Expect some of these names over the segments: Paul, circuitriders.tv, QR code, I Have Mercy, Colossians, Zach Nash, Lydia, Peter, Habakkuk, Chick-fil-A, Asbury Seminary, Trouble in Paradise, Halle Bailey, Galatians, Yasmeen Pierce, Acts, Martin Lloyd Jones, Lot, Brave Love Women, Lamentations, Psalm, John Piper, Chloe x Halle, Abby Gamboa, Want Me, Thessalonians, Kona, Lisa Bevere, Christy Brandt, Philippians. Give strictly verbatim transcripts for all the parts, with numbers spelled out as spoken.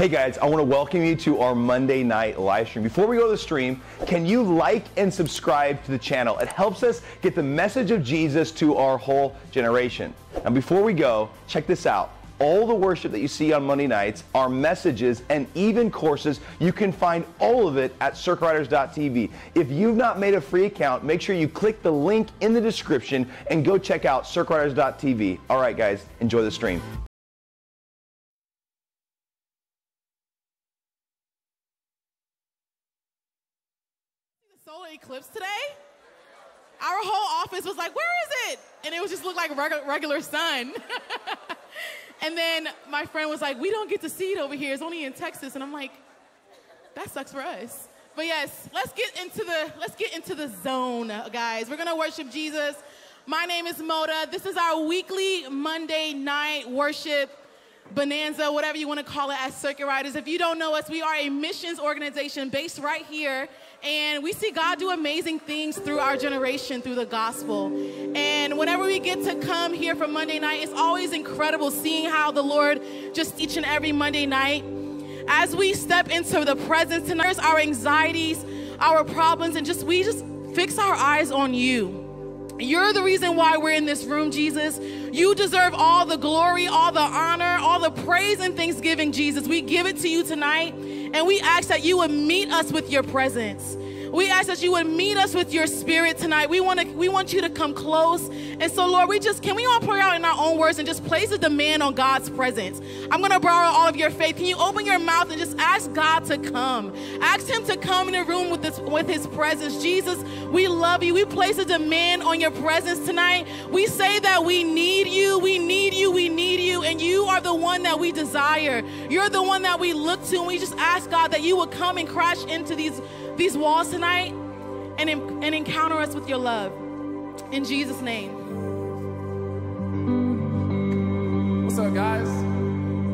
Hey guys, I want to welcome you to our Monday night live stream. Before we go to the stream, can you like and subscribe to the channel? It helps us get the message of Jesus to our whole generation. And before we go, check this out. All the worship that you see on Monday nights, our messages, and even courses, you can find all of it at circuit riders dot t v. If you've not made a free account, make sure you click the link in the description and go check out circuit riders dot t v. All right, guys, enjoy the stream. The solar eclipse today? Our whole office was like, where is it? And it was just looked like reg- regular sun. And then my friend was like, we don't get to see it over here. It's only in Texas. And I'm like, that sucks for us. But yes, let's get into the, let's get into the zone, guys. We're going to worship Jesus. My name is Moda. This is our weekly Monday night worship bonanza, whatever you want to call it, as Circuit Riders. If you don't know us, we are a missions organization based right here. And we see God do amazing things through our generation, through the gospel. And whenever we get to come here for Monday night, it's always incredible seeing how the Lord just each and every Monday night, as we step into the presence tonight, our anxieties, our problems, and just we just fix our eyes on you. You're the reason why we're in this room, Jesus. You deserve all the glory, all the honor, all the praise and thanksgiving, Jesus. We give it to you tonight. And we ask that you would meet us with your presence. We ask that you would meet us with your spirit tonight. We want to, we want you to come close. And so, Lord, we just, can we all pour out in our own words and just place a demand on God's presence? I'm going to borrow all of your faith. Can you open your mouth and just ask God to come? Ask him to come in the room with, this, with his presence. Jesus, we love you. We place a demand on your presence tonight. We say that we need you, we need you, we need you, and you are the one that we desire. You're the one that we look to, and we just ask, God, that you would come and crash into these these walls tonight and, and encounter us with your love. In Jesus' name. What's up, guys?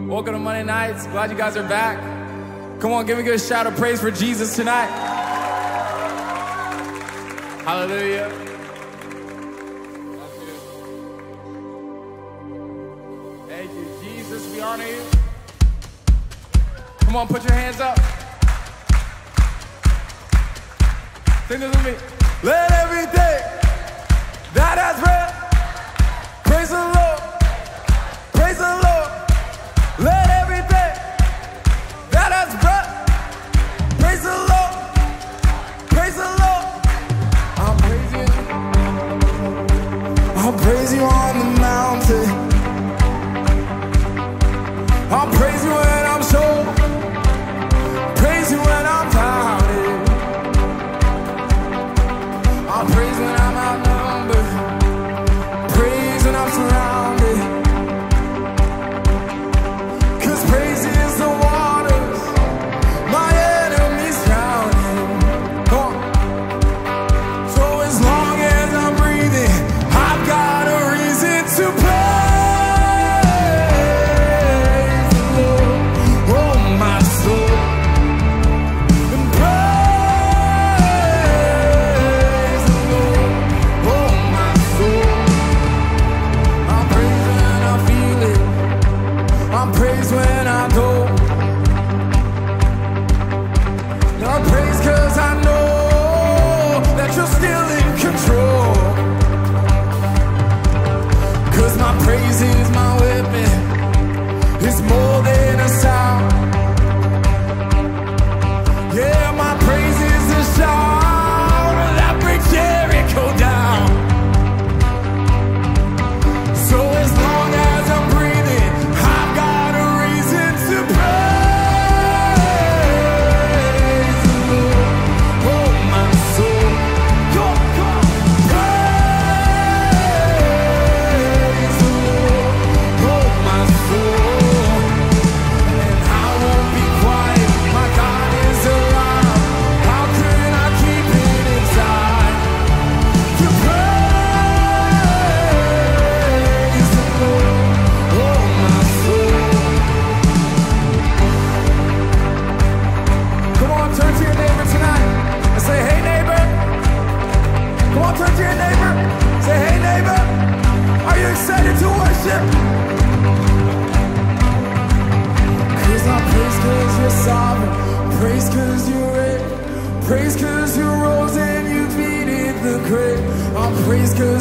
Welcome to Monday nights. Glad you guys are back. Come on, give me a good shout of praise for Jesus tonight. Hallelujah. Thank you, Jesus. We honor you. Come on, put your hands up. Sing this with me. Let everything that has breath praise the Lord. Praise the Lord. Let everything that has breath praise the Lord. Praise the Lord. I'll praise you. I'll praise you on the mountain. I'll praise you when I'm sure. Praise you when I'm down. I'll praise when I'm outnumbered, praise when I'm surrounded, cause praise is the waters my enemies drowning. Come on. So as long as I'm breathing, I've got a reason to praise the Lord.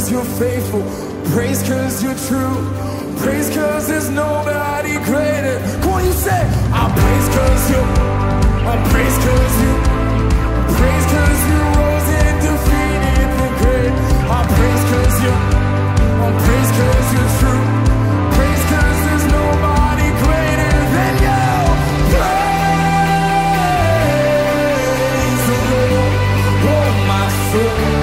'cause you're faithful. Praise 'cause you're true. Praise 'cause there's nobody greater. Come on, you say, I praise 'cause you. I praise 'cause you. I praise 'cause you rose and defeated the grave. I praise 'cause you. I praise 'cause you're true. Praise 'cause there's nobody greater than you. Praise the Lord, oh my soul. Yeah.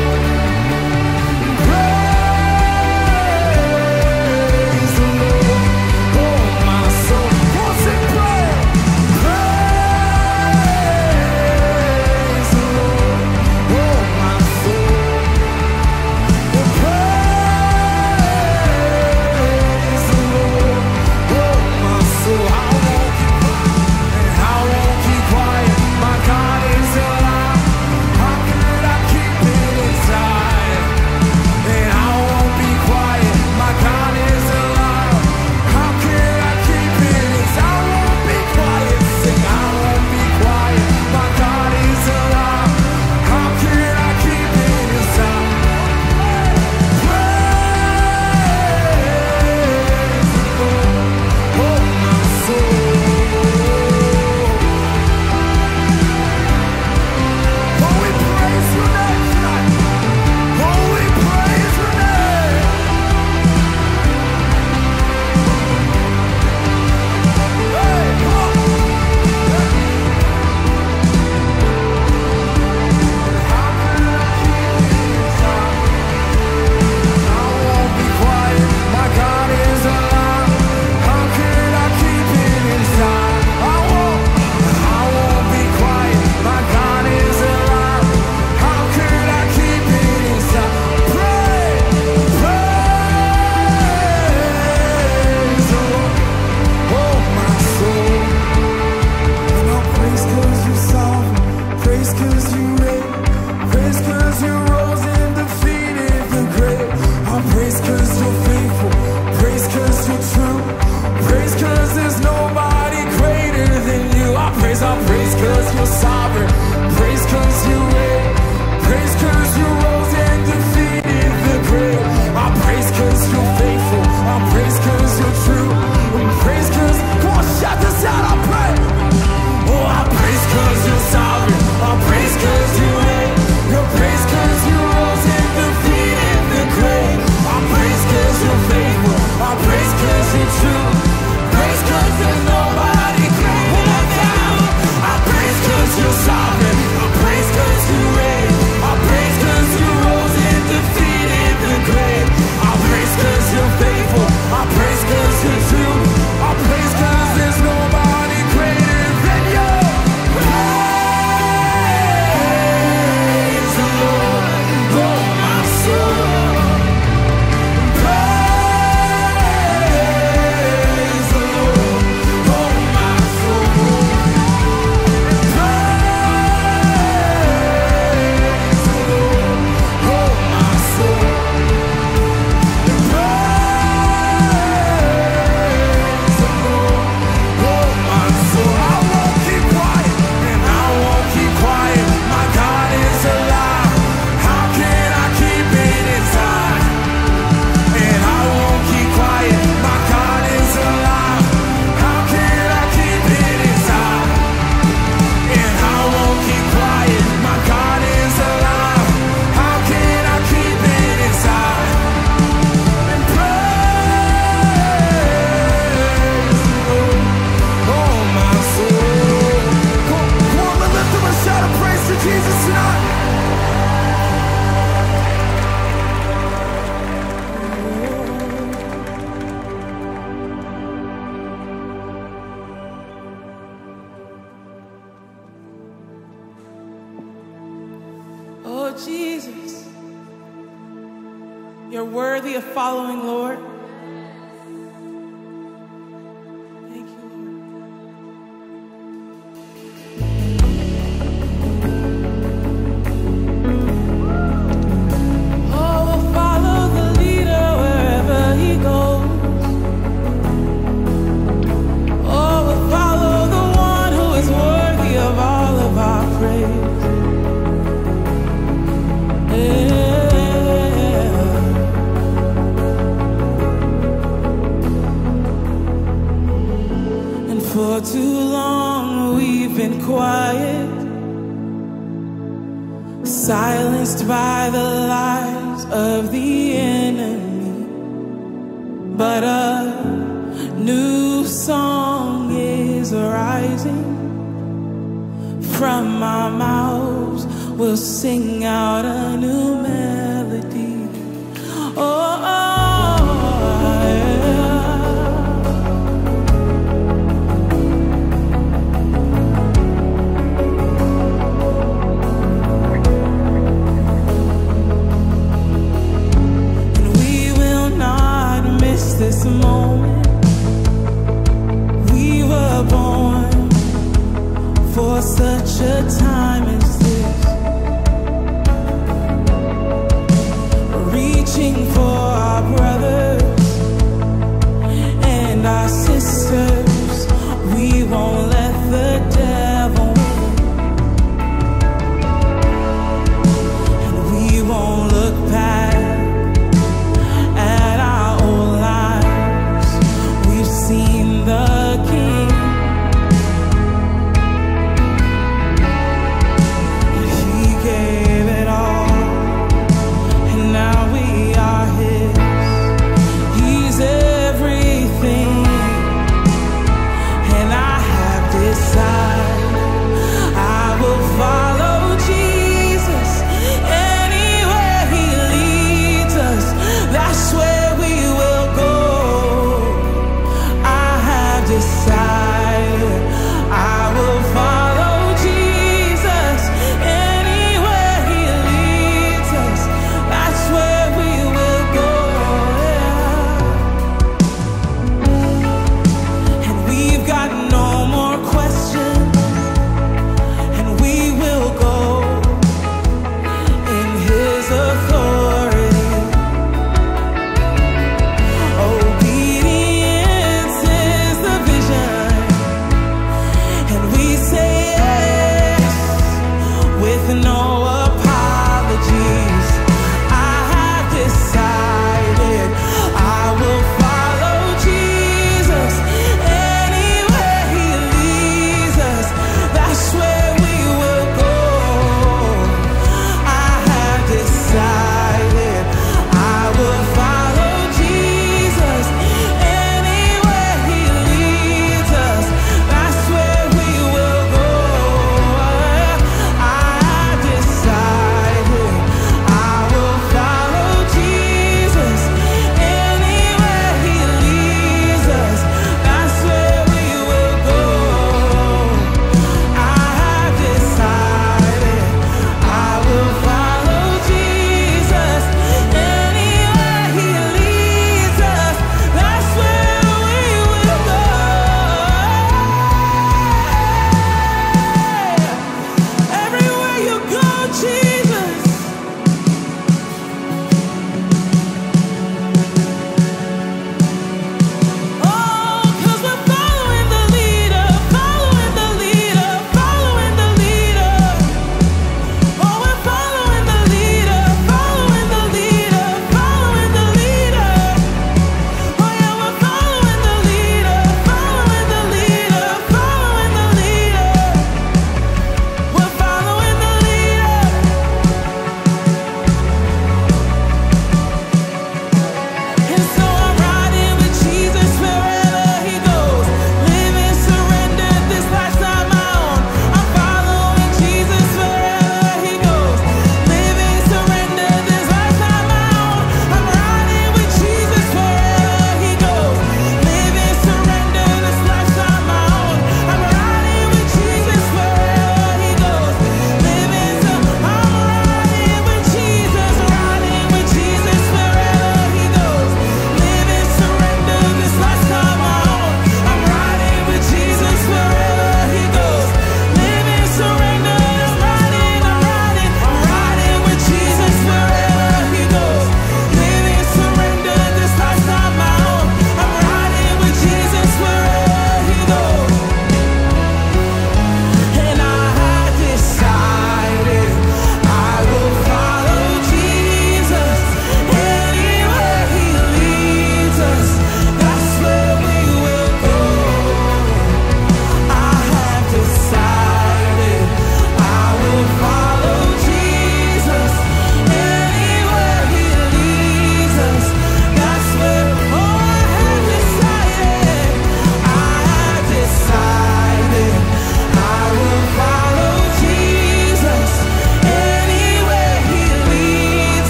too long we've been quiet, silenced by the lies of the enemy. But a new song is rising from our mouths. We'll sing out a new melody. Oh, oh. This moment we were born for such a time as this, reaching for our brothers and our sisters. We won't let the devil win, and we won't look back. The King.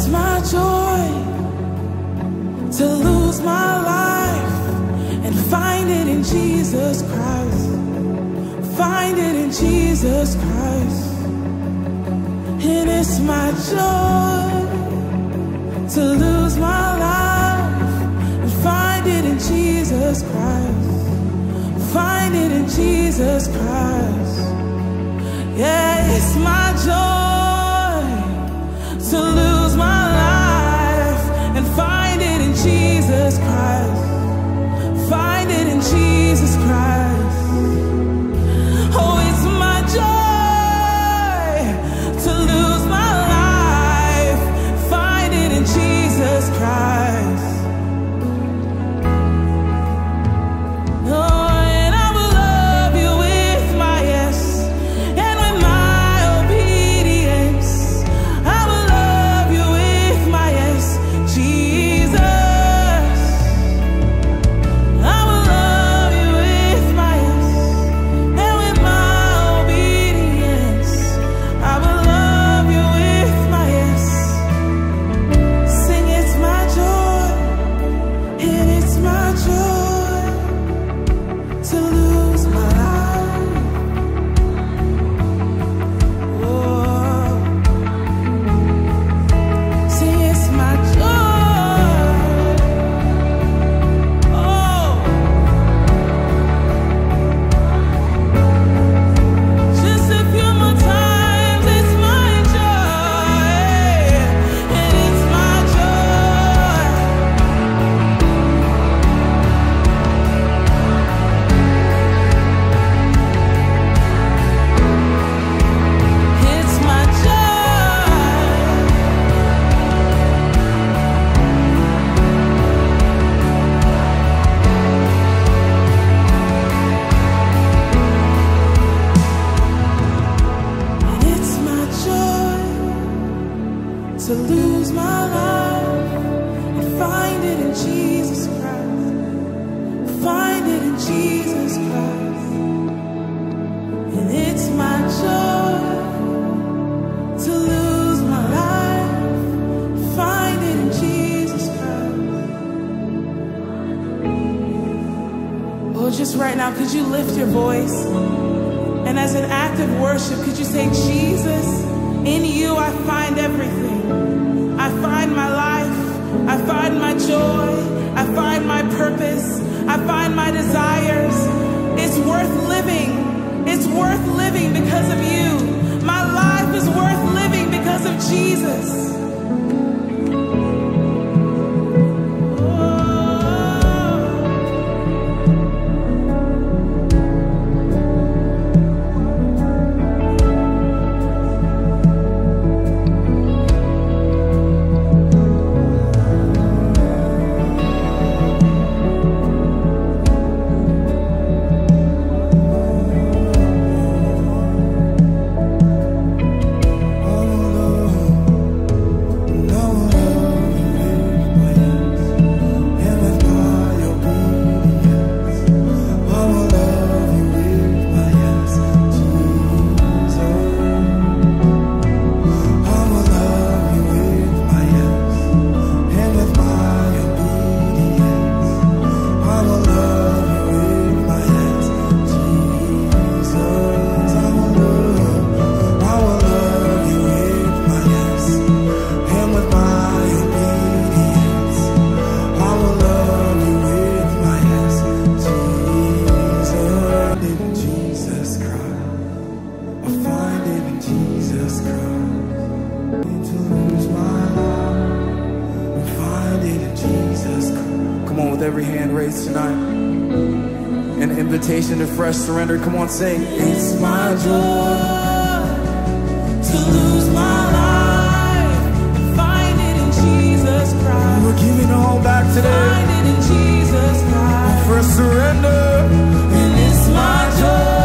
It's my joy to lose my life and find it in Jesus Christ. Find it in Jesus Christ. And it's my joy to lose my life and find it in Jesus Christ. Find it in Jesus Christ. Yeah, it's my joy to lose my life and find it in Jesus Christ. Find it in Jesus Christ. Oh, it's my joy to lose my life, find it in Jesus Christ. Fresh surrender. Come on, sing. It's my joy to lose my life and find it in Jesus Christ. We're giving all back today. Find it in Jesus Christ. Fresh surrender. And it's my joy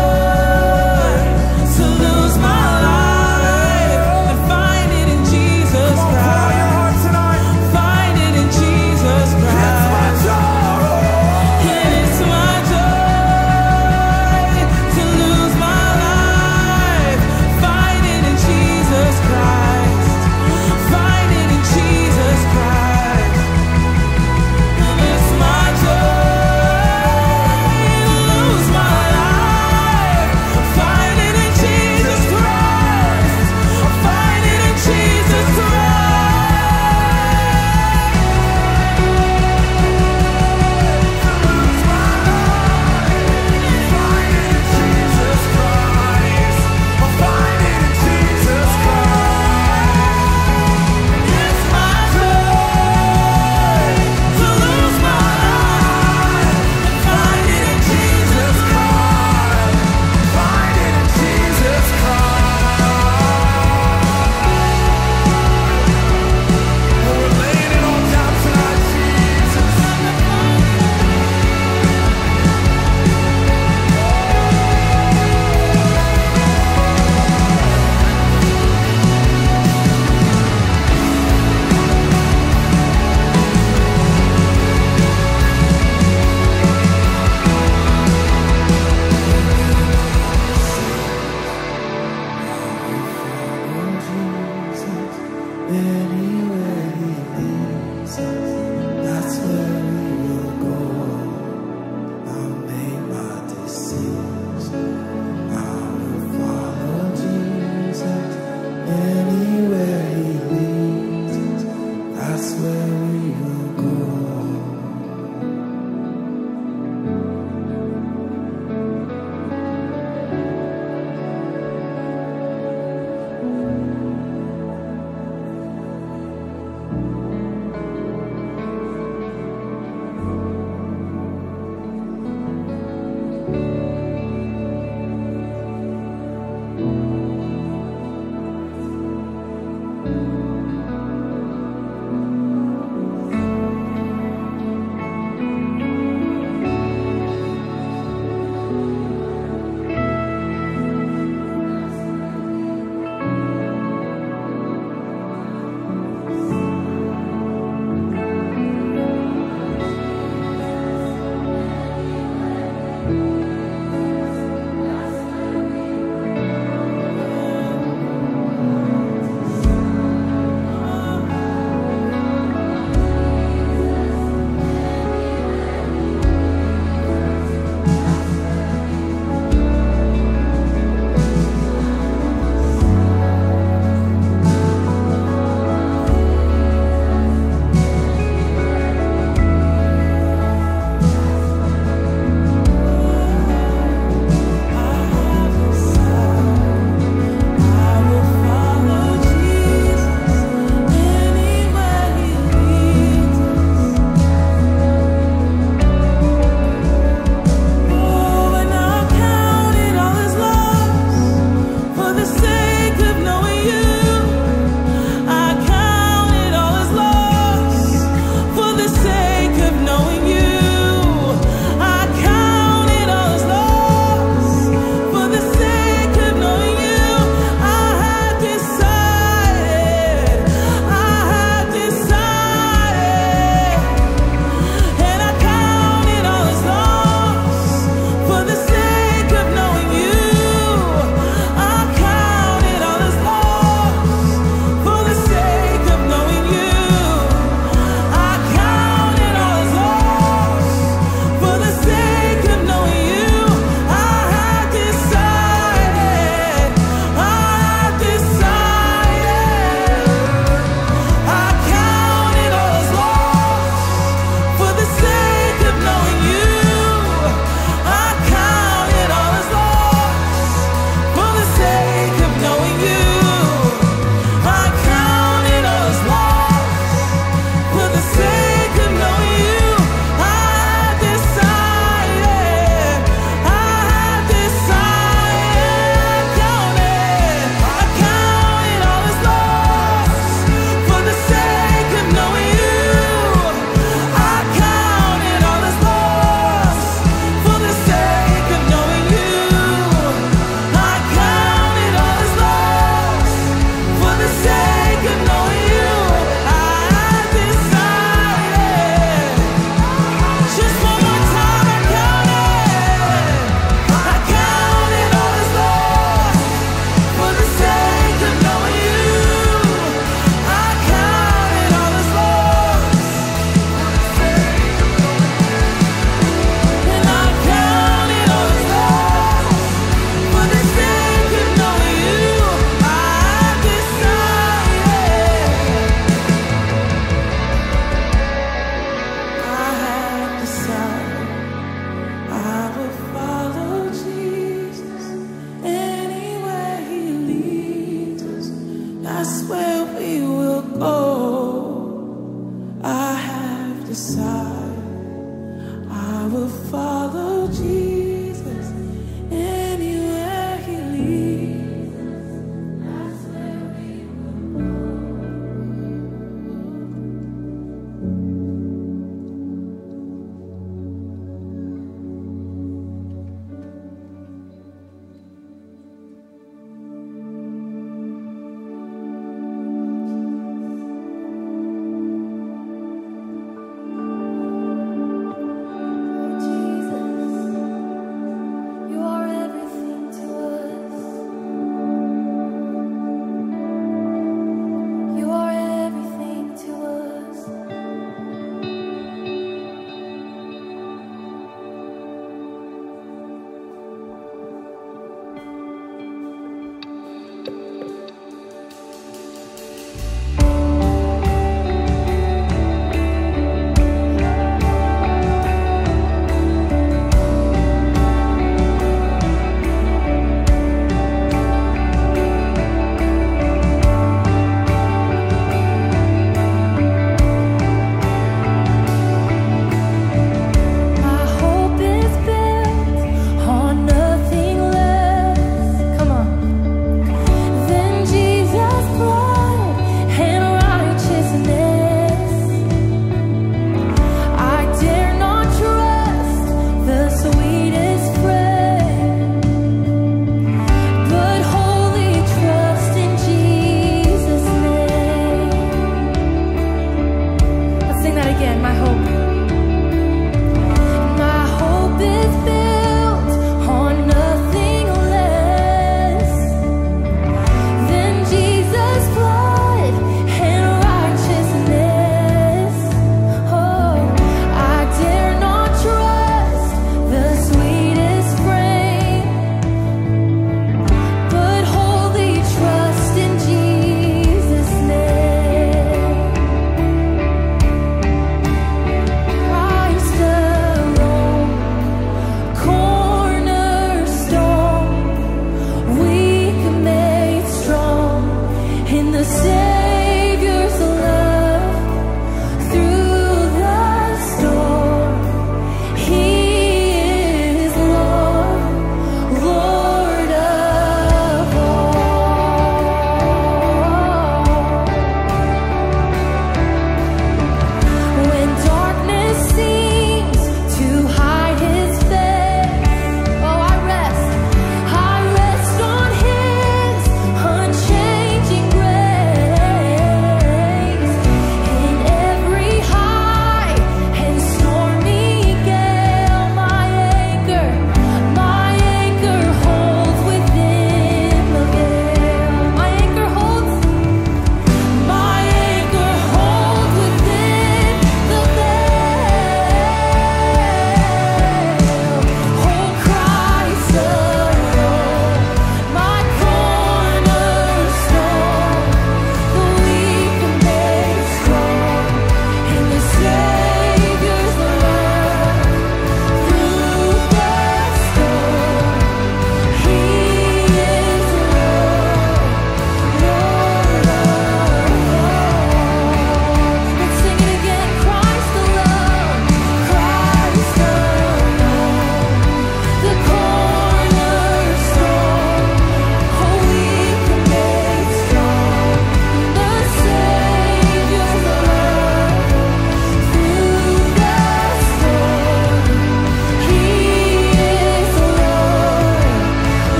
to lose my life and find it in Jesus Christ. Come on, pour your heart tonight. Find it in Jesus Christ. It's my joy. That's where we will go.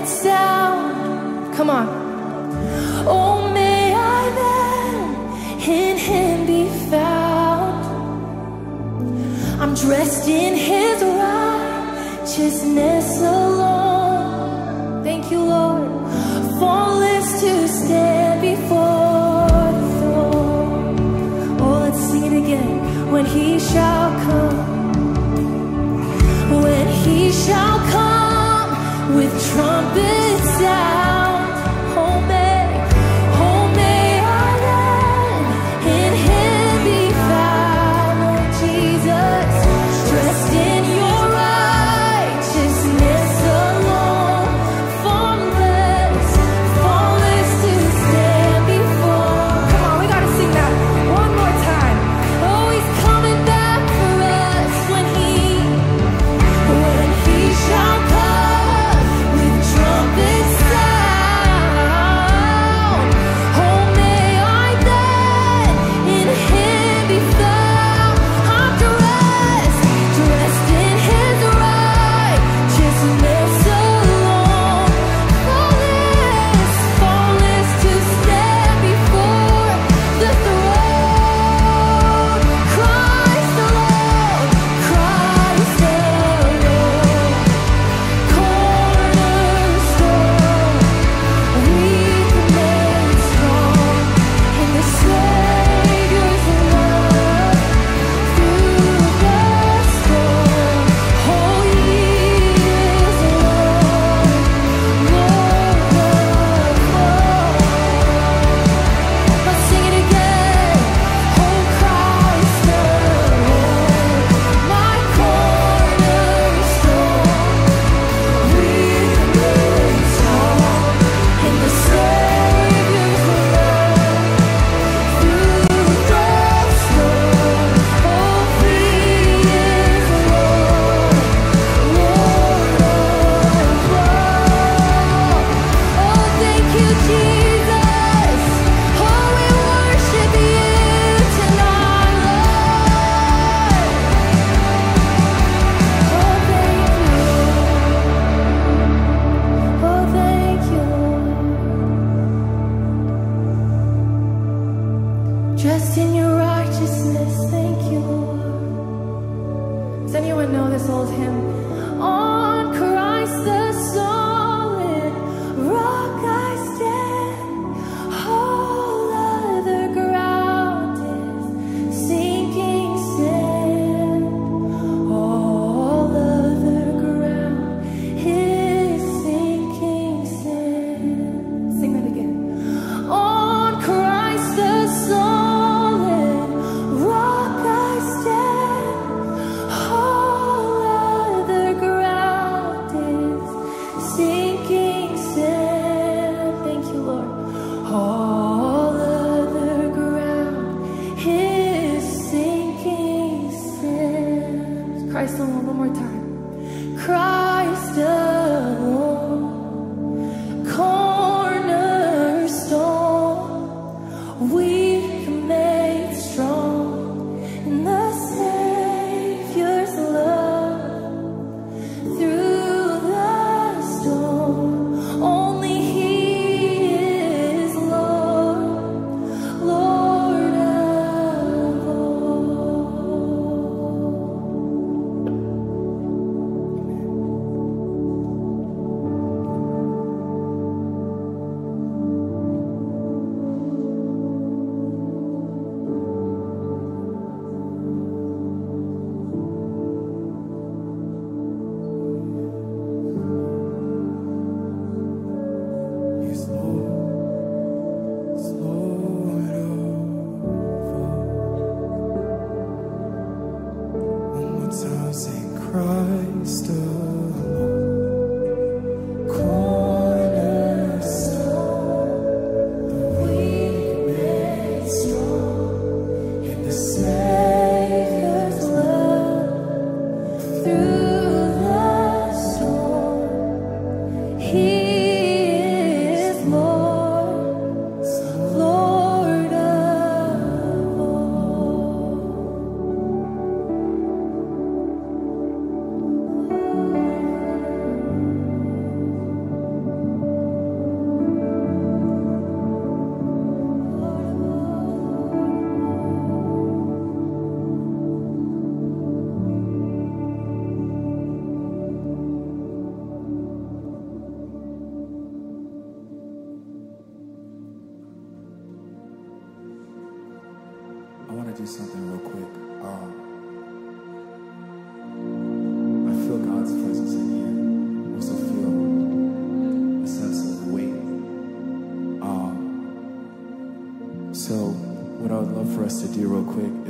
trumpet sound. Come on. Oh, may I then in him be found. I'm dressed in his righteousness alone. Thank you, Lord. Faultless to stand before the throne. Oh, let's sing it again. When he shall come. When he shall come. With trumpet sound, oh may, oh may I then in him be found, Lord Jesus, dressed in your righteousness alone, formless, faultless to stand before. Come on, we gotta sing that one more time. Oh, he's coming back for us when he, when he shall come.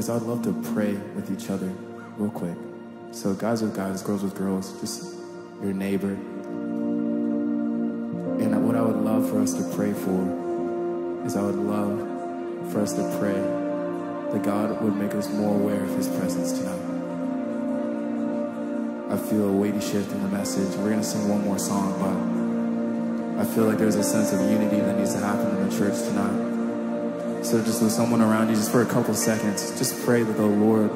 is I'd love to pray with each other real quick. So guys with guys, girls with girls, just your neighbor. And what I would love for us to pray for is I would love for us to pray that God would make us more aware of his presence tonight. I feel a weighty shift in the message. We're going to sing one more song, but I feel like there's a sense of unity that needs to happen in the church tonight. So just with someone around you, just for a couple seconds, just pray that the Lord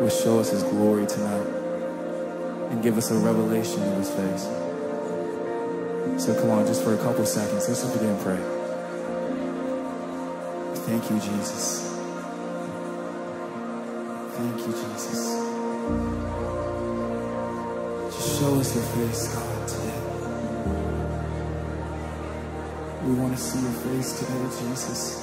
will show us his glory tonight and give us a revelation of his face. So come on, just for a couple seconds, let's just begin praying. Thank you, Jesus. Thank you, Jesus. Just show us your face, God, today. We want to see your face today, Jesus.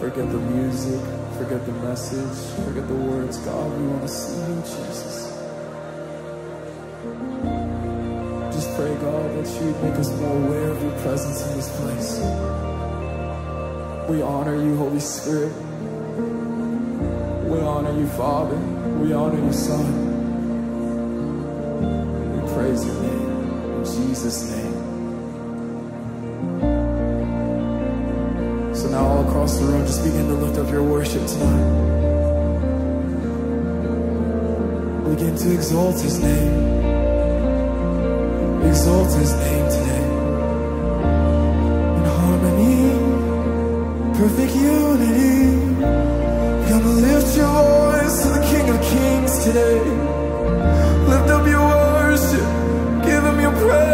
Forget the music, forget the message, forget the words, God. We want to see you, Jesus. Just pray, God, that you would make us more aware of your presence in this place. We honor you, Holy Spirit. We honor you, Father. We honor you, Son. We praise your name, in Jesus' name. So now all across the room, just begin to lift up your worship tonight. Begin to exalt his name. Exalt his name today. In harmony, perfect unity. Come lift your voice to the King of Kings today. Lift up your worship. Give him your praise.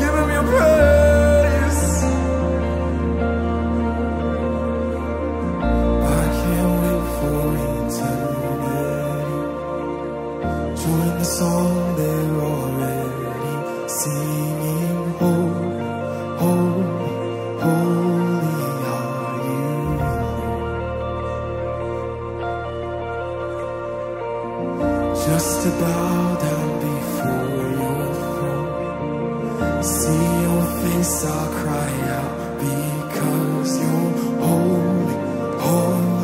Give him your praise. I can't wait for eternity. Join the song they're already singing. Holy, holy, holy are you. Just to bow down before your throne, see your face, I'll cry out because you're holy, holy, holy.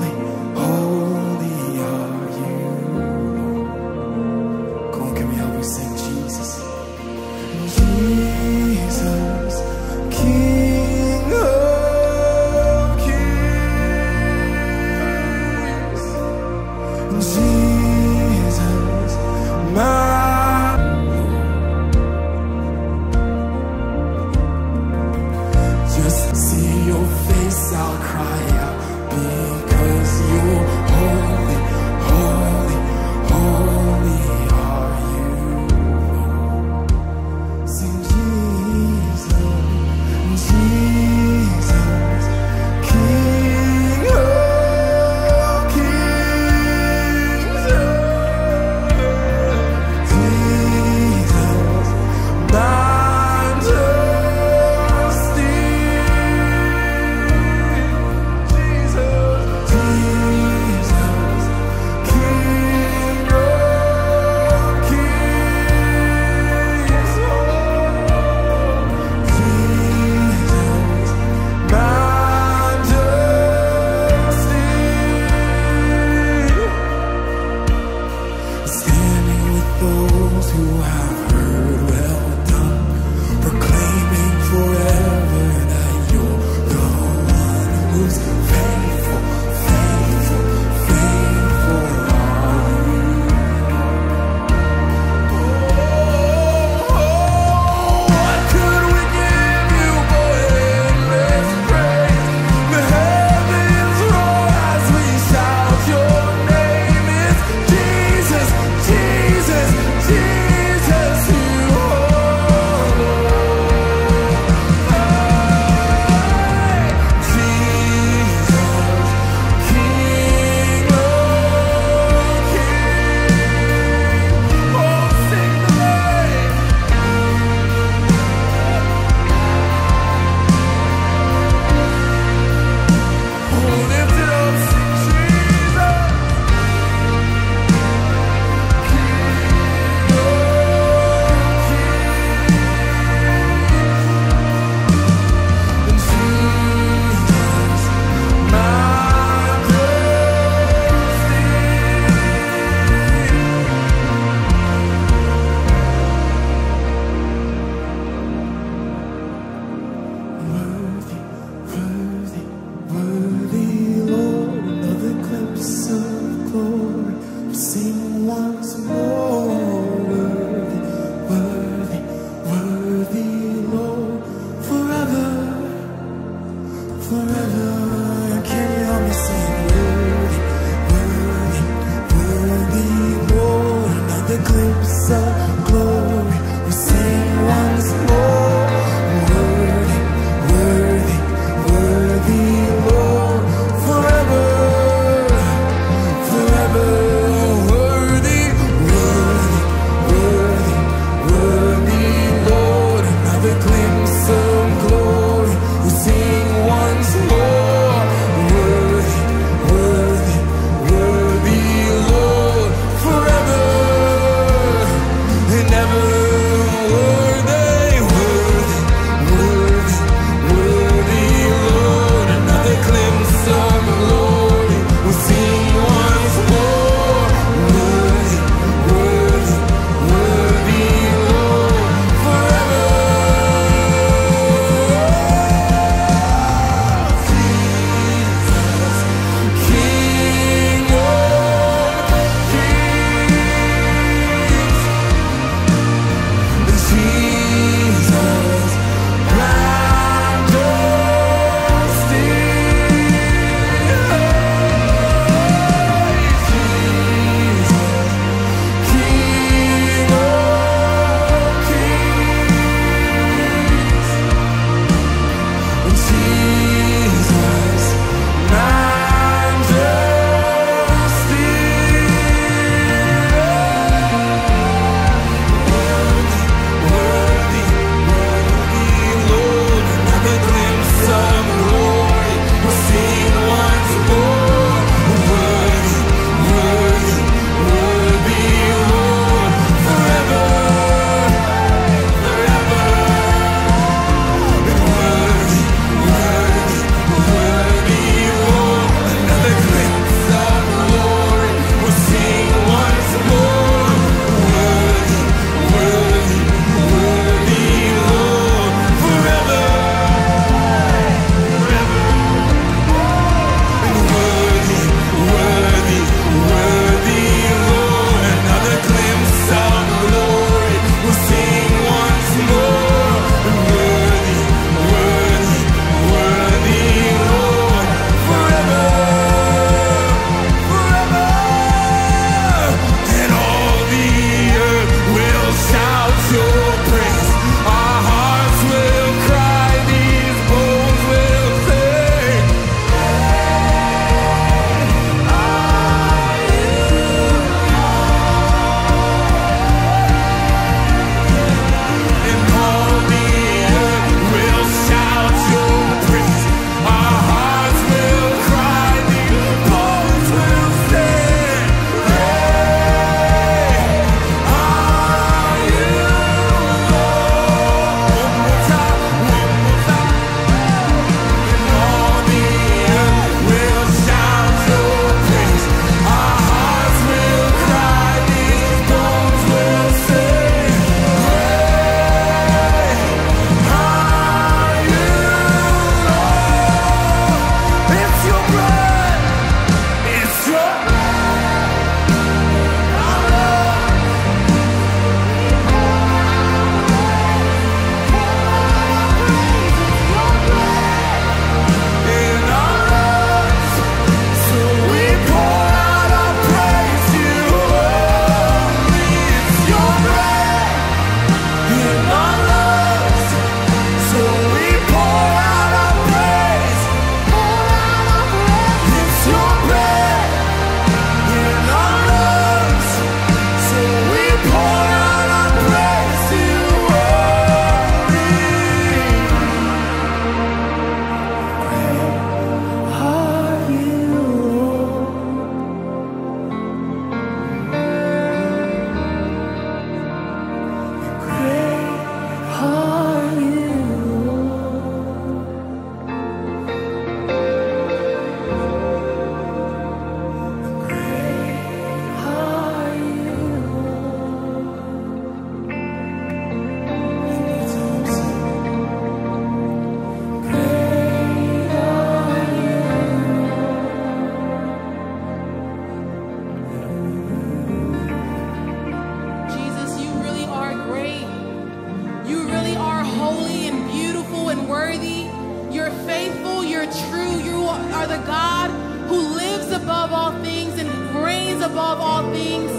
God, who lives above all things and reigns above all things.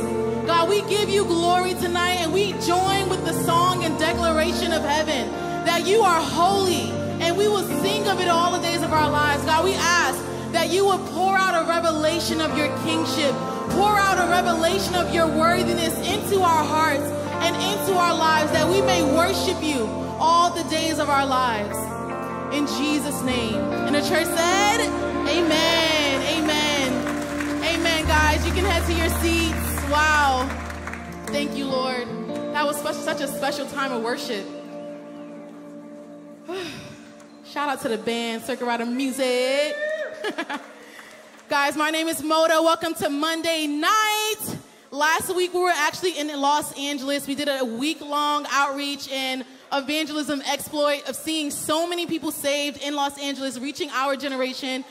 God, we give you glory tonight, and we join with the song and declaration of heaven that you are holy, and we will sing of it all the days of our lives. God, we ask that you would pour out a revelation of your kingship, pour out a revelation of your worthiness into our hearts and into our lives, that we may worship you all the days of our lives. In Jesus' name. And the church said, amen, amen, amen, guys. You can head to your seats. Wow. Thank you, Lord. That was such a special time of worship. Shout out to the band, Circuit Rider Music. Guys, my name is Moda. Welcome to Monday night. Last week, we were actually in Los Angeles. We did a week-long outreach and evangelism exploit of seeing so many people saved in Los Angeles, reaching our generation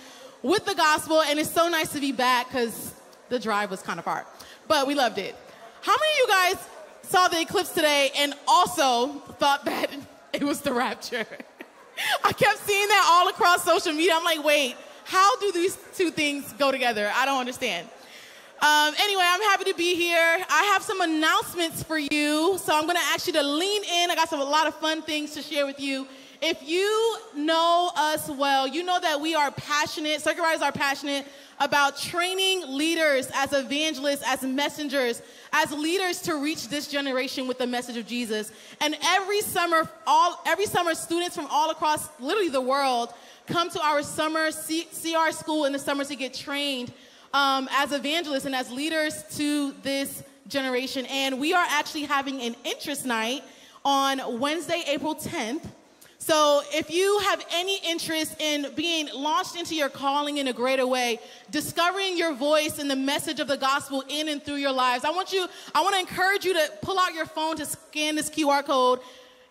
with the gospel. And it's so nice to be back because the drive was kind of hard, but we loved it. How many of you guys saw the eclipse today and also thought that it was the rapture? I kept seeing that all across social media. I'm like, wait, how do these two things go together? I don't understand. Um, anyway, I'm happy to be here. I have some announcements for you, so I'm going to ask you to lean in. I got some, a lot of fun things to share with you. If you know us well, you know that we are passionate, Circuit Riders are passionate about training leaders as evangelists, as messengers, as leaders to reach this generation with the message of Jesus. And every summer, all, every summer, students from all across literally the world come to our summer C R School in the summer to get trained Um, as evangelists and as leaders to this generation. And we are actually having an interest night on Wednesday, April tenth. So if you have any interest in being launched into your calling in a greater way, discovering your voice and the message of the gospel in and through your lives, I want you, I want to encourage you to pull out your phone to scan this Q R code.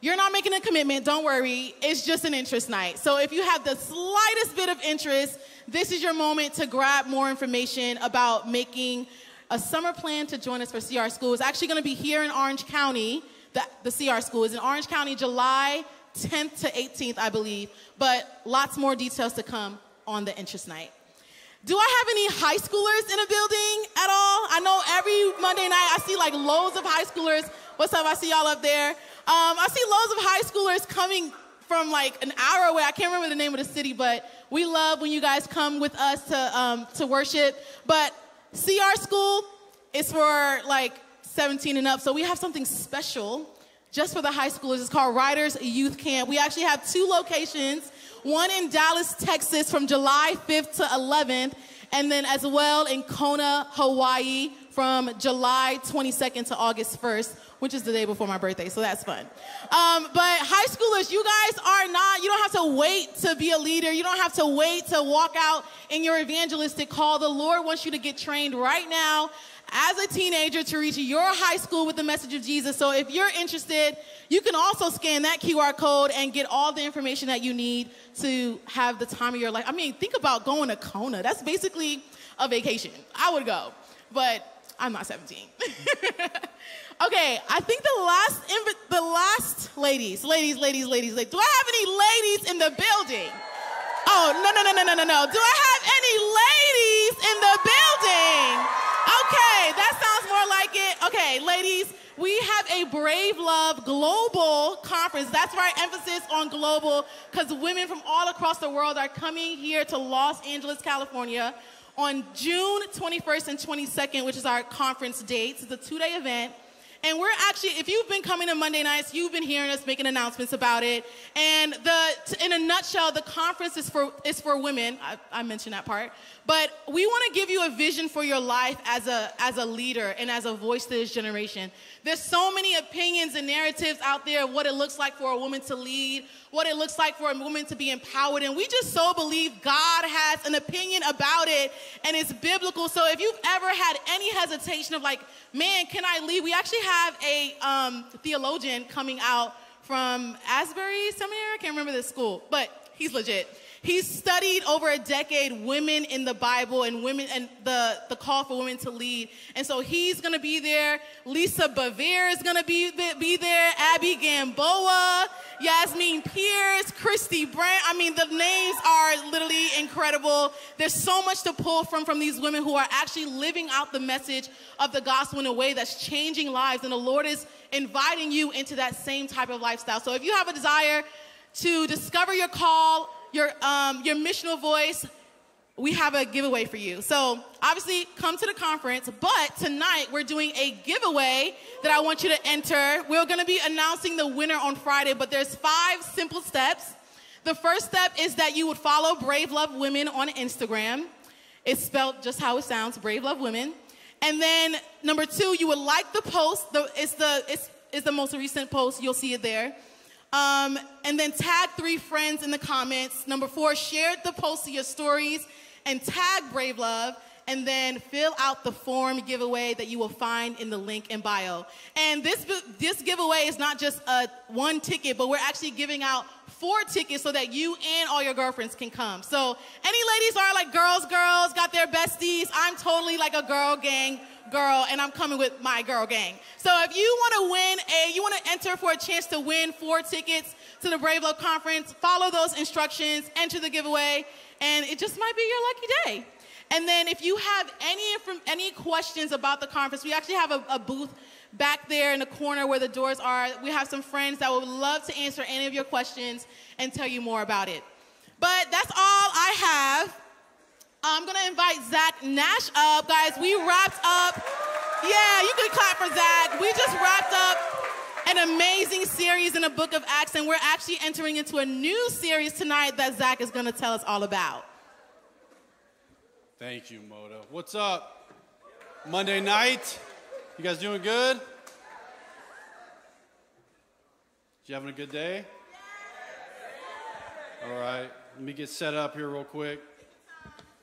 You're not making a commitment, don't worry. It's just an interest night. So if you have the slightest bit of interest, this is your moment to grab more information about making a summer plan to join us for C R School. It's actually going to be here in Orange County. The, the C R School is in Orange County, July tenth to eighteenth, I believe. But lots more details to come on the interest night. Do I have any high schoolers in the building at all? I know every Monday night I see like loads of high schoolers. What's up? I see y'all up there. Um, I see loads of high schoolers coming from like an hour away. I can't remember the name of the city, but we love when you guys come with us to, um, to worship. But C R School is for like seventeen and up, so we have something special just for the high schoolers. It's called Riders Youth Camp. We actually have two locations, one in Dallas, Texas from July fifth to eleventh, and then as well in Kona, Hawaii from July twenty-second to August first. Which is the day before my birthday, so that's fun. Um, but high schoolers, you guys are not, you don't have to wait to be a leader. You don't have to wait to walk out in your evangelistic call. The Lord wants you to get trained right now as a teenager to reach your high school with the message of Jesus. So if you're interested, you can also scan that Q R code and get all the information that you need to have the time of your life. I mean, think about going to Kona. That's basically a vacation. I would go, but I'm not seventeen. Okay, I think the last, the last, ladies, ladies, ladies, ladies, ladies. Do I have any ladies in the building? Oh, no, no, no, no, no, no, no. Do I have any ladies in the building? Okay, that sounds more like it. Okay, ladies, we have a Brave Love Global Conference. That's where our emphasis on global, because women from all across the world are coming here to Los Angeles, California, on June twenty-first and twenty-second, which is our conference date. It's a two-day event. And we're actually, if you've been coming to Monday nights, you've been hearing us making announcements about it. And the, in a nutshell, the conference is for, is for women. I, I mentioned that part. But we want to give you a vision for your life as a, as a leader and as a voice to this generation. There's so many opinions and narratives out there of what it looks like for a woman to lead, what it looks like for a woman to be empowered. And we just so believe God has an opinion about it, and it's biblical. So if you've ever had any hesitation of like, man, can I lead? We actually have a um, theologian coming out from Asbury Seminary. I can't remember this school, but he's legit. He's studied over a decade women in the Bible and women and the, the call for women to lead. And so he's going to be there. Lisa Bevere is going to be, be there. Abby Gamboa, Yasmeen Pierce, Christy Brandt. I mean, the names are literally incredible. There's so much to pull from from these women who are actually living out the message of the gospel in a way that's changing lives. And the Lord is inviting you into that same type of lifestyle. So if you have a desire to discover your call, your, um, your missional voice, we have a giveaway for you. So obviously come to the conference, but tonight we're doing a giveaway that I want you to enter. We're gonna be announcing the winner on Friday, but there's five simple steps. The first step is that you would follow Brave Love Women on Instagram. It's spelled just how it sounds, Brave Love Women. And then number two, you would like the post. The, it's, the, it's, it's the most recent post. You'll see it there. Um, and then tag three friends in the comments. Number four, share the post to your stories and tag Brave Love. And then fill out the form giveaway that you will find in the link in bio. And this, this giveaway is not just a one ticket, but we're actually giving out four tickets so that you and all your girlfriends can come. So any ladies are like girls, girls, got their besties. I'm totally like a girl gang girl, and I'm coming with my girl gang. So if you want to win a, you want to enter for a chance to win four tickets to the Brave Love Conference, follow those instructions, enter the giveaway, and it just might be your lucky day. And then if you have any any questions about the conference, we actually have a, a booth back there in the corner where the doors are. We have some friends that would love to answer any of your questions and tell you more about it. But that's all I have. I'm going to invite Zach Nash up. Guys, we wrapped up. Yeah, you can clap for Zach. We just wrapped up an amazing series in the book of Acts, and we're actually entering into a new series tonight that Zach is going to tell us all about. Thank you, Moda. What's up? Monday night? You guys doing good? You having a good day? All right. Let me get set up here real quick.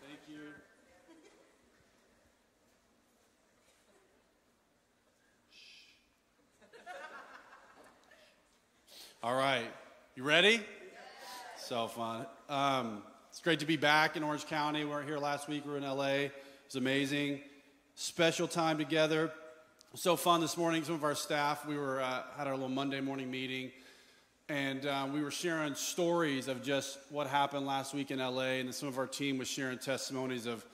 Thank you. All right. You ready? So fun. Um, It's great to be back in Orange County. We weren't here last week. We were in L A. It was amazing. Special time together. So fun this morning. Some of our staff, we were uh, had our little Monday morning meeting, and uh, we were sharing stories of just what happened last week in L A, and then some of our team was sharing testimonies of,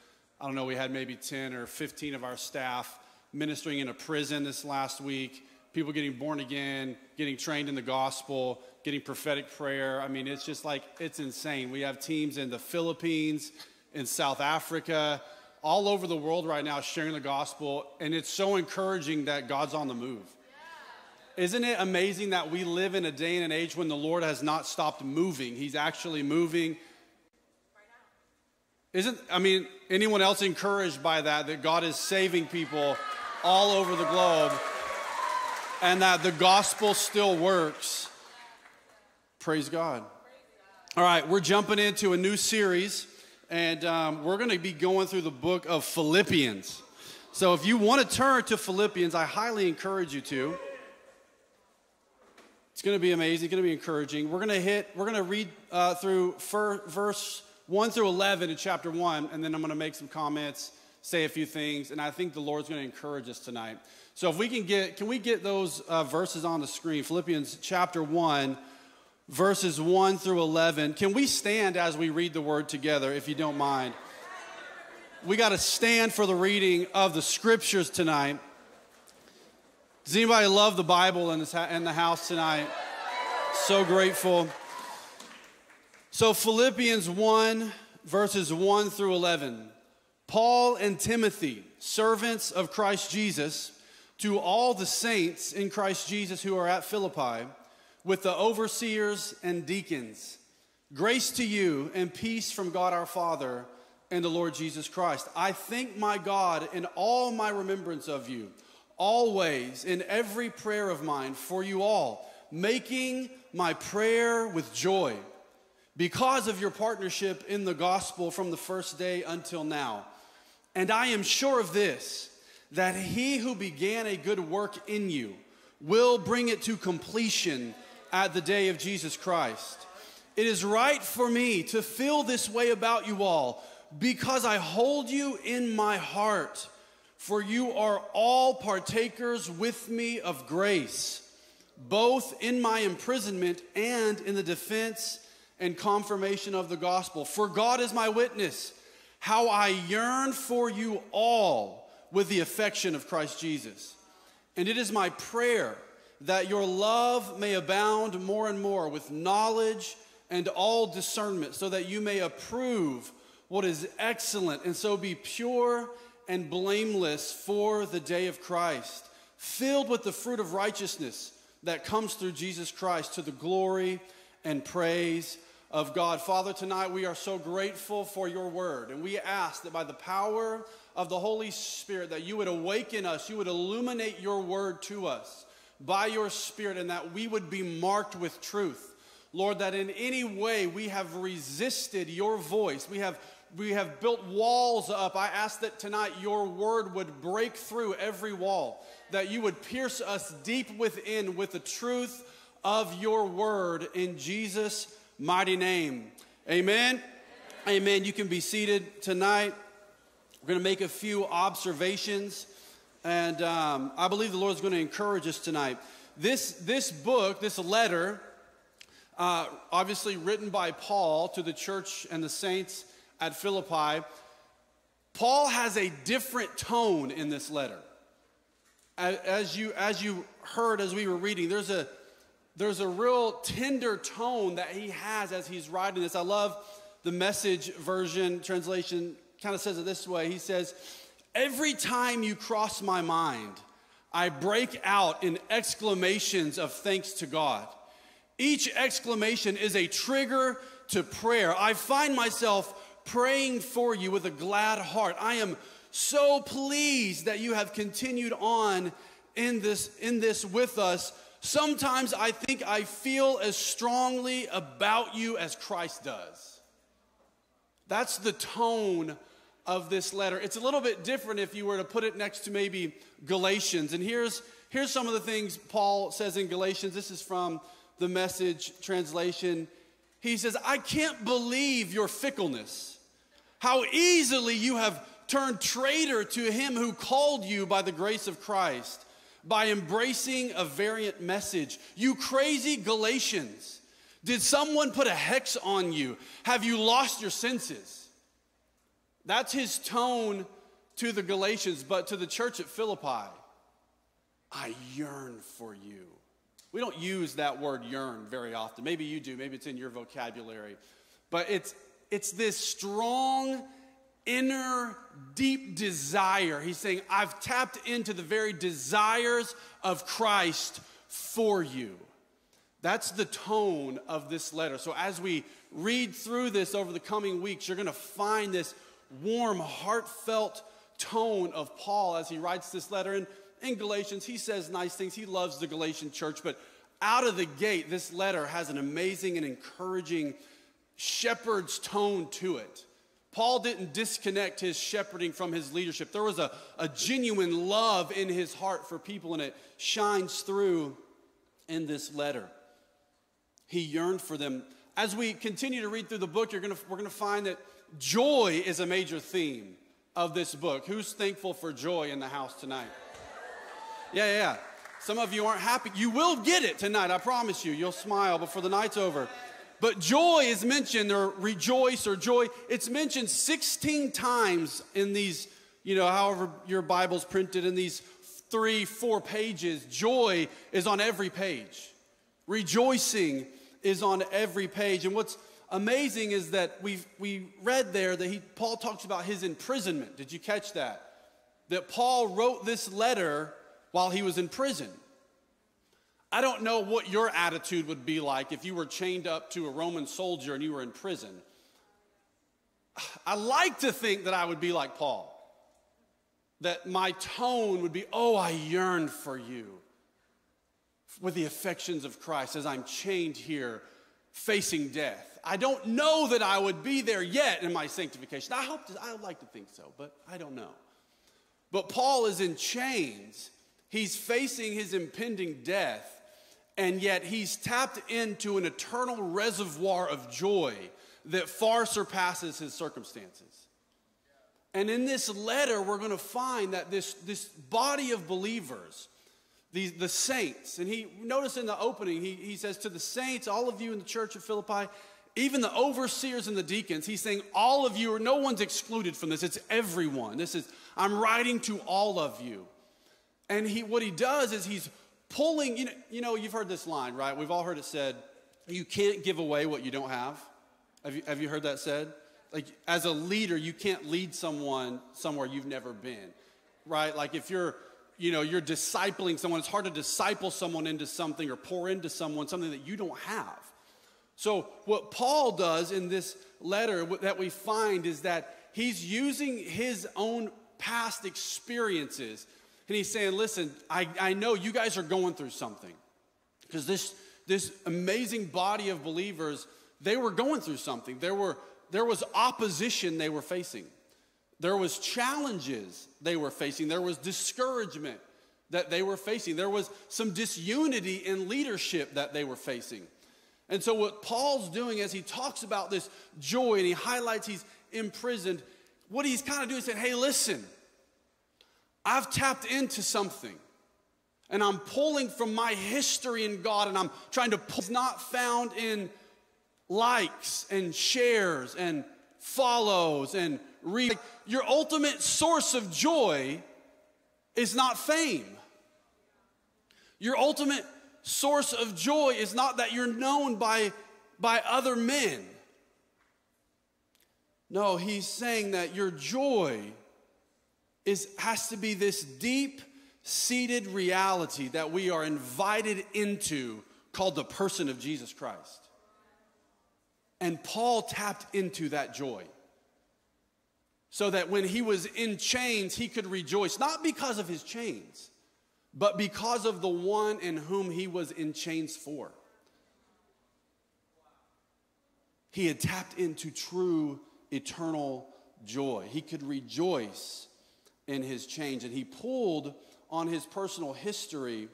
I don't know, we had maybe ten or fifteen of our staff ministering in a prison this last week, people getting born again, getting trained in the gospel, getting prophetic prayer. I mean, it's just like, it's insane. We have teams in the Philippines, in South Africa, all over the world right now sharing the gospel. And it's so encouraging that God's on the move. Yeah. Isn't it amazing that we live in a day and an age when the Lord has not stopped moving? He's actually moving. Right now. Isn't, I mean, anyone else encouraged by that, that God is saving people all over the globe and that the gospel still works? Praise God. All right, we're jumping into a new series, and um, we're going to be going through the book of Philippians. So if you want to turn to Philippians, I highly encourage you to. It's going to be amazing. It's going to be encouraging. We're going to hit, we're going to read uh, through verse one through eleven in chapter one, and then I'm going to make some comments, say a few things, and I think the Lord's going to encourage us tonight. So if we can get, can we get those uh, verses on the screen? Philippians chapter one. Verses one through eleven. Can we stand as we read the word together, if you don't mind? We got to stand for the reading of the scriptures tonight. Does anybody love the Bible in, this in the house tonight? So grateful. So Philippians one, verses one through eleven. Paul and Timothy, servants of Christ Jesus, to all the saints in Christ Jesus who are at Philippi, with the overseers and deacons. Grace to you and peace from God our Father and the Lord Jesus Christ. I thank my God in all my remembrance of you, always in every prayer of mine for you all, making my prayer with joy because of your partnership in the gospel from the first day until now. And I am sure of this, that he who began a good work in you will bring it to completion at the day of Jesus Christ. It is right for me to feel this way about you all because I hold you in my heart, for you are all partakers with me of grace, both in my imprisonment and in the defense and confirmation of the gospel. For God is my witness, how I yearn for you all with the affection of Christ Jesus. And it is my prayer that your love may abound more and more with knowledge and all discernment, so that you may approve what is excellent, and so be pure and blameless for the day of Christ, filled with the fruit of righteousness that comes through Jesus Christ, to the glory and praise of God. Father, tonight we are so grateful for your word, and we ask that by the power of the Holy Spirit that you would awaken us, you would illuminate your word to us by your Spirit, and that we would be marked with truth. Lord, that in any way we have resisted your voice, we have, we have built walls up, I ask that tonight your word would break through every wall, that you would pierce us deep within with the truth of your word, in Jesus' mighty name. Amen? Amen. Amen. You can be seated tonight. We're going to make a few observations, and um, I believe the Lord's going to encourage us tonight. This, this book, this letter, Uh, obviously written by Paul to the church and the saints at Philippi, Paul has a different tone in this letter. As you, as you heard as we were reading, there's a, there's a real tender tone that he has as he's writing this. I love the Message version translation, kind of says it this way. He says, "Every time you cross my mind, I break out in exclamations of thanks to God. Each exclamation is a trigger to prayer. I find myself praying for you with a glad heart. I am so pleased that you have continued on in this, in this with us. Sometimes I think I feel as strongly about you as Christ does." That's the tone of this letter. It's a little bit different if you were to put it next to maybe Galatians. And here's, here's some of the things Paul says in Galatians. This is from the Message translation. He says, "I can't believe your fickleness, how easily you have turned traitor to him who called you by the grace of Christ by embracing a variant message. You crazy Galatians, did someone put a hex on you? Have you lost your senses?" That's his tone to the Galatians, but to the church at Philippi, "I yearn for you." We don't use that word yearn very often. Maybe you do. Maybe it's in your vocabulary. But it's, it's this strong, inner, deep desire. He's saying, I've tapped into the very desires of Christ for you. That's the tone of this letter. So as we read through this over the coming weeks, you're going to find this warm, heartfelt tone of Paul as he writes this letter. And in Galatians, he says nice things. He loves the Galatian church, but out of the gate, this letter has an amazing and encouraging shepherd's tone to it. Paul didn't disconnect his shepherding from his leadership. There was a, a genuine love in his heart for people, and it shines through in this letter. He yearned for them. As we continue to read through the book, you're gonna, we're going to find that joy is a major theme of this book. Who's thankful for joy in the house tonight? Yeah, yeah. Some of you aren't happy. You will get it tonight, I promise you. You'll smile before the night's over. But joy is mentioned, or rejoice, or joy. It's mentioned sixteen times in these, you know, however your Bible's printed, in these three, four pages. Joy is on every page. Rejoicing is on every page. And what's amazing is that we've, we read there that he, Paul talks about his imprisonment. Did you catch that? That Paul wrote this letter while he was in prison. I don't know what your attitude would be like if you were chained up to a Roman soldier and you were in prison. I like to think that I would be like Paul, that my tone would be, "Oh, I yearn for you with the affections of Christ as I'm chained here facing death." I don't know that I would be there yet in my sanctification. I hope to, I would like to think so, but I don't know. But Paul is in chains. He's facing his impending death, and yet he's tapped into an eternal reservoir of joy that far surpasses his circumstances. And in this letter, we're going to find that this, this body of believers, the, the saints, and he notice in the opening, he, he says to the saints, all of you in the church of Philippi, even the overseers and the deacons, he's saying all of you, or no one's excluded from this. It's everyone. This is, I'm writing to all of you. And he, what he does is he's pulling, you know, you know, you've heard this line, right? We've all heard it said, you can't give away what you don't have. Have you, have you heard that said? Like, as a leader, you can't lead someone somewhere you've never been, right? Like, if you're, you know, you're discipling someone, it's hard to disciple someone into something or pour into someone something that you don't have. So what Paul does in this letter that we find is that he's using his own past experiences, and he's saying, listen, I, I know you guys are going through something, because this, this amazing body of believers, they were going through something. There were There was opposition they were facing. There was challenges they were facing. There was discouragement that they were facing. There was some disunity in leadership that they were facing. And so what Paul's doing as he talks about this joy and he highlights he's imprisoned, what he's kind of doing is saying, hey, listen, I've tapped into something. And I'm pulling from my history in God, and I'm trying to pull. It's not found in likes and shares and follows and read. Like, your ultimate source of joy is not fame. Your ultimate source of joy is not that you're known by, by other men. No, he's saying that your joy is, has to be this deep-seated reality that we are invited into called the person of Jesus Christ. And Paul tapped into that joy so that when he was in chains, he could rejoice, not because of his chains, but because of the one in whom he was in chains for. He had tapped into true eternal joy. He could rejoice in his chains, and he pulled on his personal history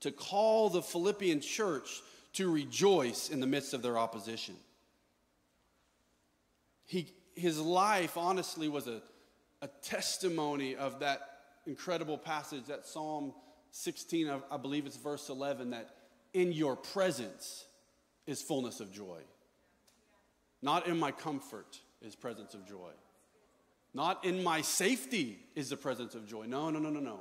to call the Philippian church to rejoice in the midst of their opposition. He, his life, honestly, was a, a testimony of that incredible passage, that Psalm sixteen, I, I believe it's verse eleven, that in your presence is fullness of joy. Not in my comfort is presence of joy. Not in my safety is the presence of joy. No, no, no, no, no.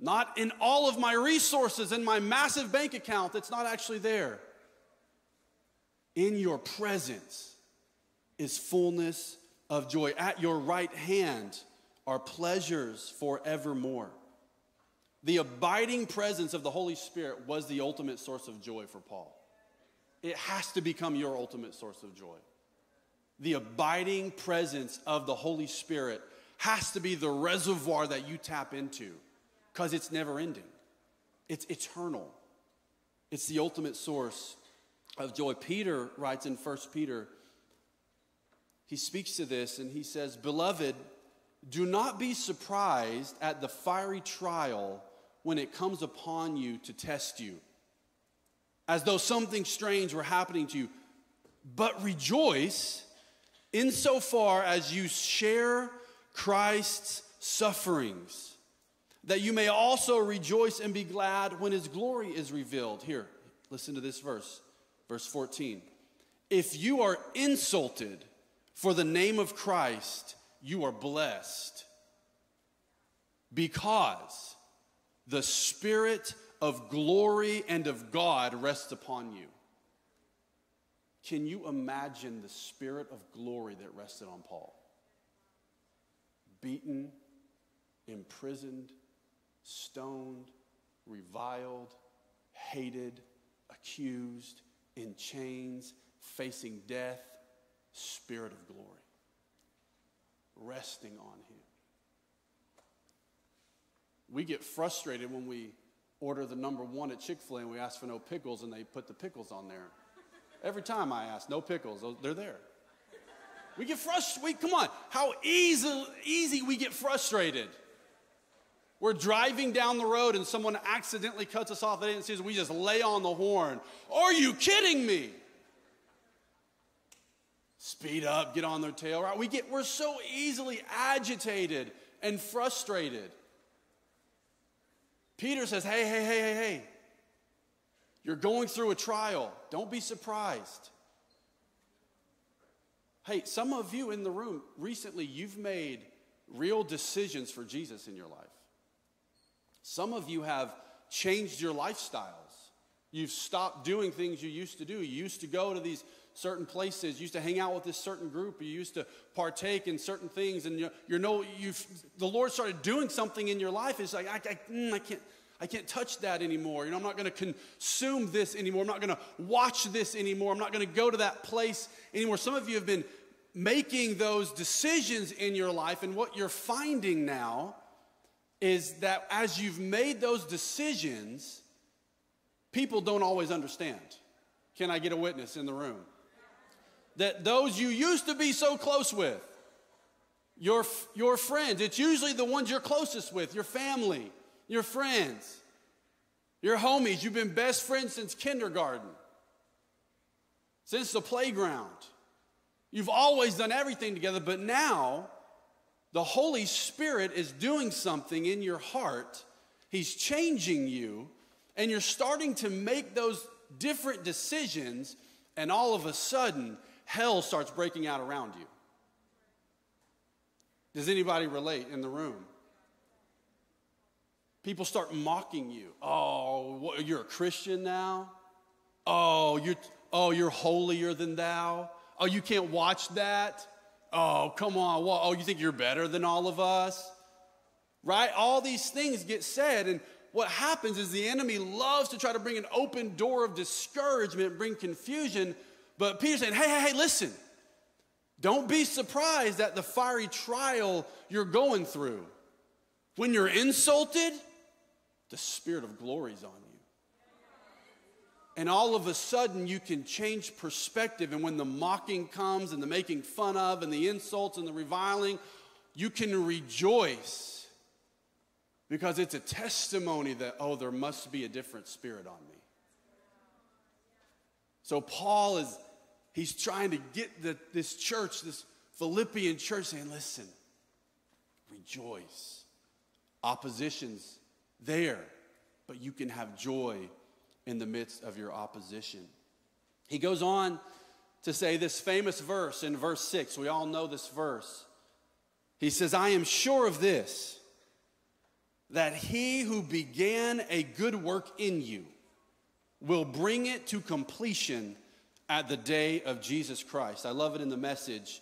Not in all of my resources and my massive bank account that's not actually there. In your presence is fullness of joy. At your right hand are pleasures forevermore. The abiding presence of the Holy Spirit was the ultimate source of joy for Paul. It has to become your ultimate source of joy. The abiding presence of the Holy Spirit has to be the reservoir that you tap into, because it's never ending. It's eternal. It's the ultimate source of joy. Peter writes in First Peter, he speaks to this and he says, beloved, do not be surprised at the fiery trial when it comes upon you to test you, as though something strange were happening to you. But rejoice insofar as you share Christ's sufferings, that you may also rejoice and be glad when his glory is revealed. Here, listen to this verse, verse fourteen. If you are insulted for the name of Christ, you are blessed, because the Spirit of glory and of God rests upon you. Can you imagine the Spirit of glory that rested on Paul? Beaten, imprisoned, stoned, reviled, hated, accused, in chains, facing death, Spirit of glory resting on him. We get frustrated when we order the number one at Chick-fil-A and we ask for no pickles and they put the pickles on there. Every time I ask, no pickles, they're there. We get frustrated. Come on, how easy, easy we get frustrated. We're driving down the road and someone accidentally cuts us off. They didn't see us. We just lay on the horn. Are you kidding me? Speed up, get on their tail, right? We get, we're so easily agitated and frustrated. Peter says, hey, hey, hey, hey, hey. You're going through a trial. Don't be surprised. Hey, some of you in the room, recently you've made real decisions for Jesus in your life. Some of you have changed your lifestyles. You've stopped doing things you used to do. You used to go to these certain places. You used to hang out with this certain group. You used to partake in certain things. And you're, you're no, you've, the Lord started doing something in your life. It's like, I, I, I, can't, I can't touch that anymore. You know, I'm not going to consume this anymore. I'm not going to watch this anymore. I'm not going to go to that place anymore. Some of you have been making those decisions in your life. And what you're finding now is that as you've made those decisions, people don't always understand. Can I get a witness in the room? That those you used to be so close with, your, your friends, it's usually the ones you're closest with, your family, your friends, your homies. You've been best friends since kindergarten, since the playground. You've always done everything together, but now the Holy Spirit is doing something in your heart. He's changing you, and you're starting to make those different decisions, and all of a sudden, hell starts breaking out around you. Does anybody relate in the room? People start mocking you. Oh, what, you're a Christian now? Oh, you're, oh, you're holier than thou? Oh, you can't watch that? Oh, come on. Oh, you think you're better than all of us? Right? All these things get said, and what happens is the enemy loves to try to bring an open door of discouragement, bring confusion, but Peter's saying, hey, hey, hey, listen. Don't be surprised at the fiery trial you're going through. When you're insulted, the Spirit of glory's on you. And all of a sudden, you can change perspective. And when the mocking comes and the making fun of and the insults and the reviling, you can rejoice because it's a testimony that, oh, there must be a different spirit on me. So Paul is, he's trying to get the, this church, this Philippian church, saying, listen, rejoice. Opposition's there, but you can have joy in the midst of your opposition. He goes on to say this famous verse in verse six. We all know this verse. He says, I am sure of this, that he who began a good work in you will bring it to completion at the day of Jesus Christ. I love it in the Message.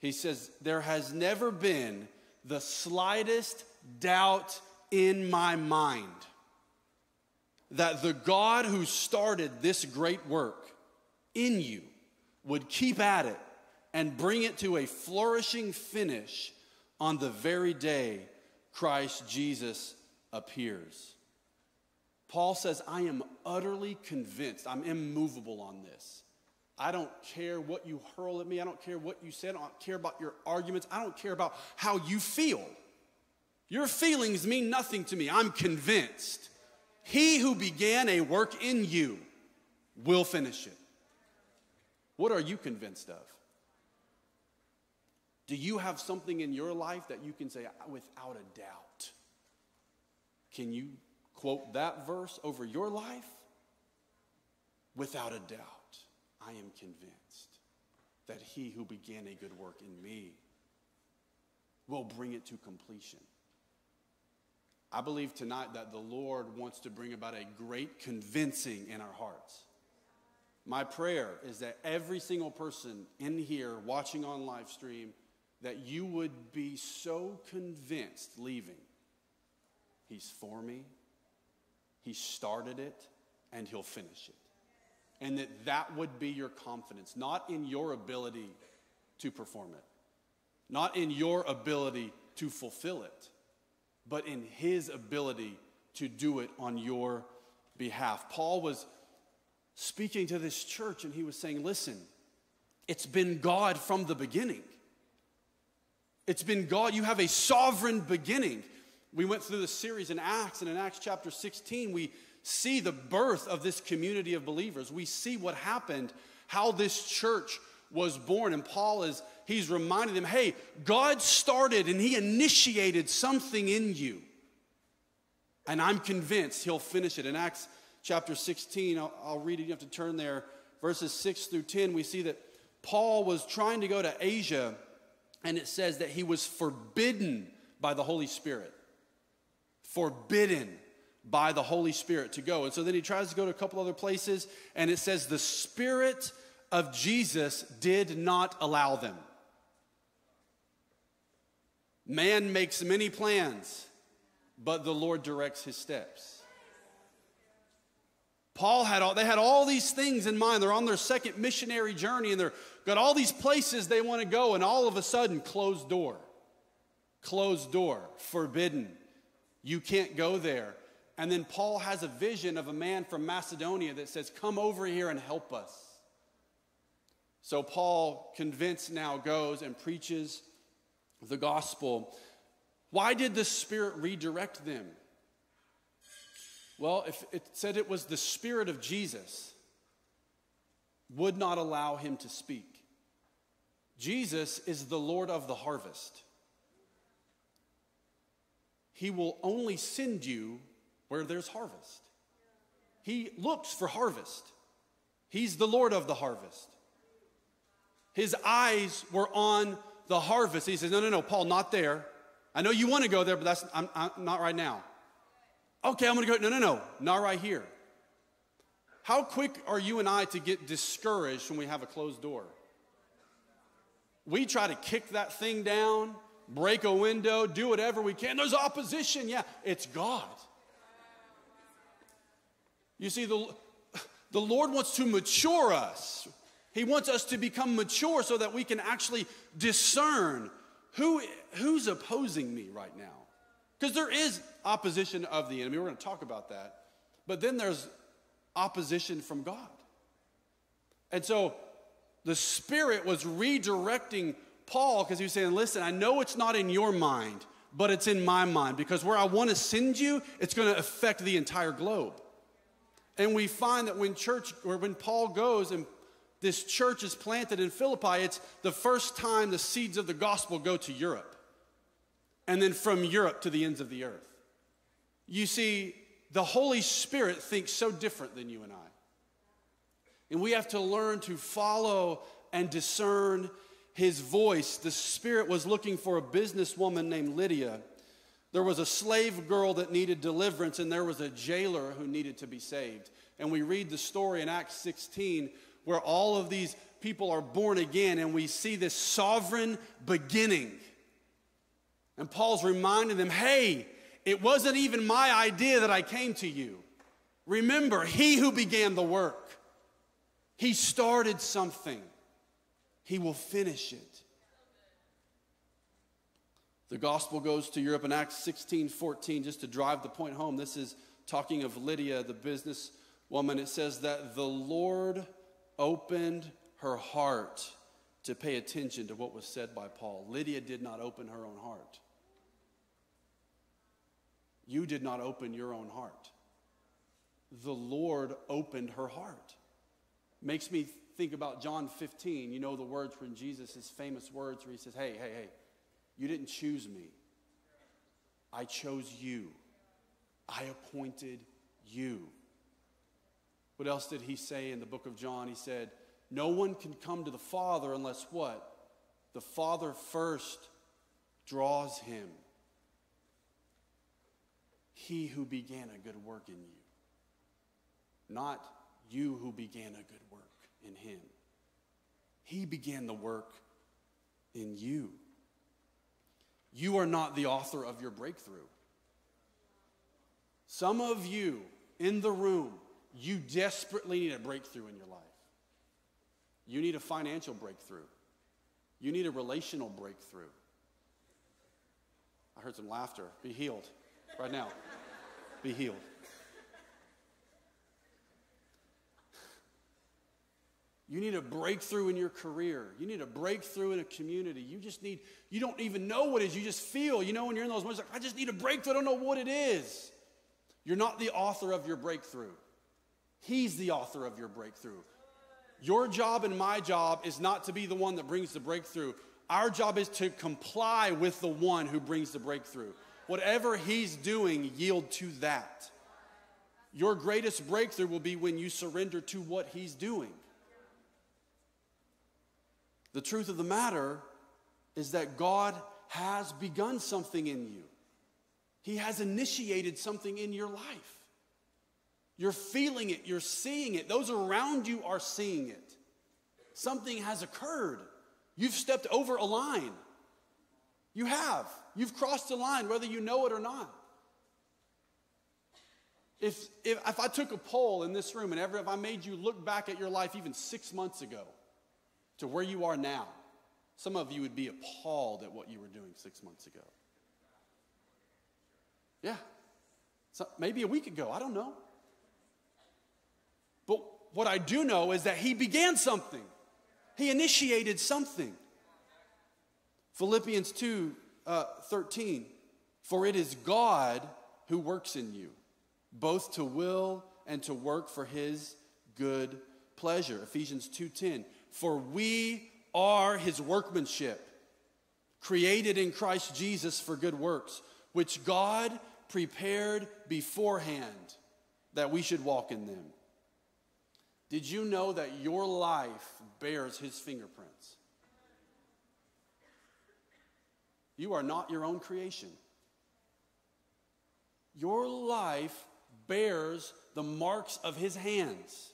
He says, there has never been the slightest doubt in my mind that the God who started this great work in you would keep at it and bring it to a flourishing finish on the very day Christ Jesus appears. Paul says, I am utterly convinced. I'm immovable on this. I don't care what you hurl at me. I don't care what you say. I don't care about your arguments. I don't care about how you feel. Your feelings mean nothing to me. I'm convinced. He who began a work in you will finish it. What are you convinced of? Do you have something in your life that you can say without a doubt? Can you quote that verse over your life? Without a doubt, I am convinced that he who began a good work in me will bring it to completion. I believe tonight that the Lord wants to bring about a great convincing in our hearts. My prayer is that every single person in here watching on live stream, that you would be so convinced leaving. He's for me. He started it, and he'll finish it. And that that would be your confidence, not in your ability to perform it, not in your ability to fulfill it, but in his ability to do it on your behalf. Paul was speaking to this church, and he was saying, listen, it's been God from the beginning. It's been God. You have a sovereign beginning. We went through this series in Acts, and in Acts chapter sixteen, we see the birth of this community of believers. We see what happened, how this church was born. And Paul is, he's reminded them, hey, God started and he initiated something in you. And I'm convinced he'll finish it. In Acts chapter sixteen, I'll, I'll read it. You have to turn there. Verses six through ten, we see that Paul was trying to go to Asia, and it says that he was forbidden by the Holy Spirit. Forbidden by the Holy Spirit to go. And so then he tries to go to a couple other places, and it says the Spirit of Jesus did not allow them. Man makes many plans, but the Lord directs his steps. Paul had all, they had all these things in mind. They're on their second missionary journey, and they've got all these places they want to go, and all of a sudden, closed door. Closed door, forbidden. You can't go there. And then Paul has a vision of a man from Macedonia that says, come over here and help us. So Paul, convinced now, goes and preaches the gospel. Why did the Spirit redirect them? Well, if it said it was the Spirit of Jesus, would not allow him to speak. Jesus is the Lord of the harvest. He will only send you where there's harvest. He looks for harvest. He's the Lord of the harvest. His eyes were on the harvest. He says, no, no, no, Paul, not there. I know you want to go there, but that's I'm, I'm not right now. Okay, I'm going to go. No, no, no, not right here. How quick are you and I to get discouraged when we have a closed door? We try to kick that thing down, break a window, do whatever we can. There's opposition. Yeah, it's God. You see, the, the Lord wants to mature us. He wants us to become mature so that we can actually discern who, who's opposing me right now. Because there is opposition of the enemy. We're going to talk about that. But then there's opposition from God. And so the Spirit was redirecting Paul because he was saying, listen, I know it's not in your mind, but it's in my mind. Because where I want to send you, it's going to affect the entire globe. And we find that when church, or when Paul goes and this church is planted in Philippi, it's the first time the seeds of the gospel go to Europe. And then from Europe to the ends of the earth. You see, the Holy Spirit thinks so different than you and I. And we have to learn to follow and discern his voice. The Spirit was looking for a businesswoman named Lydia. There was a slave girl that needed deliverance, and there was a jailer who needed to be saved. And we read the story in Acts sixteen where all of these people are born again, and we see this sovereign beginning. And Paul's reminding them, hey, it wasn't even my idea that I came to you. Remember, he who began the work, he started something. He will finish it. The gospel goes to Europe in Acts sixteen fourteen, just to drive the point home. This is talking of Lydia, the businesswoman. It says that the Lord opened her heart to pay attention to what was said by Paul. Lydia did not open her own heart. You did not open your own heart. The Lord opened her heart. Makes me think about John fifteen. You know the words from Jesus, his famous words where he says, hey, hey, hey, you didn't choose me. I chose you. I appointed you. What else did he say in the book of John? He said, no one can come to the Father unless what? The Father first draws him. He who began a good work in you. Not you who began a good work in him. He began the work in you. You are not the author of your breakthrough. Some of you in the room, you desperately need a breakthrough in your life. You need a financial breakthrough. You need a relational breakthrough. I heard some laughter. Be healed right now. Be healed. You need a breakthrough in your career. You need a breakthrough in a community. You just need, you don't even know what it is. You just feel, you know, when you're in those moments, like, I just need a breakthrough. I don't know what it is. You're not the author of your breakthrough. He's the author of your breakthrough. Your job and my job is not to be the one that brings the breakthrough. Our job is to comply with the one who brings the breakthrough. Whatever he's doing, yield to that. Your greatest breakthrough will be when you surrender to what he's doing. The truth of the matter is that God has begun something in you. He has initiated something in your life. You're feeling it. You're seeing it. Those around you are seeing it. Something has occurred. You've stepped over a line. You have. You've crossed a line, whether you know it or not. If, if, if I took a poll in this room and ever, if I made you look back at your life even six months ago to where you are now, some of you would be appalled at what you were doing six months ago. Yeah. So maybe a week ago. I don't know. But what I do know is that he began something. He initiated something. Philippians two, thirteen, for it is God who works in you, both to will and to work for his good pleasure. Ephesians two, ten, for we are his workmanship, created in Christ Jesus for good works, which God prepared beforehand that we should walk in them. Did you know that your life bears his fingerprints? You are not your own creation. Your life bears the marks of his hands.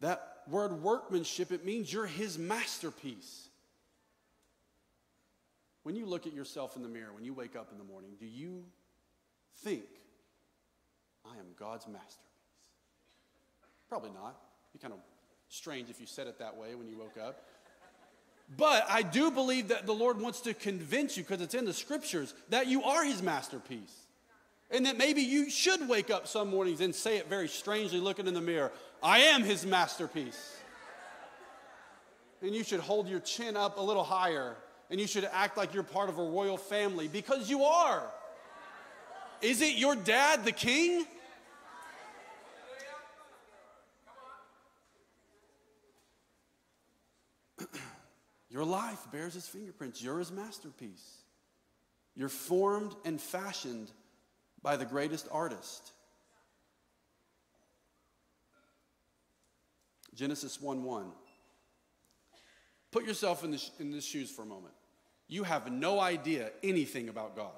That word workmanship, it means you're his masterpiece. When you look at yourself in the mirror, when you wake up in the morning, do you think, I am God's masterpiece? Probably not. It'd be kind of strange if you said it that way when you woke up. But I do believe that the Lord wants to convince you, because it's in the scriptures, that you are his masterpiece. And that maybe you should wake up some mornings and say it very strangely, looking in the mirror, I am his masterpiece. And you should hold your chin up a little higher. And you should act like you're part of a royal family, because you are. Is it your dad, the king? Your life bears his fingerprints. You're his masterpiece. You're formed and fashioned by the greatest artist. Genesis one one. Put yourself in this, in this shoes for a moment. You have no idea anything about God.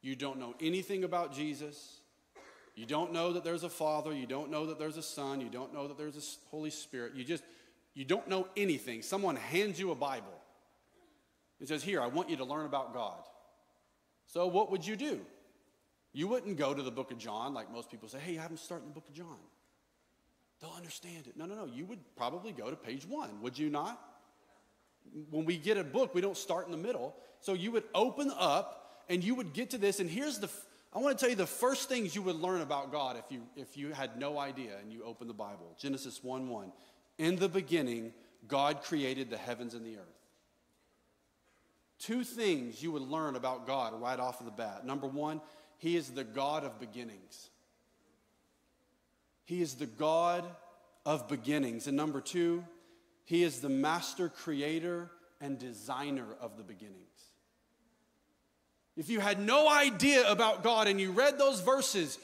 You don't know anything about Jesus. You don't know that there's a Father. You don't know that there's a Son. You don't know that there's a Holy Spirit. You just, you don't know anything. Someone hands you a Bible. It says, here, I want you to learn about God. So what would you do? You wouldn't go to the book of John, like most people say, hey, have them start in the book of John. They'll understand it. No, no, no. You would probably go to page one, would you not? When we get a book, we don't start in the middle. So you would open up, and you would get to this, and here's the, I want to tell you the first things you would learn about God if you, if you had no idea and you opened the Bible. Genesis one one, in the beginning, God created the heavens and the earth. Two things you would learn about God right off of the bat. Number one, he is the God of beginnings. He is the God of beginnings. And number two, he is the master creator and designer of the beginnings. If you had no idea about God and you read those verses,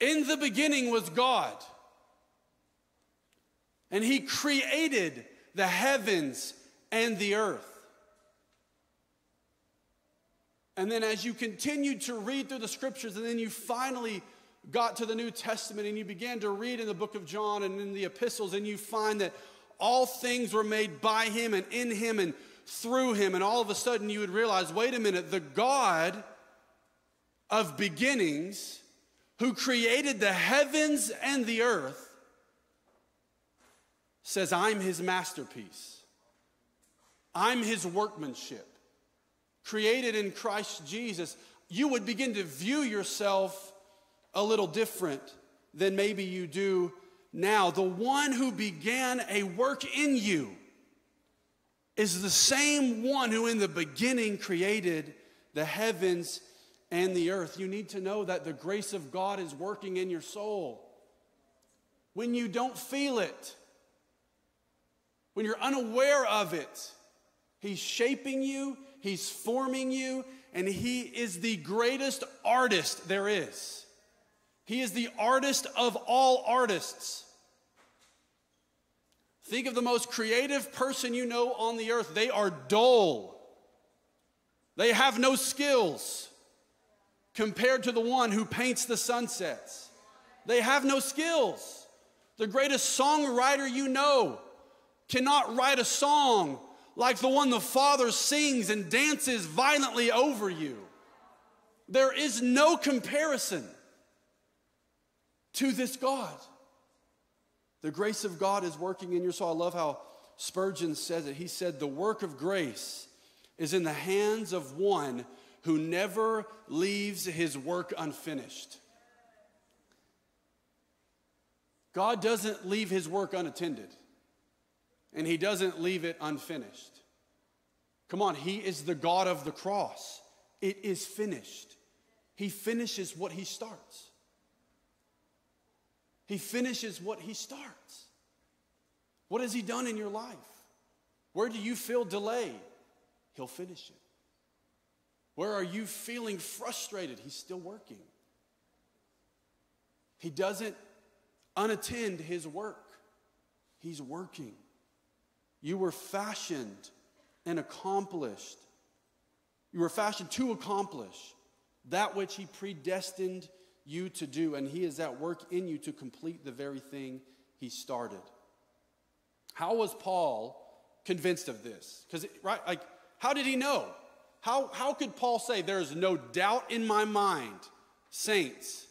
in the beginning was God. And he created the heavens and the earth. And then as you continued to read through the scriptures, and then you finally got to the New Testament and you began to read in the book of John and in the epistles, and you find that all things were made by him and in him and through him, and all of a sudden you would realize, wait a minute, the God of beginnings who created the heavens and the earth says, I'm his masterpiece. I'm his workmanship, created in Christ Jesus. You would begin to view yourself a little different than maybe you do now. The one who began a work in you is the same one who in the beginning created the heavens and the earth. You need to know that the grace of God is working in your soul. When you don't feel it, when you're unaware of it, he's shaping you, he's forming you, and he is the greatest artist there is. He is the artist of all artists. Think of the most creative person you know on the earth. They are dull. They have no skills compared to the one who paints the sunsets. They have no skills. The greatest songwriter you know cannot write a song like the one the Father sings and dances violently over you. There is no comparison to this God. The grace of God is working in your soul. I love how Spurgeon says it. He said, the work of grace is in the hands of one who never leaves his work unfinished. God doesn't leave his work unattended, and he doesn't leave it unfinished. Come on, he is the God of the cross. It is finished. He finishes what he starts. He finishes what he starts. What has he done in your life? Where do you feel delay? He'll finish it. Where are you feeling frustrated? He's still working. He doesn't unattend his work. He's working. You were fashioned and accomplished. You were fashioned to accomplish that which he predestined you to do, and he is at work in you to complete the very thing he started. How was Paul convinced of this? Because, right, like, how did he know? How, how could Paul say, there is no doubt in my mind, saints,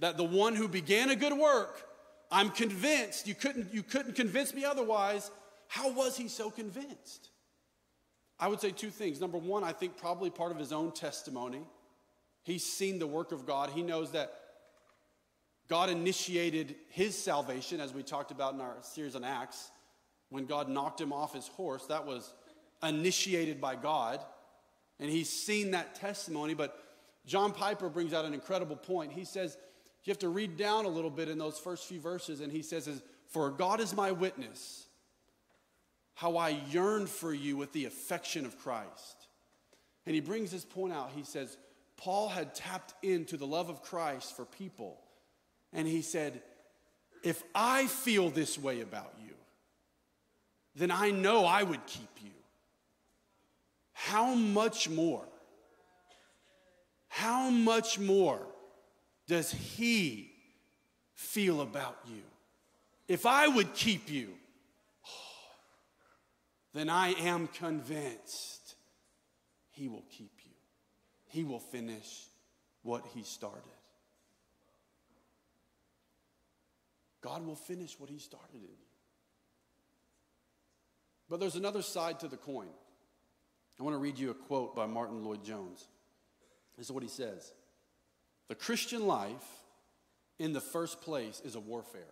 that the one who began a good work, I'm convinced, you couldn't, you couldn't convince me otherwise. How was he so convinced? I would say two things. Number one, I think probably part of his own testimony. He's seen the work of God. He knows that God initiated his salvation, as we talked about in our series on Acts. When God knocked him off his horse, that was initiated by God. And he's seen that testimony. But John Piper brings out an incredible point. He says, you have to read down a little bit in those first few verses. And he says, for God is my witness, how I yearned for you with the affection of Christ. And he brings this point out. He says, Paul had tapped into the love of Christ for people. And he said, if I feel this way about you, then I know I would keep you. How much more? How much more does he feel about you? If I would keep you, oh, then I am convinced he will keep you. He will finish what he started. God will finish what he started in you. But there's another side to the coin. I want to read you a quote by Martin Lloyd Jones. This is what he says. The Christian life, in the first place, is a warfare.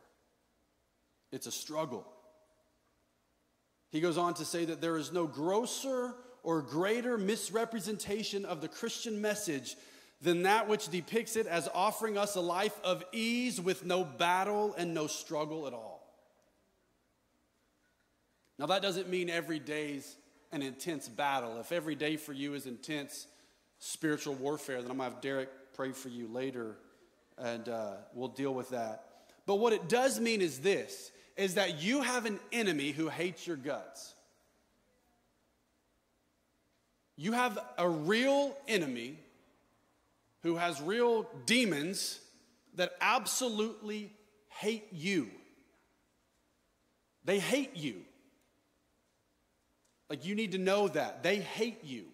It's a struggle. He goes on to say that there is no grosser or greater misrepresentation of the Christian message than that which depicts it as offering us a life of ease with no battle and no struggle at all. Now, that doesn't mean every day's an intense battle. If every day for you is intense spiritual warfare, then I'm going to have Derek pray for you later, and uh, we'll deal with that. But what it does mean is this, is that you have an enemy who hates your guts. You have a real enemy who has real demons that absolutely hate you. They hate you. Like, you need to know that. They hate you.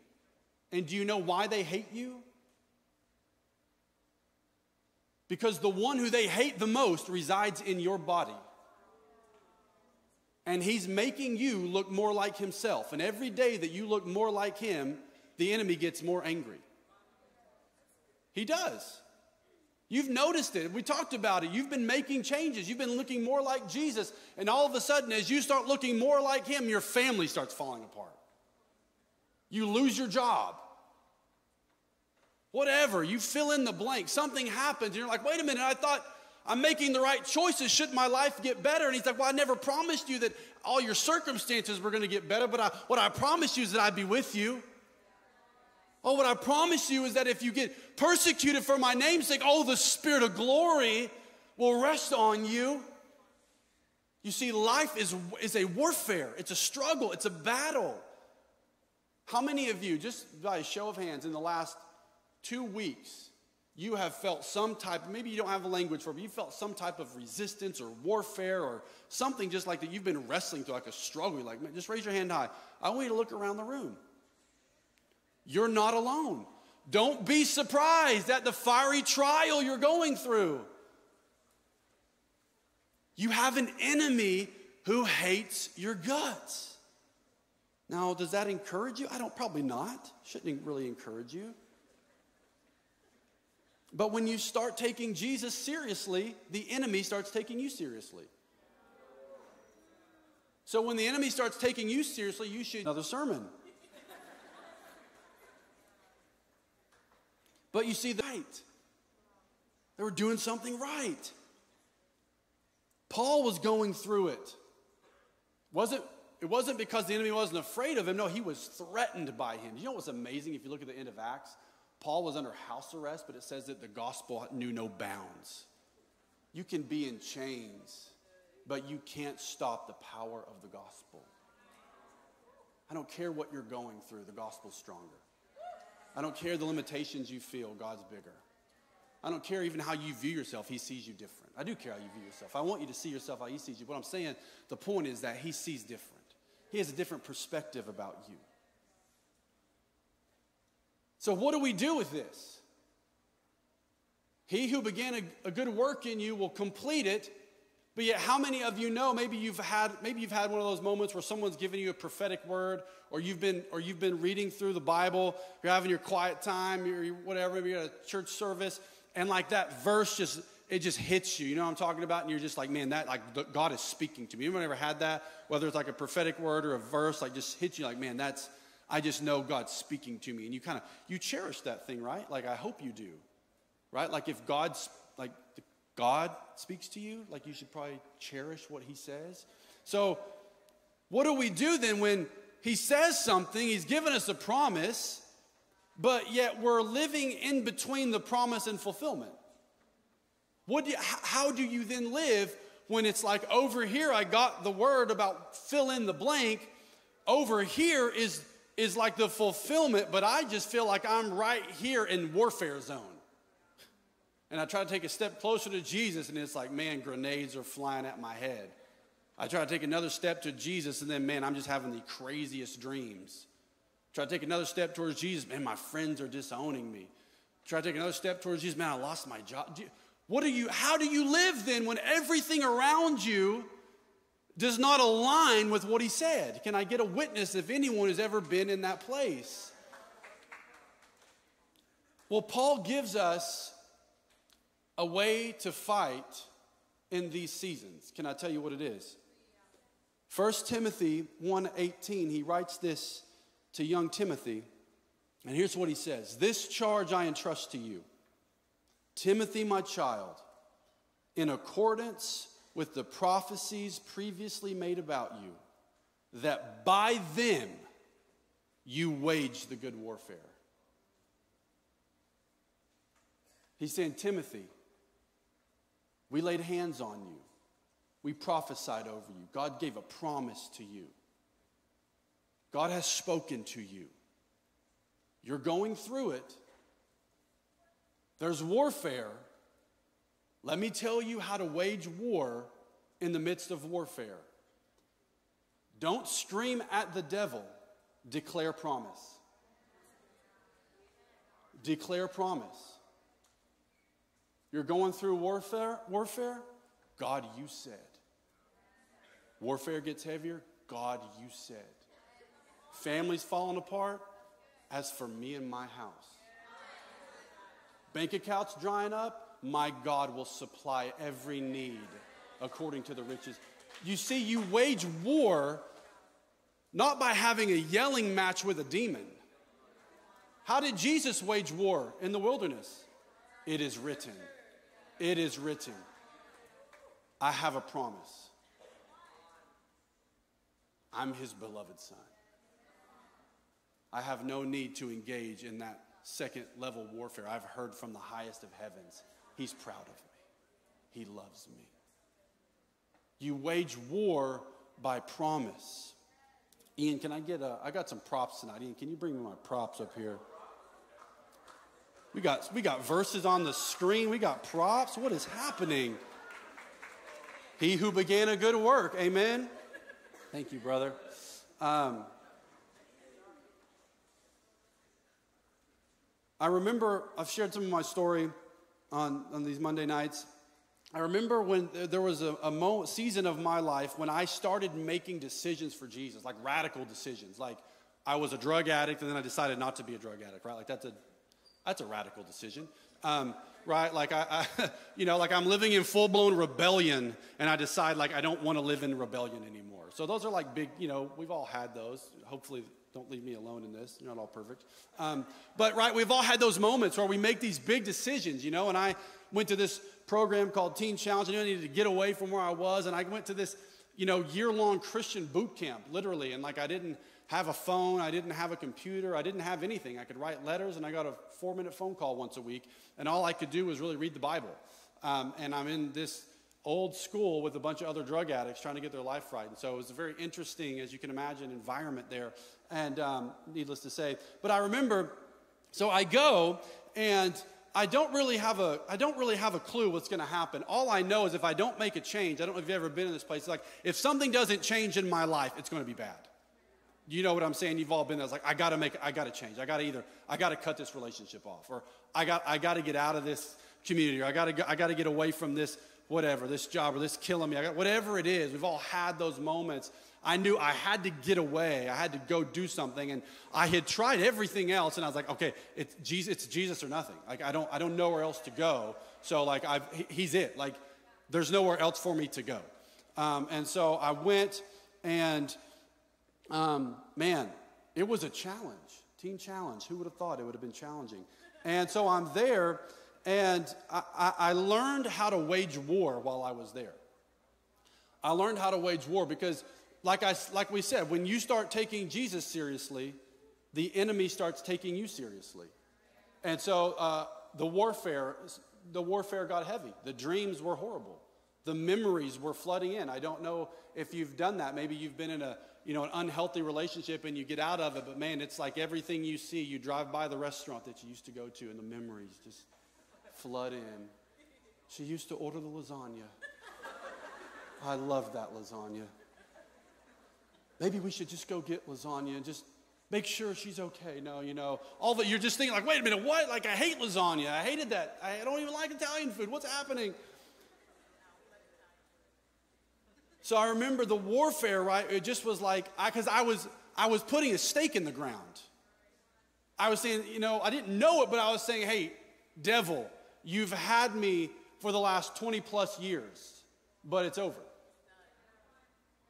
And do you know why they hate you? Because the one who they hate the most resides in your body. And he's making you look more like himself. And every day that you look more like him, the enemy gets more angry. He does. You've noticed it. We talked about it. You've been making changes. You've been looking more like Jesus. And all of a sudden, as you start looking more like him, your family starts falling apart. You lose your job. Whatever. You fill in the blank. Something happens. And you're like, wait a minute. I thought I'm making the right choices. Shouldn't my life get better? And he's like, well, I never promised you that all your circumstances were going to get better. But I, what I promised you is that I'd be with you. Oh, what I promise you is that if you get persecuted for my name's sake, oh, the spirit of glory will rest on you. You see, life is, is a warfare. It's a struggle. It's a battle. How many of you, just by a show of hands, in the last two weeks, you have felt some type, maybe you don't have a language for it, but you felt some type of resistance or warfare or something just like that you've been wrestling through, like a struggle. You're like, man, just raise your hand high. I want you to look around the room. You're not alone. Don't be surprised at the fiery trial you're going through. You have an enemy who hates your guts. Now, does that encourage you? I don't, probably not. Shouldn't really encourage you. But when you start taking Jesus seriously, the enemy starts taking you seriously. So when the enemy starts taking you seriously, you should another sermon. But you see, right. They were doing something right. Paul was going through it. Wasn't, it wasn't because the enemy wasn't afraid of him. No, he was threatened by him. You know what's amazing? If you look at the end of Acts, Paul was under house arrest, but it says that the gospel knew no bounds. You can be in chains, but you can't stop the power of the gospel. I don't care what you're going through. The gospel's stronger. I don't care the limitations you feel, God's bigger. I don't care even how you view yourself, he sees you different. I do care how you view yourself. I want you to see yourself how he sees you. What I'm saying, the point is that he sees different. He has a different perspective about you. So what do we do with this? He who began a, a good work in you will complete it, but yet how many of you know, maybe you've had maybe you've had one of those moments where someone's given you a prophetic word, or you've been or you've been reading through the Bible, you're having your quiet time, you're, you're whatever, maybe you're at a church service, and like that verse just it just hits you. You know what I'm talking about? And you're just like, man, that like God is speaking to me. Anyone ever had that? Whether it's like a prophetic word or a verse, like just hits you like, man, that's I just know God's speaking to me. And you kind of you cherish that thing, right? Like I hope you do. Right? Like if God's like the God speaks to you, like you should probably cherish what he says. So what do we do then when he says something, he's given us a promise, but yet we're living in between the promise and fulfillment? What do you, how do you then live when it's like over here I got the word about fill in the blank, over here is, is like the fulfillment, but I just feel like I'm right here in warfare zone. And I try to take a step closer to Jesus, and it's like, man, grenades are flying at my head. I try to take another step to Jesus, and then, man, I'm just having the craziest dreams. Try to take another step towards Jesus, man, my friends are disowning me. Try to take another step towards Jesus, man, I lost my job. What do you, how do you live then when everything around you does not align with what he said? Can I get a witness if anyone has ever been in that place? Well, Paul gives us a way to fight in these seasons. Can I tell you what it is? First Timothy one eighteen, he writes this to young Timothy, and here's what he says. This charge I entrust to you, Timothy, my child, in accordance with the prophecies previously made about you, that by them you wage the good warfare. He's saying, Timothy, we laid hands on you. We prophesied over you. God gave a promise to you. God has spoken to you. You're going through it. There's warfare. Let me tell you how to wage war in the midst of warfare. Don't scream at the devil. Declare promise. Declare promise. You're going through warfare, warfare? God, you said. Warfare gets heavier? God, you said. Families falling apart? As for me and my house. Bank accounts drying up? my God will supply every need according to the riches. You see, you wage war not by having a yelling match with a demon. How did Jesus wage war in the wilderness? It is written. It is written. I have a promise. I'm his beloved son. I have no need to engage in that second level warfare. I've heard from the highest of heavens. He's proud of me. He loves me. You wage war by promise. Ian, can I get a, I got some props tonight. Ian, can you bring me my props up here? We got, we got verses on the screen. We got props. What is happening? He who began a good work. Amen. Thank you, brother. Um, I remember, I've shared some of my story on, on these Monday nights. I remember when there was a, a moment, season of my life when I started making decisions for Jesus, like radical decisions. Like I was a drug addict and then I decided not to be a drug addict, right? Like that's a, that's a radical decision, um, right? Like I, I, you know, like I'm living in full-blown rebellion and I decide like I don't want to live in rebellion anymore. So those are like big, you know, we've all had those, hopefully. Don't leave me alone in this. You're not all perfect. Um, but, right, we've all had those moments where we make these big decisions, you know. And I went to this program called Teen Challenge. I knew I needed to get away from where I was. And I went to this, you know, year-long Christian boot camp, literally. And, like, I didn't have a phone. I didn't have a computer. I didn't have anything. I could write letters, and I got a four-minute phone call once a week. And all I could do was really read the Bible. Um, and I'm in this old school with a bunch of other drug addicts trying to get their life right. And so it was a very interesting, as you can imagine, environment there. And um, needless to say, but I remember, so I go and I don't really have a, I don't really have a clue what's going to happen. All I know is if I don't make a change, I don't know if you've ever been in this place. It's like if something doesn't change in my life, it's going to be bad. You know what I'm saying? You've all been there. It's like, I got to make, I got to change. I got to either, I got to cut this relationship off, or I got, I got to get out of this community, or I got to, I got to get away from this, whatever, this job, or this killing me. I got, whatever it is, we've all had those moments. I knew I had to get away. I had to go do something, and I had tried everything else, and I was like, okay, it's Jesus, it's Jesus or nothing. Like I don't, I don't know where else to go. So like I've, he's it. Like there's nowhere else for me to go. Um, and so I went, and um, man, it was a challenge. Teen Challenge. Who would have thought it would have been challenging? And so I'm there, and I, I, I learned how to wage war while I was there. I learned how to wage war because. Like, I, like we said, when you start taking Jesus seriously, the enemy starts taking you seriously. And so uh, the warfare, the warfare got heavy. The dreams were horrible. The memories were flooding in. I don't know if you've done that. Maybe you've been in a, you know, an unhealthy relationship and you get out of it. But, man, it's like everything you see. You drive by the restaurant that you used to go to and the memories just flood in. She used to order the lasagna. I love that lasagna. Maybe we should just go get lasagna and just make sure she's okay. No, you know, all that you're just thinking like, wait a minute, what? Like I hate lasagna. I hated that. I don't even like Italian food. What's happening? So I remember the warfare, right? It just was like, I, cause I was, I was putting a stake in the ground. I was saying, you know, I didn't know it, but I was saying, hey, devil, you've had me for the last twenty plus years, but it's over.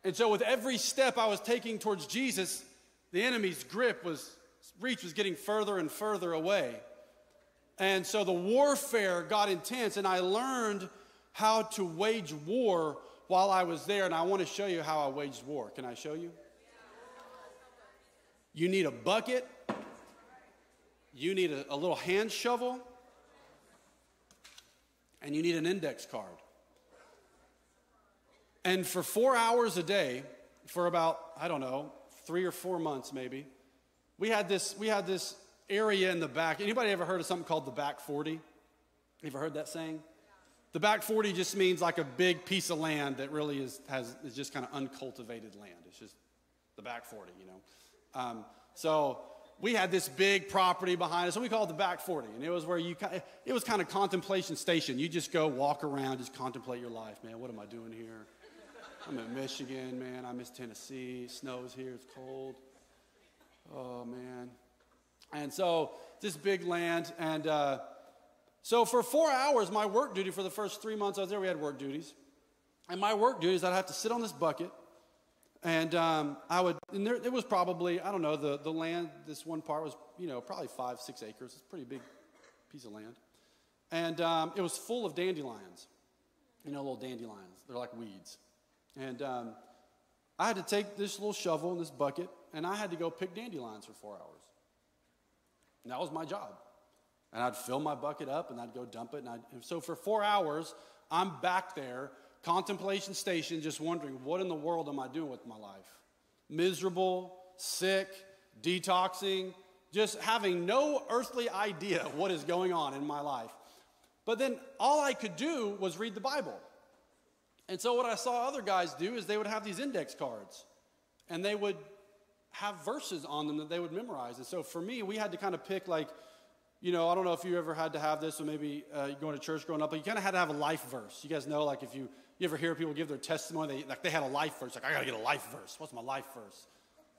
And so with every step I was taking towards Jesus, the enemy's grip was, reach was getting further and further away. And so the warfare got intense, and I learned how to wage war while I was there. And I want to show you how I waged war. Can I show you? You need a bucket. You need a, a little hand shovel. And you need an index card. And for four hours a day, for about, I don't know, three or four months maybe, we had this we had this area in the back. Anybody ever heard of something called the back forty? Ever heard that saying? The back forty just means like a big piece of land that really is, has, is just kind of uncultivated land. It's just the back forty, you know. Um, so we had this big property behind us, and we called it the back forty. And it was where you, it was kind of contemplation station. You just go walk around, just contemplate your life. Man, what am I doing here? I'm in Michigan, man. I miss Tennessee. It snows here. It's cold. Oh, man. And so this big land, and uh, So for four hours, my work duty for the first three months I was there, we had work duties. And my work duties, I'd have to sit on this bucket, and um, I would, and there, it was probably, I don't know, the, the land, this one part was, you know, probably five, six acres. It's a pretty big piece of land. And um, it was full of dandelions, you know, little dandelions. They're like weeds. And um, I had to take this little shovel and this bucket, and I had to go pick dandelions for four hours. And that was my job. And I'd fill my bucket up, and I'd go dump it. And, I'd, and so for four hours, I'm back there, contemplation station, just wondering, what in the world am I doing with my life? Miserable, sick, detoxing, just having no earthly idea what is going on in my life. But then all I could do was read the Bible. And so what I saw other guys do is they would have these index cards, and they would have verses on them that they would memorize. And so for me, we had to kind of pick, like, you know, I don't know if you ever had to have this, or maybe uh, going to church growing up, but you kind of had to have a life verse. You guys know, like, if you, you ever hear people give their testimony, they, like, they had a life verse. Like, I got to get a life verse. What's my life verse?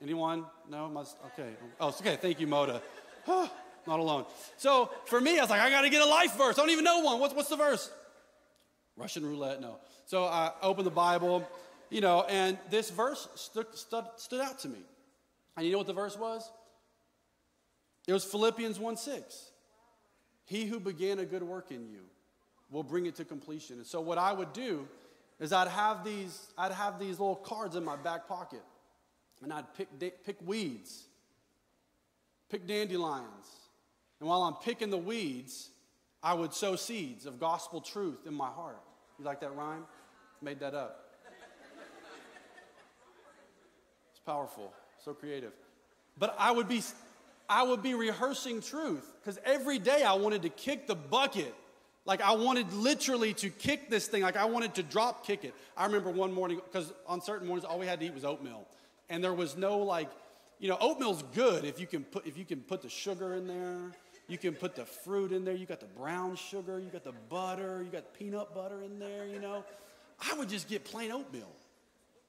Anyone? No? Must, okay. Oh, it's okay. Thank you, Moda. Not alone. So for me, I was like, I got to get a life verse. I don't even know one. What's, what's the verse? Russian roulette? No. So I opened the Bible, you know, and this verse stu- stu- stood out to me. And you know what the verse was? It was Philippians one six. He who began a good work in you will bring it to completion. And so what I would do is I'd have these, I'd have these little cards in my back pocket, and I'd pick, pick weeds, pick dandelions. And while I'm picking the weeds, I would sow seeds of gospel truth in my heart. You like that rhyme? Made that up. It's powerful, so creative. But I would be... I would be rehearsing truth, because every day I wanted to kick the bucket. Like, I wanted literally to kick this thing. Like, I wanted to drop kick it. I remember one morning, because on certain mornings all we had to eat was oatmeal, and there was no, like, you know, oatmeal's good if you can put if you can put the sugar in there, you can put the fruit in there, you got the brown sugar, you got the butter, you got peanut butter in there, you know. I would just get plain oatmeal.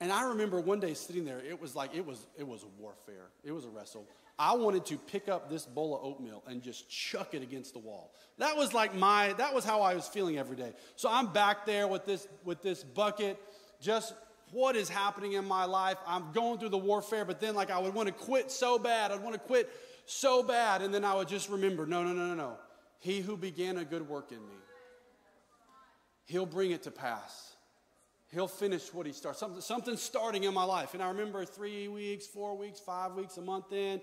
And I remember one day sitting there, it was like, it was it was warfare. It was a wrestle. I wanted to pick up this bowl of oatmeal and just chuck it against the wall. That was like my, that was how I was feeling every day. So I'm back there with this, with this bucket, just what is happening in my life? I'm going through the warfare, but then, like, I would want to quit so bad. I'd want to quit so bad. And then I would just remember, no, no, no, no, no. He who began a good work in me, he'll bring it to pass. He'll finish what he starts. Something, something's starting in my life. And I remember three weeks, four weeks, five weeks, a month in,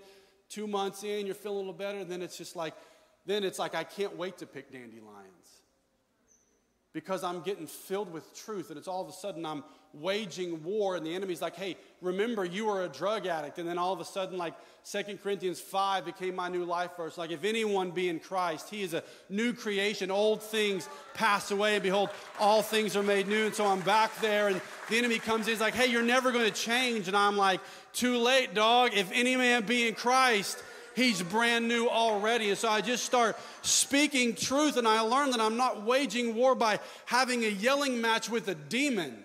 two months in, you're feeling a little better, and then it's just like, then it's like, I can't wait to pick dandelions, because I'm getting filled with truth, and it's all of a sudden I'm waging war, and the enemy's like, hey, remember you were a drug addict, and then all of a sudden, like, Second Corinthians five became my new life verse. Like, if anyone be in Christ, he is a new creation. Old things pass away, and behold, all things are made new. And so I'm back there, and the enemy comes in, he's like, hey, you're never going to change, and I'm like, too late, dog. If any man be in Christ, he's brand new already. And so I just start speaking truth, and I learned that I'm not waging war by having a yelling match with a demon.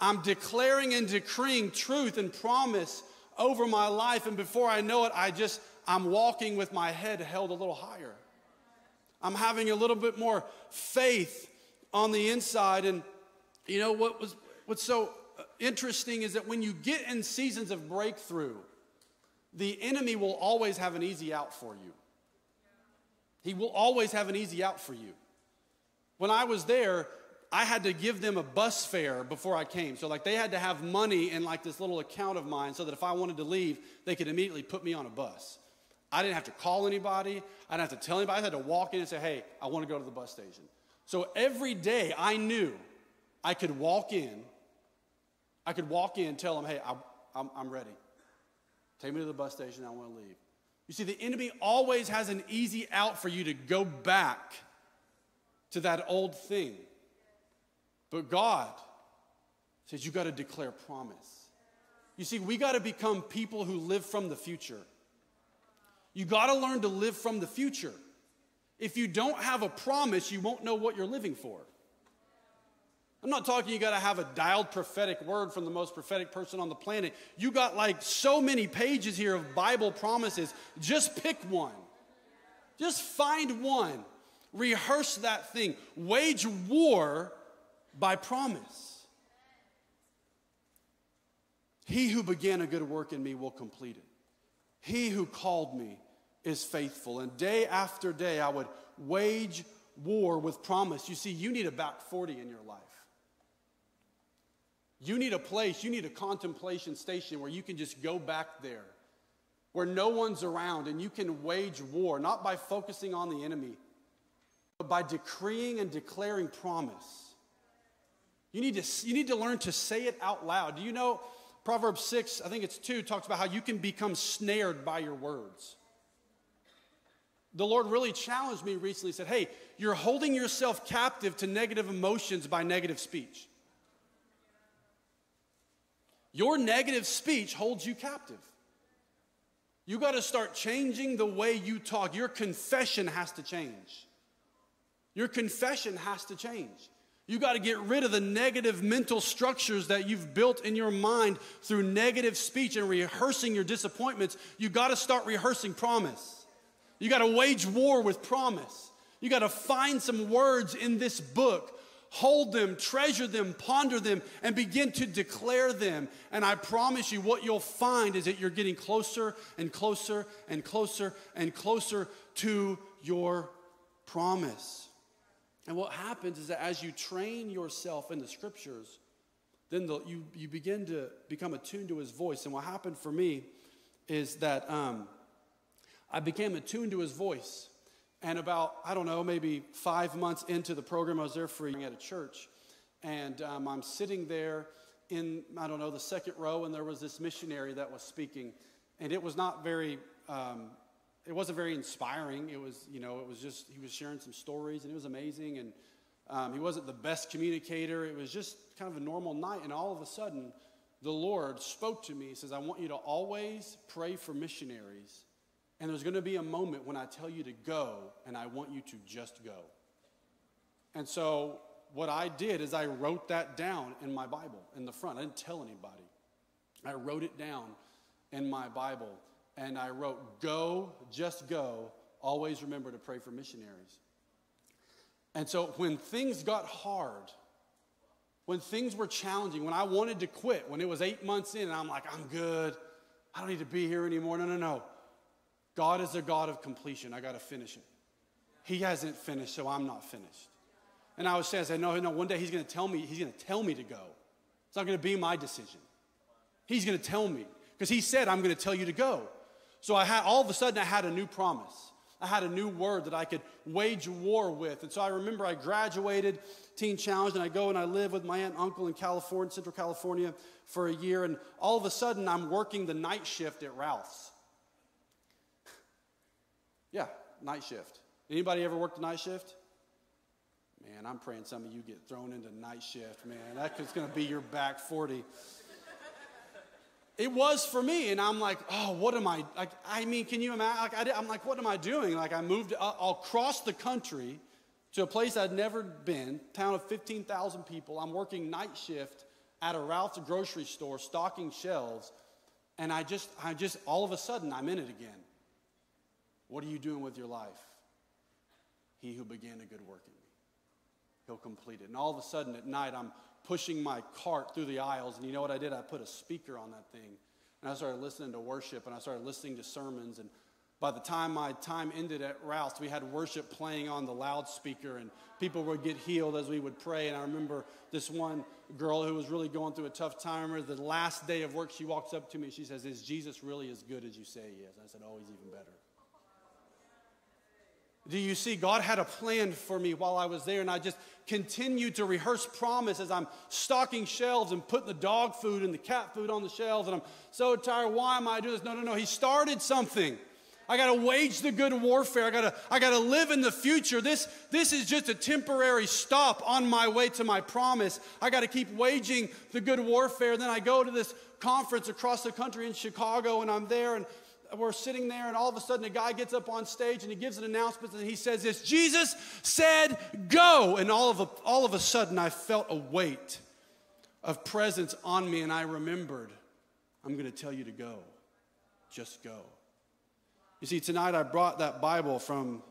I'm declaring and decreeing truth and promise over my life, and before I know it, I just, I'm walking with my head held a little higher. I'm having a little bit more faith on the inside, and you know what was what's so interesting is that when you get in seasons of breakthrough, the enemy will always have an easy out for you. He will always have an easy out for you. When I was there, I had to give them a bus fare before I came. So, like, they had to have money in, like, this little account of mine so that if I wanted to leave, they could immediately put me on a bus. I didn't have to call anybody. I didn't have to tell anybody. I had to walk in and say, hey, I want to go to the bus station. So every day I knew I could walk in. I could walk in and tell them, hey, I'm, I'm, I'm ready. Take me to the bus station. I want to leave. You see, the enemy always has an easy out for you to go back to that old thing. But God says you got to declare promise. You see, we got to become people who live from the future. You got to learn to live from the future. If you don't have a promise, you won't know what you're living for. I'm not talking you got to have a dialed prophetic word from the most prophetic person on the planet. You got, like, so many pages here of Bible promises. Just pick one. Just find one. Rehearse that thing. Wage war by promise. He who began a good work in me will complete it. He who called me is faithful. And day after day, I would wage war with promise. You see, you need a back forty in your life. You need a place, you need a contemplation station where you can just go back there, where no one's around and you can wage war, not by focusing on the enemy, but by decreeing and declaring promise. You need to, you need to learn to say it out loud. Do you know Proverbs six, I think it's two, talks about how you can become snared by your words. The Lord really challenged me recently. He said, hey, you're holding yourself captive to negative emotions by negative speech. Your negative speech holds you captive. You got to start changing the way you talk. Your confession has to change. Your confession has to change. You got to get rid of the negative mental structures that you've built in your mind through negative speech and rehearsing your disappointments. You got to start rehearsing promise. You got to wage war with promise. You got to find some words in this book. Hold them, treasure them, ponder them, and begin to declare them. And I promise you what you'll find is that you're getting closer and closer and closer and closer to your promise. And what happens is that as you train yourself in the scriptures, then the, you, you begin to become attuned to his voice. And what happened for me is that um, I became attuned to his voice. And about, I don't know, maybe five months into the program, I was there for a year at a church. And um, I'm sitting there in, I don't know, the second row, and there was this missionary that was speaking. And it was not very, um, it wasn't very inspiring. It was, you know, it was just, he was sharing some stories, and it was amazing. And um, he wasn't the best communicator. It was just kind of a normal night. And all of a sudden, the Lord spoke to me. He says, I want you to always pray for missionaries. And there's going to be a moment when I tell you to go, and I want you to just go. And so what I did is I wrote that down in my Bible in the front. I didn't tell anybody. I wrote it down in my Bible, and I wrote, go, just go, always remember to pray for missionaries. And so when things got hard, when things were challenging, when I wanted to quit, when it was eight months in, and I'm like, I'm good. I don't need to be here anymore. No, no, no. God is a God of completion. I got to finish it. He hasn't finished, so I'm not finished. And I was saying, I said, no, no, one day he's going to tell me, he's going to tell me to go. It's not going to be my decision. He's going to tell me because he said, I'm going to tell you to go. So I had, all of a sudden I had a new promise. I had a new word that I could wage war with. And so I remember I graduated Teen Challenge, and I go and I live with my aunt and uncle in California, Central California for a year. And all of a sudden I'm working the night shift at Ralph's. Yeah, night shift. Anybody ever worked a night shift? Man, I'm praying some of you get thrown into night shift, man. That's going to be your back forty. It was for me, and I'm like, oh, what am I? Like, I mean, can you imagine? Like, I did, I'm like, what am I doing? Like, I moved uh, all across the country to a place I'd never been, town of fifteen thousand people. I'm working night shift at a Ralph's grocery store, stocking shelves, and I just, I just, all of a sudden, I'm in it again. What are you doing with your life? He who began a good work in me, he'll complete it. And all of a sudden at night, I'm pushing my cart through the aisles. And you know what I did? I put a speaker on that thing. And I started listening to worship, and I started listening to sermons. And by the time my time ended at Ralph's, we had worship playing on the loudspeaker, and people would get healed as we would pray. And I remember this one girl who was really going through a tough time. The last day of work, she walks up to me and she says, is Jesus really as good as you say he is? And I said, oh, he's even better. Do you see, God had a plan for me while I was there, and I just continued to rehearse promise as I'm stocking shelves and putting the dog food and the cat food on the shelves, and I'm so tired, why am I doing this? No, no, no, he started something. I got to wage the good warfare. I got to I got to live in the future. This, this is just a temporary stop on my way to my promise. I got to keep waging the good warfare. Then I go to this conference across the country in Chicago, and I'm there, and we're sitting there, and all of a sudden a guy gets up on stage and he gives an announcement, and he says this, Jesus said go. And all of a, all of a sudden I felt a weight of presence on me, and I remembered, I'm going to tell you to go. Just go. You see, tonight I brought that Bible from,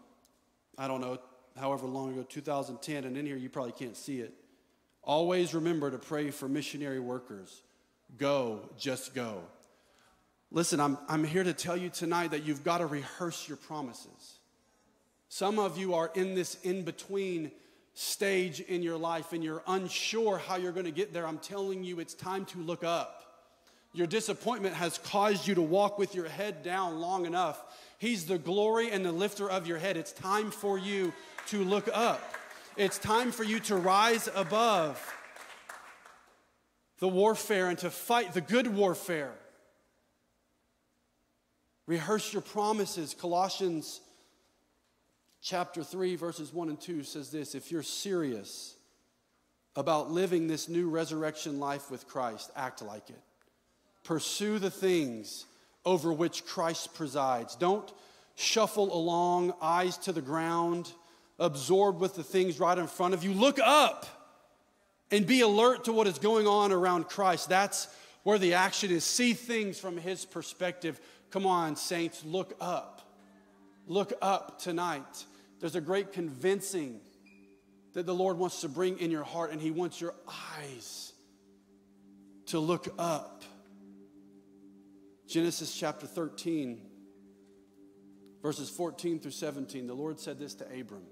I don't know however long ago, two thousand ten, and in here you probably can't see it. Always remember to pray for missionary workers. Go, just go. Listen, I'm, I'm here to tell you tonight that you've got to rehearse your promises. Some of you are in this in-between stage in your life and you're unsure how you're going to get there. I'm telling you, it's time to look up. Your disappointment has caused you to walk with your head down long enough. He's the glory and the lifter of your head. It's time for you to look up. It's time for you to rise above the warfare and to fight the good warfare. Rehearse your promises. Colossians chapter three, verses one and two says this: if you're serious about living this new resurrection life with Christ, act like it. Pursue the things over which Christ presides. Don't shuffle along, eyes to the ground, absorbed with the things right in front of you. Look up and be alert to what is going on around Christ. That's where the action is. See things from his perspective. Come on, saints, look up. Look up tonight. There's a great convincing that the Lord wants to bring in your heart, and he wants your eyes to look up. Genesis chapter thirteen, verses fourteen through seventeen, the Lord said this to Abram.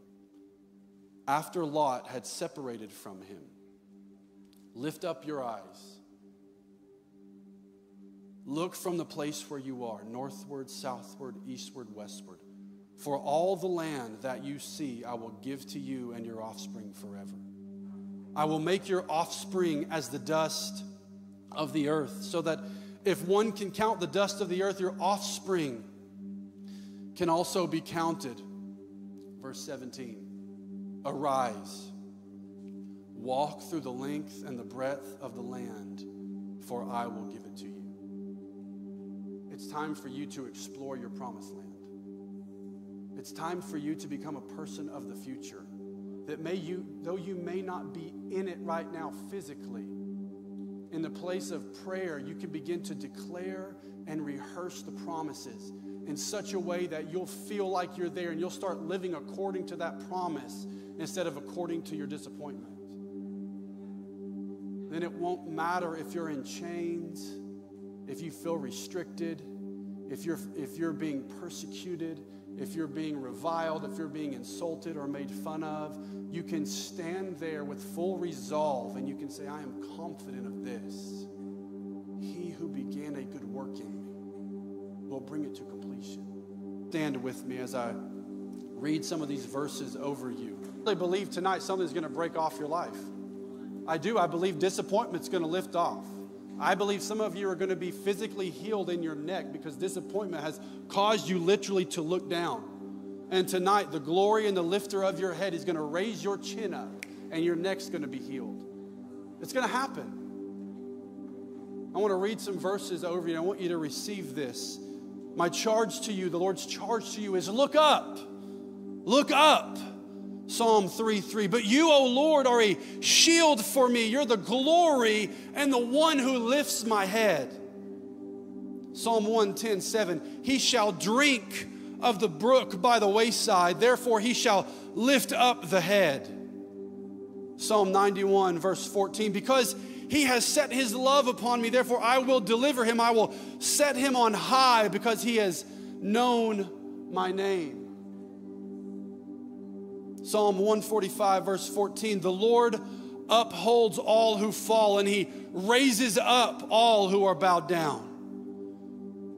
After Lot had separated from him, lift up your eyes. Look from the place where you are, northward, southward, eastward, westward. For all the land that you see, I will give to you and your offspring forever. I will make your offspring as the dust of the earth, so that if one can count the dust of the earth, your offspring can also be counted. Verse seventeen, arise, walk through the length and the breadth of the land, for I will give it to you. It's time for you to explore your promised land. It's time for you to become a person of the future, that may you, though you may not be in it right now physically, in the place of prayer, you can begin to declare and rehearse the promises in such a way that you'll feel like you're there, and you'll start living according to that promise instead of according to your disappointment. Then it won't matter if you're in chains, if you feel restricted, if you're, if you're being persecuted, if you're being reviled, if you're being insulted or made fun of. You can stand there with full resolve and you can say, I am confident of this. He who began a good work in me will bring it to completion. Stand with me as I read some of these verses over you. I believe tonight something's going to break off your life. I do. I believe disappointment's going to lift off. I believe some of you are going to be physically healed in your neck because disappointment has caused you literally to look down. And tonight, the glory and the lifter of your head is going to raise your chin up and your neck's going to be healed. It's going to happen. I want to read some verses over you. I want you to receive this. My charge to you, the Lord's charge to you, is look up. Look up. Psalm three three, but you, O Lord, are a shield for me. You're the glory and the one who lifts my head. Psalm one ten, seven, he shall drink of the brook by the wayside. Therefore, he shall lift up the head. Psalm ninety-one, verse fourteen, because he has set his love upon me, therefore I will deliver him. I will set him on high because he has known my name. Psalm one forty-five, verse fourteen, the Lord upholds all who fall, and he raises up all who are bowed down.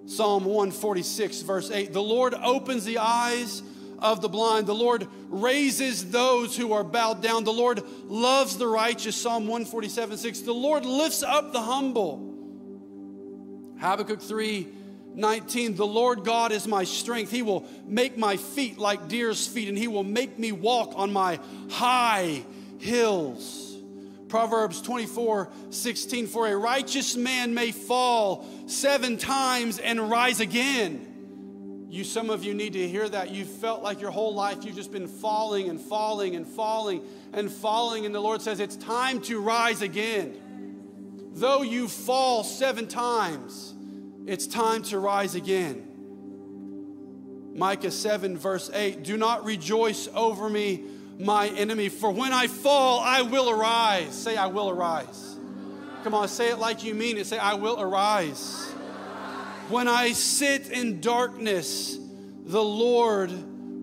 Psalm one forty-six, verse eight, the Lord opens the eyes of the blind. The Lord raises those who are bowed down. The Lord loves the righteous. Psalm one forty-seven, six, the Lord lifts up the humble. Habakkuk three nineteen, the Lord God is my strength. He will make my feet like deer's feet, and he will make me walk on my high hills. Proverbs twenty-four sixteen, for a righteous man may fall seven times and rise again. You, some of you need to hear that. You felt like your whole life you've just been falling and falling and falling and falling, and the Lord says it's time to rise again. Though you fall seven times, it's time to rise again. Micah seven, verse eight, do not rejoice over me, my enemy. For when I fall, I will arise. Say, I will arise. Come on, say it like you mean it. Say, I will arise. When I sit in darkness, the Lord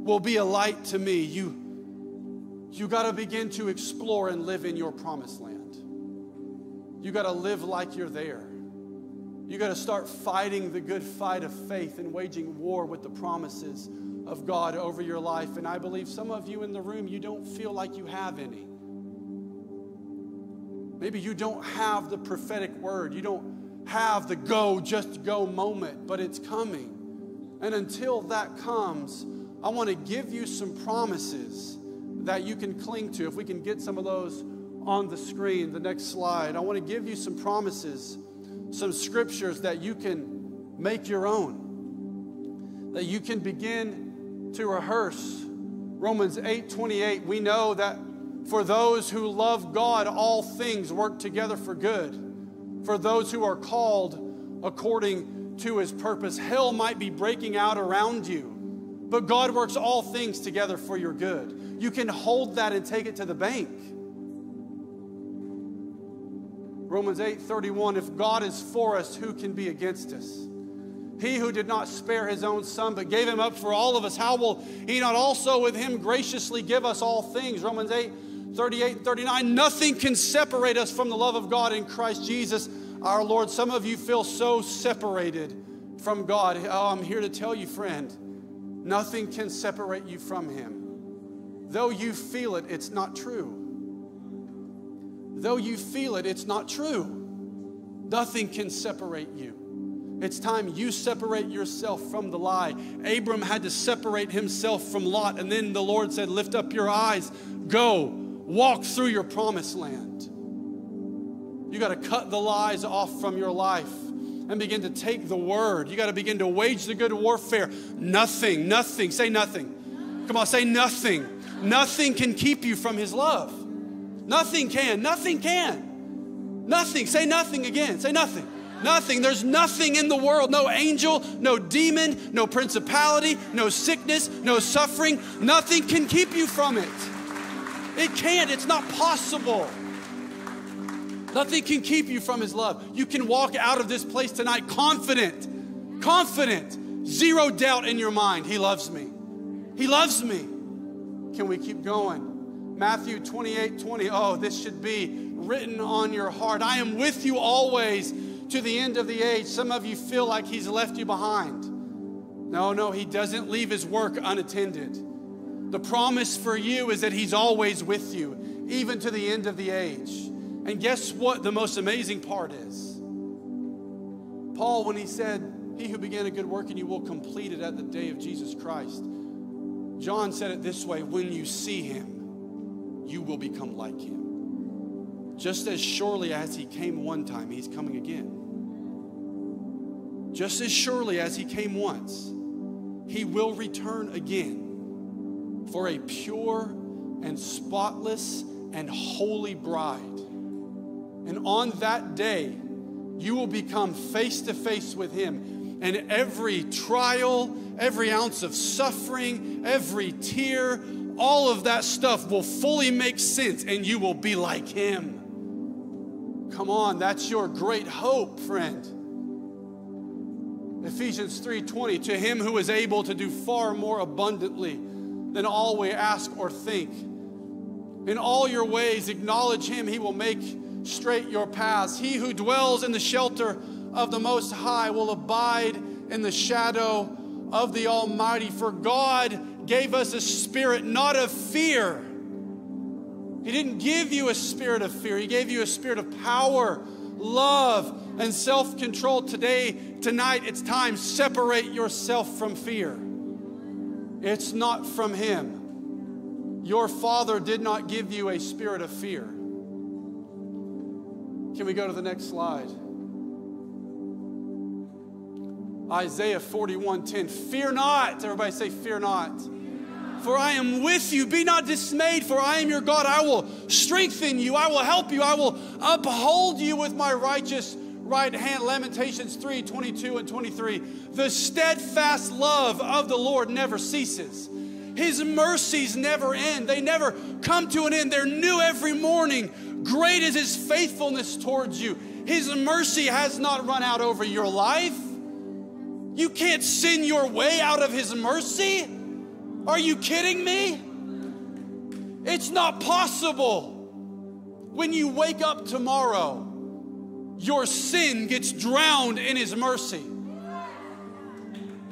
will be a light to me. You, you got to begin to explore and live in your promised land. You got to live like you're there. You got to start fighting the good fight of faith and waging war with the promises of God over your life. And I believe some of you in the room, you don't feel like you have any. Maybe you don't have the prophetic word. You don't have the go, just go moment, but it's coming. And until that comes, I want to give you some promises that you can cling to. If we can get some of those on the screen, the next slide. I want to give you some promises, some scriptures that you can make your own, that you can begin to rehearse. Romans eight twenty-eight, we know that for those who love God, all things work together for good, for those who are called according to his purpose. Hell might be breaking out around you, but God works all things together for your good. You can hold that and take it to the bank. Romans eight thirty-one, if God is for us, who can be against us? He who did not spare his own son, but gave him up for all of us, how will he not also with him graciously give us all things? Romans eight thirty-eight and thirty-nine, nothing can separate us from the love of God in Christ Jesus our Lord. Some of you feel so separated from God. Oh, I'm here to tell you, friend, nothing can separate you from him. Though you feel it, it's not true. Though you feel it, it's not true. Nothing can separate you. It's time you separate yourself from the lie. Abram had to separate himself from Lot, and then the Lord said, lift up your eyes, go, walk through your promised land. You got to cut the lies off from your life and begin to take the word. You got to begin to wage the good warfare. Nothing, nothing, say nothing. Come on, say nothing. Nothing can keep you from his love. Nothing can, nothing can. Nothing, say nothing again, say nothing. Nothing, there's nothing in the world, no angel, no demon, no principality, no sickness, no suffering. Nothing can keep you from it. It can't, it's not possible. Nothing can keep you from his love. You can walk out of this place tonight confident, confident, zero doubt in your mind. He loves me, he loves me. Can we keep going? Matthew twenty-eight twenty, oh, this should be written on your heart. I am with you always to the end of the age. Some of you feel like he's left you behind. No, no, he doesn't leave his work unattended. The promise for you is that he's always with you, even to the end of the age. And guess what the most amazing part is? Paul, when he said, he who began a good work in you will complete it at the day of Jesus Christ. John said it this way, when you see him, you will become like him. Just as surely as he came one time, he's coming again. Just as surely as he came once, he will return again for a pure and spotless and holy bride. And on that day, you will become face to face with him, and every trial, every ounce of suffering, every tear, all of that stuff will fully make sense, and you will be like him. Come on, that's your great hope, friend. Ephesians three twenty, to him who is able to do far more abundantly than all we ask or think. In all your ways, acknowledge him. He will make straight your paths. He who dwells in the shelter of the Most High will abide in the shadow of the Almighty. For God gave us a spirit not of fear. He didn't give you a spirit of fear. He gave you a spirit of power, love, and self-control. Today, tonight, it's time. Separate yourself from fear. It's not from him. Your Father did not give you a spirit of fear. Can we go to the next slide? Isaiah forty-one ten, fear not. Everybody say, fear not. For I am with you, be not dismayed, for I am your God. I will strengthen you, I will help you, I will uphold you with my righteous right hand. Lamentations three twenty-two and twenty-three. The steadfast love of the Lord never ceases. His mercies never end. They never come to an end. They're new every morning. Great is His faithfulness towards you. His mercy has not run out over your life. You can't sin your way out of His mercy. Are you kidding me? It's not possible. When you wake up tomorrow, your sin gets drowned in His mercy.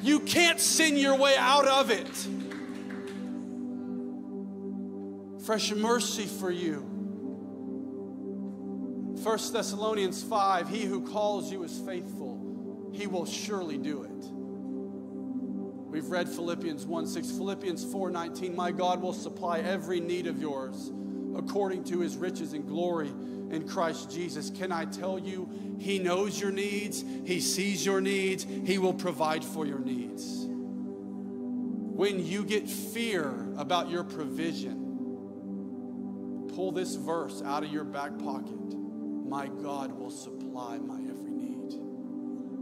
You can't sin your way out of it. Fresh mercy for you. First Thessalonians five, He who calls you is faithful. He will surely do it. We've read Philippians one six, Philippians four nineteen, my God will supply every need of yours according to His riches and glory in Christ Jesus. Can I tell you, He knows your needs, He sees your needs, He will provide for your needs. When you get fear about your provision, pull this verse out of your back pocket. My God will supply my every need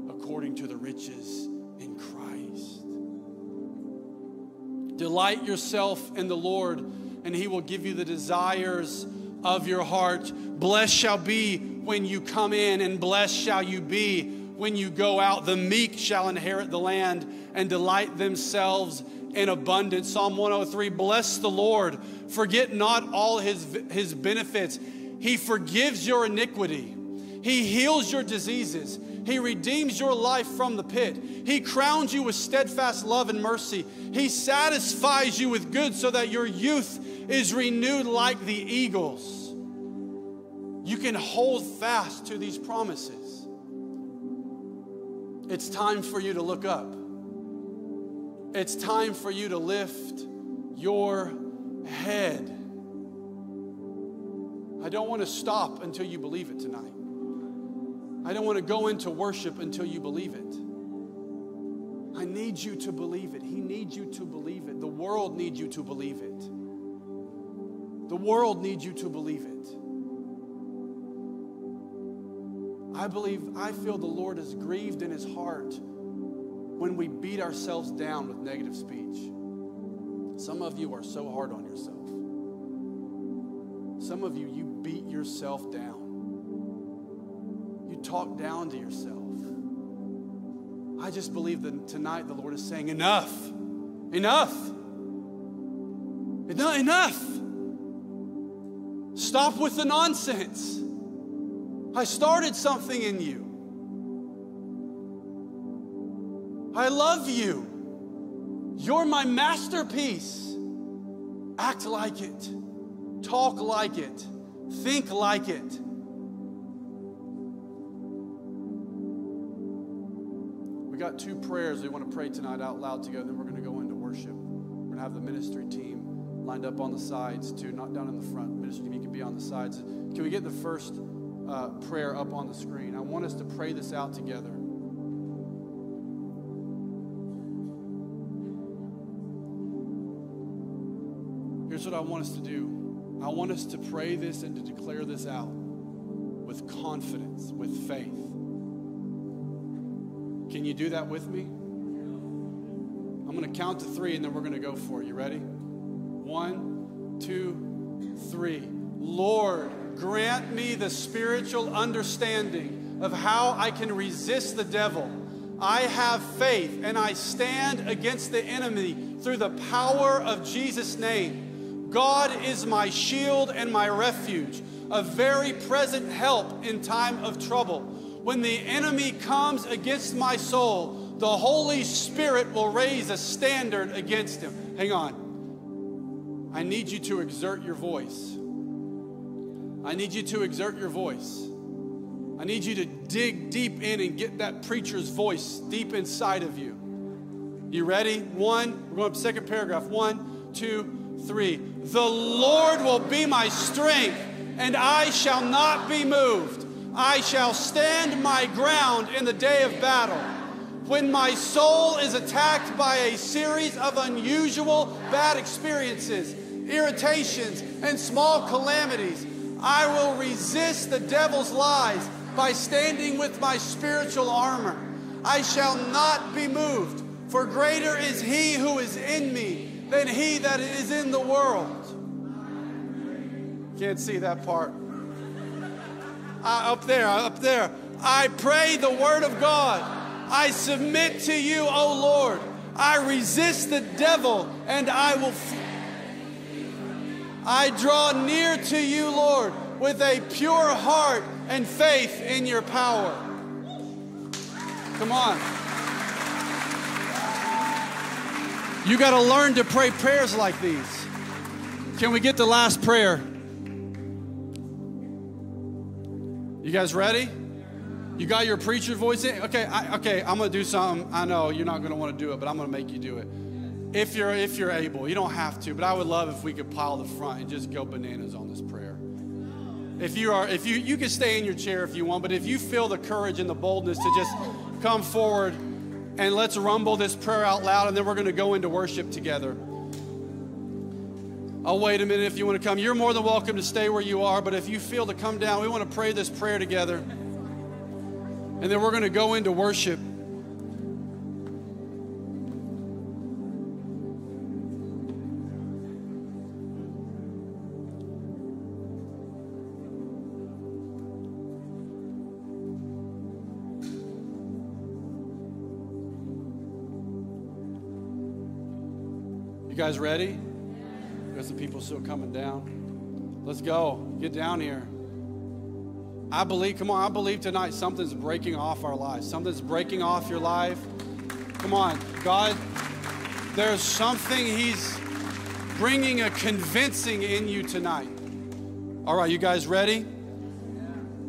according to the riches in Christ. Delight yourself in the Lord, and He will give you the desires of your heart. Blessed shall be when you come in, and blessed shall you be when you go out. The meek shall inherit the land and delight themselves in abundance. Psalm one oh three, bless the Lord. Forget not all his, his benefits. He forgives your iniquity. He heals your diseases. He redeems your life from the pit. He crowns you with steadfast love and mercy. He satisfies you with good so that your youth is renewed like the eagles. You can hold fast to these promises. It's time for you to look up. It's time for you to lift your head. I don't want to stop until you believe it tonight. I don't want to go into worship until you believe it. I need you to believe it. He needs you to believe it. The world needs you to believe it. The world needs you to believe it. I believe, I feel the Lord is grieved in His heart when we beat ourselves down with negative speech. Some of you are so hard on yourself. Some of you, you beat yourself down. Talk down to yourself. I just believe that tonight the Lord is saying, enough, enough, enough, enough. Stop with the nonsense. I started something in you. I love you. You're my masterpiece. Act like it. Talk like it. Think like it. Got two prayers we want to pray tonight out loud together, then we're going to go into worship. We're going to have the ministry team lined up on the sides too, not down in the front. Ministry team, you can be on the sides. Can we get the first uh, prayer up on the screen? I want us to pray this out together. Here's what I want us to do. I want us to pray this and to declare this out with confidence, with faith. Can you do that with me? I'm going to count to three, and then we're going to go for it. You ready? One, two, three. Lord, grant me the spiritual understanding of how I can resist the devil. I have faith, and I stand against the enemy through the power of Jesus' name. God is my shield and my refuge, a very present help in time of trouble. When the enemy comes against my soul, the Holy Spirit will raise a standard against him. Hang on. I need you to exert your voice. I need you to exert your voice. I need you to dig deep in and get that preacher's voice deep inside of you. You ready? One, we're going up to second paragraph. One, two, three. The Lord will be my strength, and I shall not be moved. I shall stand my ground in the day of battle. When my soul is attacked by a series of unusual bad experiences, irritations, and small calamities, I will resist the devil's lies by standing with my spiritual armor. I shall not be moved, for greater is He who is in me than he that is in the world. Can't see that part. Uh, up there, up there. I pray the word of God. I submit to you, O Lord. I resist the devil, and I will... F- I draw near to you, Lord, with a pure heart and faith in your power. Come on. You got to learn to pray prayers like these. Can we get the last prayer? You guys ready? You got your preacher voice in? Okay, I, okay, I'm going to do something. I know you're not going to want to do it, but I'm going to make you do it. If you're, if you're able. You don't have to, but I would love if we could pile the front and just go bananas on this prayer. If you are, if you, you can stay in your chair if you want, but if you feel the courage and the boldness to just come forward and let's rumble this prayer out loud, and then we're going to go into worship together. I'll wait a minute if you want to come. You're more than welcome to stay where you are, but if you feel to come down, we want to pray this prayer together. And then we're going to go into worship. You guys ready? Got some people still coming down. Let's go. Get down here. I believe, come on, I believe tonight something's breaking off our lives. Something's breaking off your life. Come on, God, there's something he's bringing a convincing in you tonight. All right, you guys ready?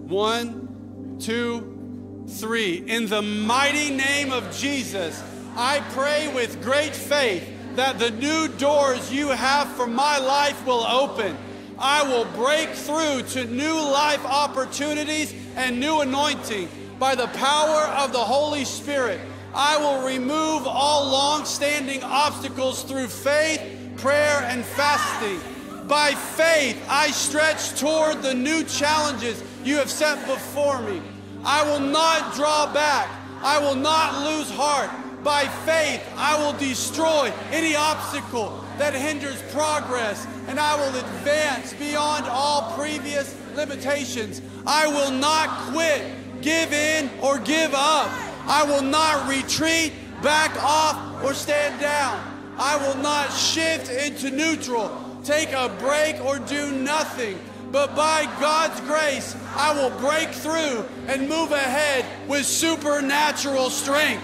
One, two, three. In the mighty name of Jesus, I pray with great faith that the new doors you have for my life will open. I will break through to new life opportunities and new anointing by the power of the Holy Spirit. I will remove all long-standing obstacles through faith, prayer, and fasting. By faith, I stretch toward the new challenges you have set before me. I will not draw back. I will not lose heart. By faith, I will destroy any obstacle that hinders progress, and I will advance beyond all previous limitations. I will not quit, give in, or give up. I will not retreat, back off, or stand down. I will not shift into neutral, take a break, or do nothing. But by God's grace, I will break through and move ahead with supernatural strength.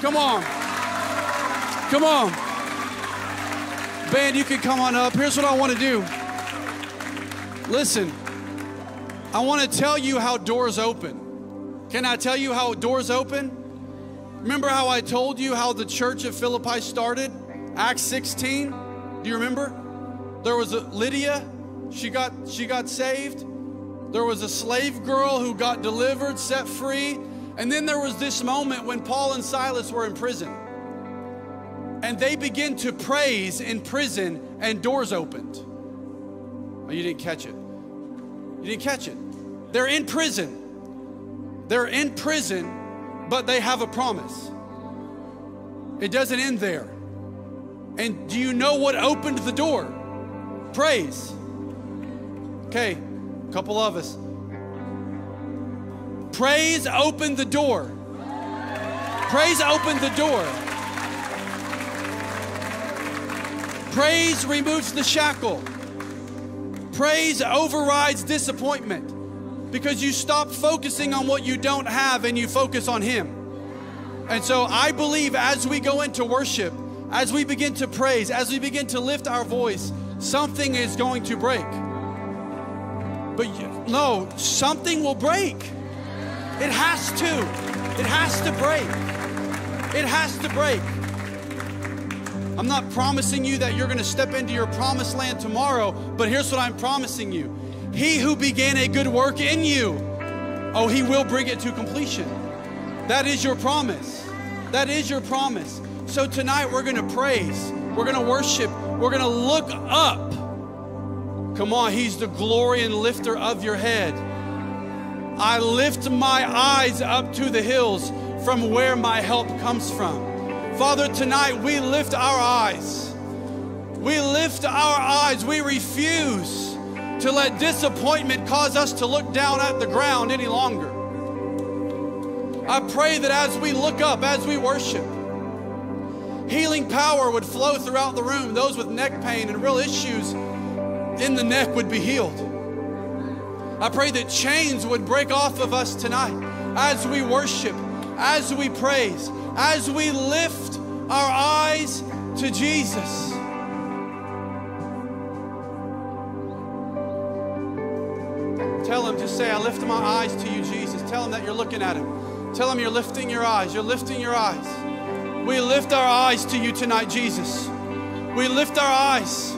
Come on. Come on. Band, you can come on up. Here's what I want to do. Listen, I want to tell you how doors open. Can I tell you how doors open? Remember how I told you how the church of Philippi started? Acts sixteen. Do you remember? There was a Lydia. She got, she got saved. There was a slave girl who got delivered, set free. And then there was this moment when Paul and Silas were in prison. And they began to praise in prison, and doors opened. Oh, you didn't catch it. You didn't catch it. They're in prison. They're in prison, but they have a promise. It doesn't end there. And do you know what opened the door? Praise. Okay, a couple of us. Praise opened the door. Praise opened the door. Praise removes the shackle. Praise overrides disappointment, because you stop focusing on what you don't have and you focus on Him. And so I believe as we go into worship, as we begin to praise, as we begin to lift our voice, something is going to break. But you, no, something will break. It has to. It has to break. It has to break. I'm not promising you that you're going to step into your promised land tomorrow, but here's what I'm promising you. He who began a good work in you, oh, he will bring it to completion. That is your promise. That is your promise. So tonight we're going to praise. We're going to worship. We're going to look up. Come on, he's the glory and lifter of your head. I lift my eyes up to the hills from where my help comes from. Father, tonight we lift our eyes. We lift our eyes. We refuse to let disappointment cause us to look down at the ground any longer. I pray that as we look up, as we worship, healing power would flow throughout the room. Those with neck pain and real issues in the neck would be healed. I pray that chains would break off of us tonight as we worship, as we praise, as we lift our eyes to Jesus. Tell him, just say, I lift my eyes to you, Jesus. Tell him that you're looking at him. Tell him you're lifting your eyes. You're lifting your eyes. We lift our eyes to you tonight, Jesus. We lift our eyes.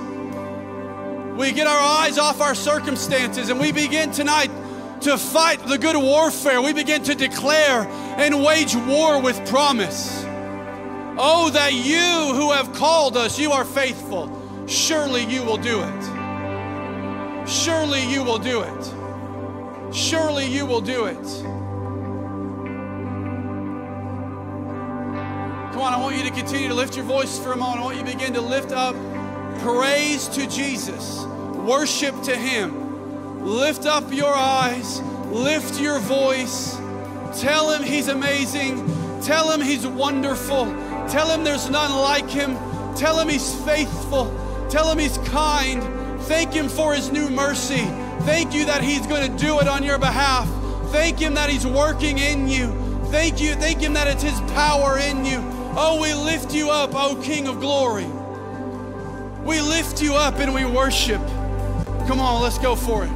We get our eyes off our circumstances, and we begin tonight to fight the good warfare. We begin to declare and wage war with promise. Oh, that you who have called us, you are faithful. Surely you will do it. Surely you will do it. Surely you will do it. Come on, I want you to continue to lift your voice for a moment. I want you to begin to lift up praise to Jesus, worship to him. Lift up your eyes, lift your voice. Tell him he's amazing. Tell him he's wonderful. Tell him there's none like him. Tell him he's faithful. Tell him he's kind. Thank him for his new mercy. Thank you that he's going to do it on your behalf. Thank him that he's working in you. Thank you, thank him that it's his power in you. Oh, we lift you up, oh King of Glory. We lift you up and we worship. Come on, let's go for it.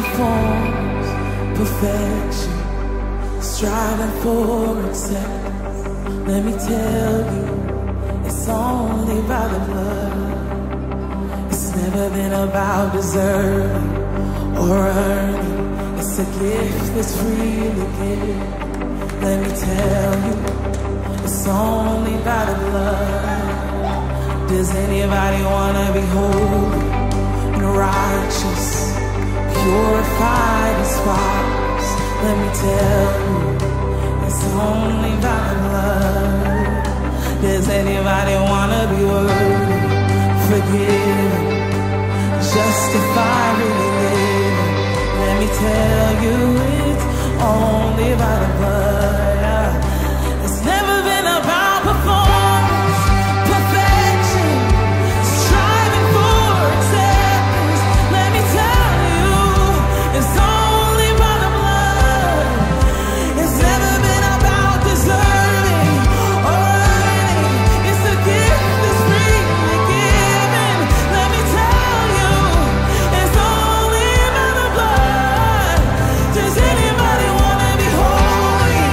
performs perfection, striving for excellence. Let me tell you, it's only by the blood. It's never been about deserving or earning. It's a gift that's freely given. Let me tell you, it's only by the blood. Does anybody wanna be holy and righteous, purified as spotless? Let me tell you, it's only by the blood. Does anybody wanna be worthy, forgiven, justified, really living? Let me tell you, it's only by the blood. It's never been about before. Does anybody wanna be holy?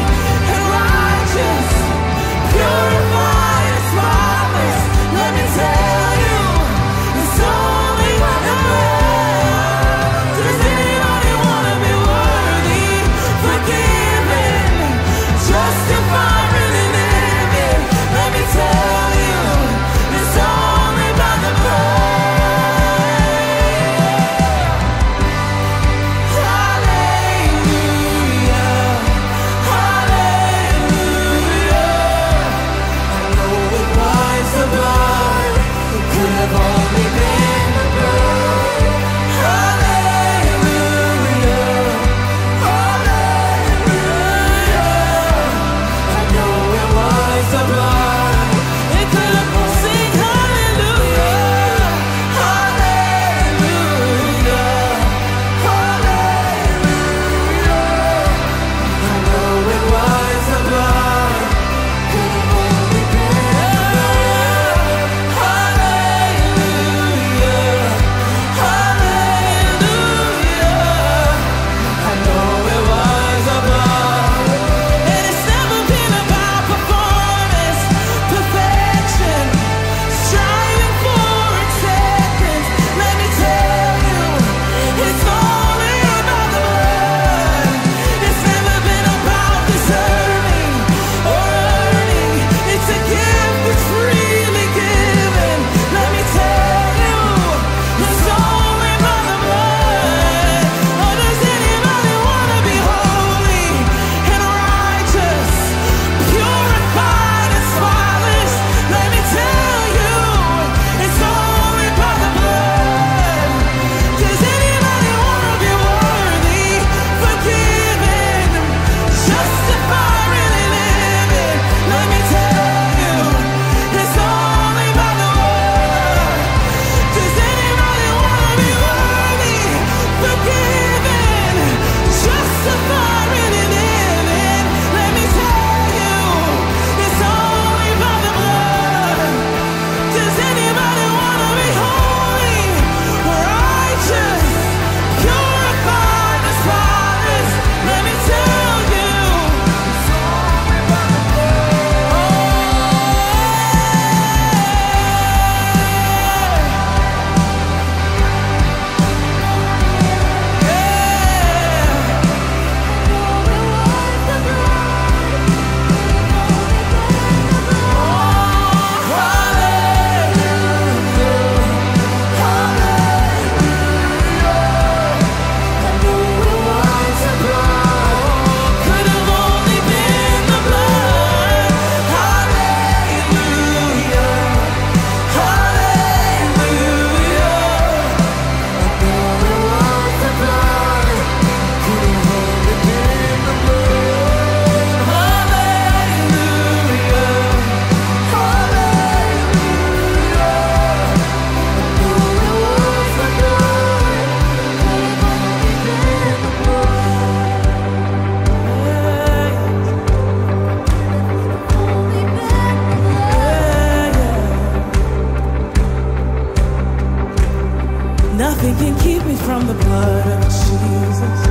Nothing can keep me from the blood of Jesus.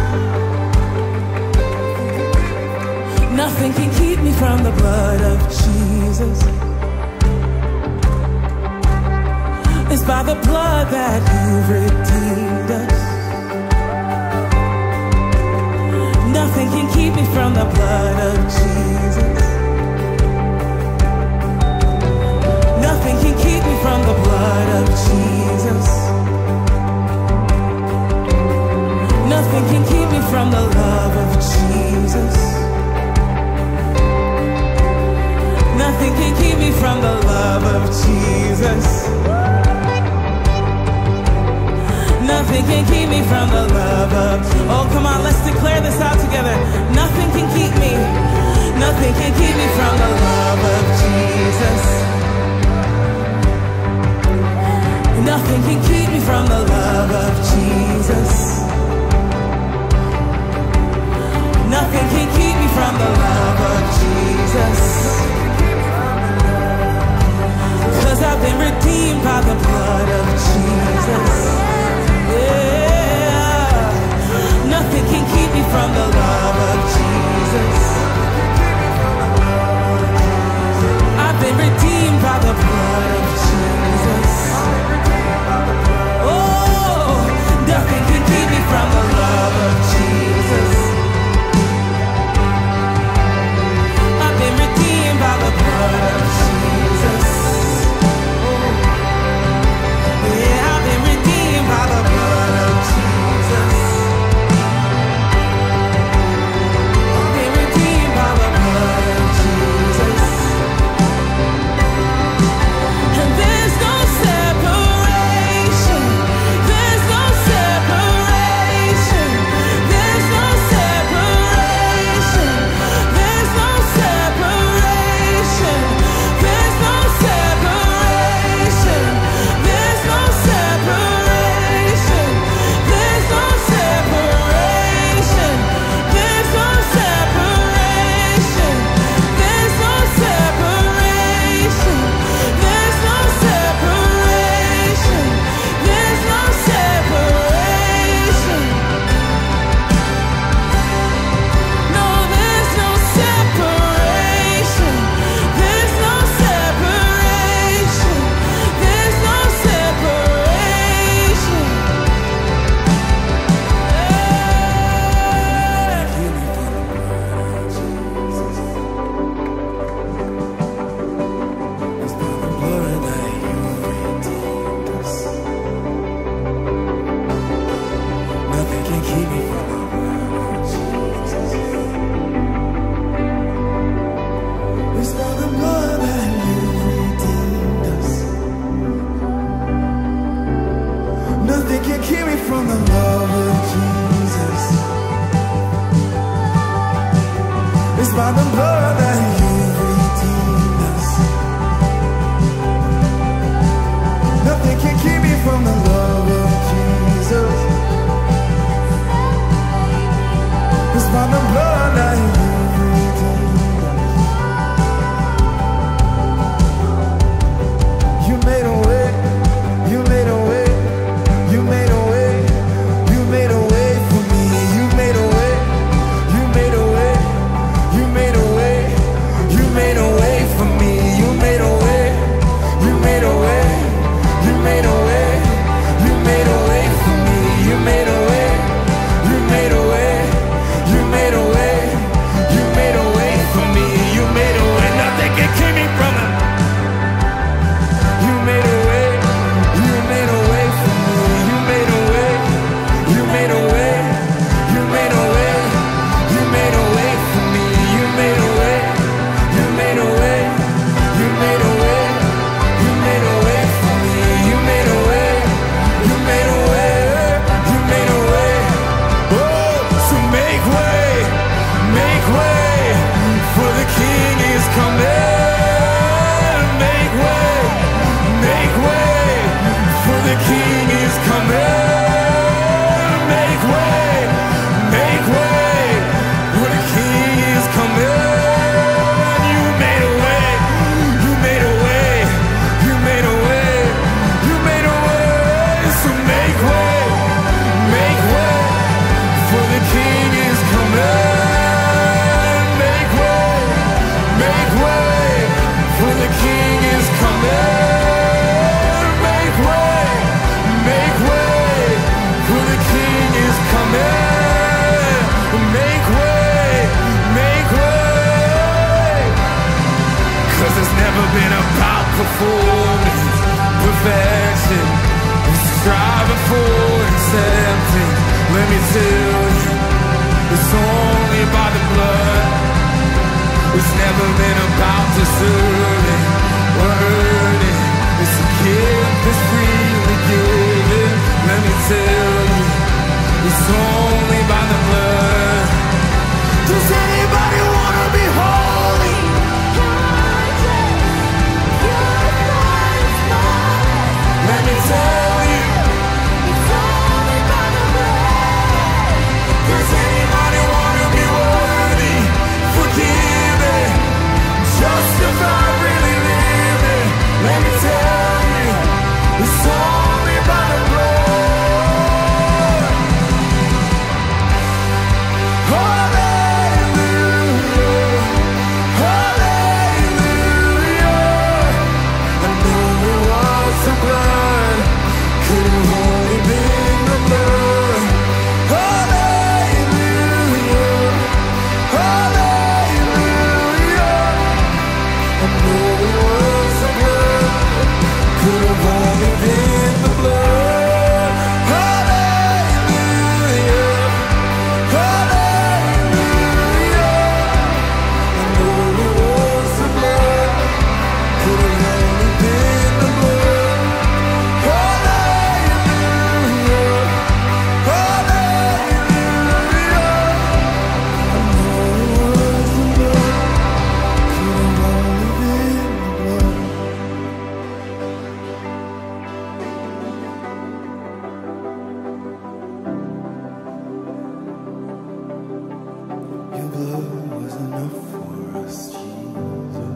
Nothing can keep me from the blood of Jesus. It's by the blood that you've redeemed us. Nothing can keep me from the blood of Jesus. Nothing can keep me from the blood of Jesus. Nothing can keep me from the love of Jesus. Nothing can keep me from the love of Jesus. Nothing can keep me from the love of. Oh, come on, let's declare this out together. Nothing can keep me. Nothing can keep me from the love of Jesus. Nothing can keep me from the love of Jesus. Nothing can keep me from the love of Jesus. 'Cause I've been redeemed by the blood of Jesus. Yeah. Nothing can keep me from the love of Jesus. I've been redeemed by the blood of Jesus. Nothing can keep me from the love of Jesus. I've been redeemed by the blood of Jesus. Oh. Yeah, I've been redeemed by the blood of Jesus. I've been redeemed by the blood of Jesus. And there's no separation. Made a way. enemy's healed. It's only by the blood. It's never been about deserving or earning. It's a gift that's freely given. Let me tell you, it's only by the blood. Does anybody want to be holy? Let me tell you. Let me tell you, it's only by the blood. Hallelujah, hallelujah. I know it was the blood, could have only been the blood. Hallelujah, hallelujah. I know it was the blood. Could have only been the blood. Hallelujah, hallelujah. I know it was the blood. Could have only been the blood. Hallelujah, hallelujah. I know it was the blood. Could have only been the blood. Your blood was enough for us, Jesus.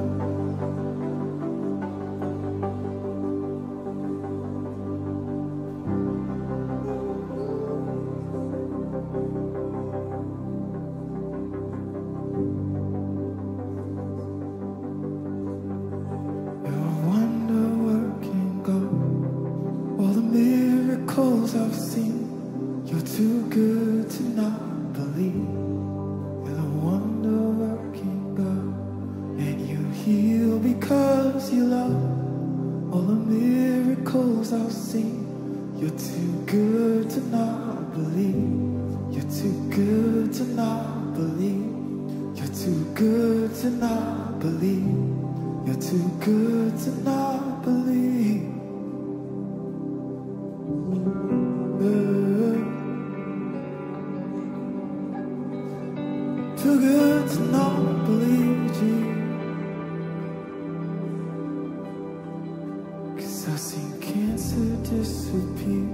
Your wonder-working God, all the miracles I've seen, you're too good to not believe. You're a wonder-working God, and you heal because you love. All the miracles I've seen, you're too good to not believe. You're too good to not believe. You're too good to not believe. You're too good to not believe. Too good to not believe, Jesus. Cause I've seen cancer disappear,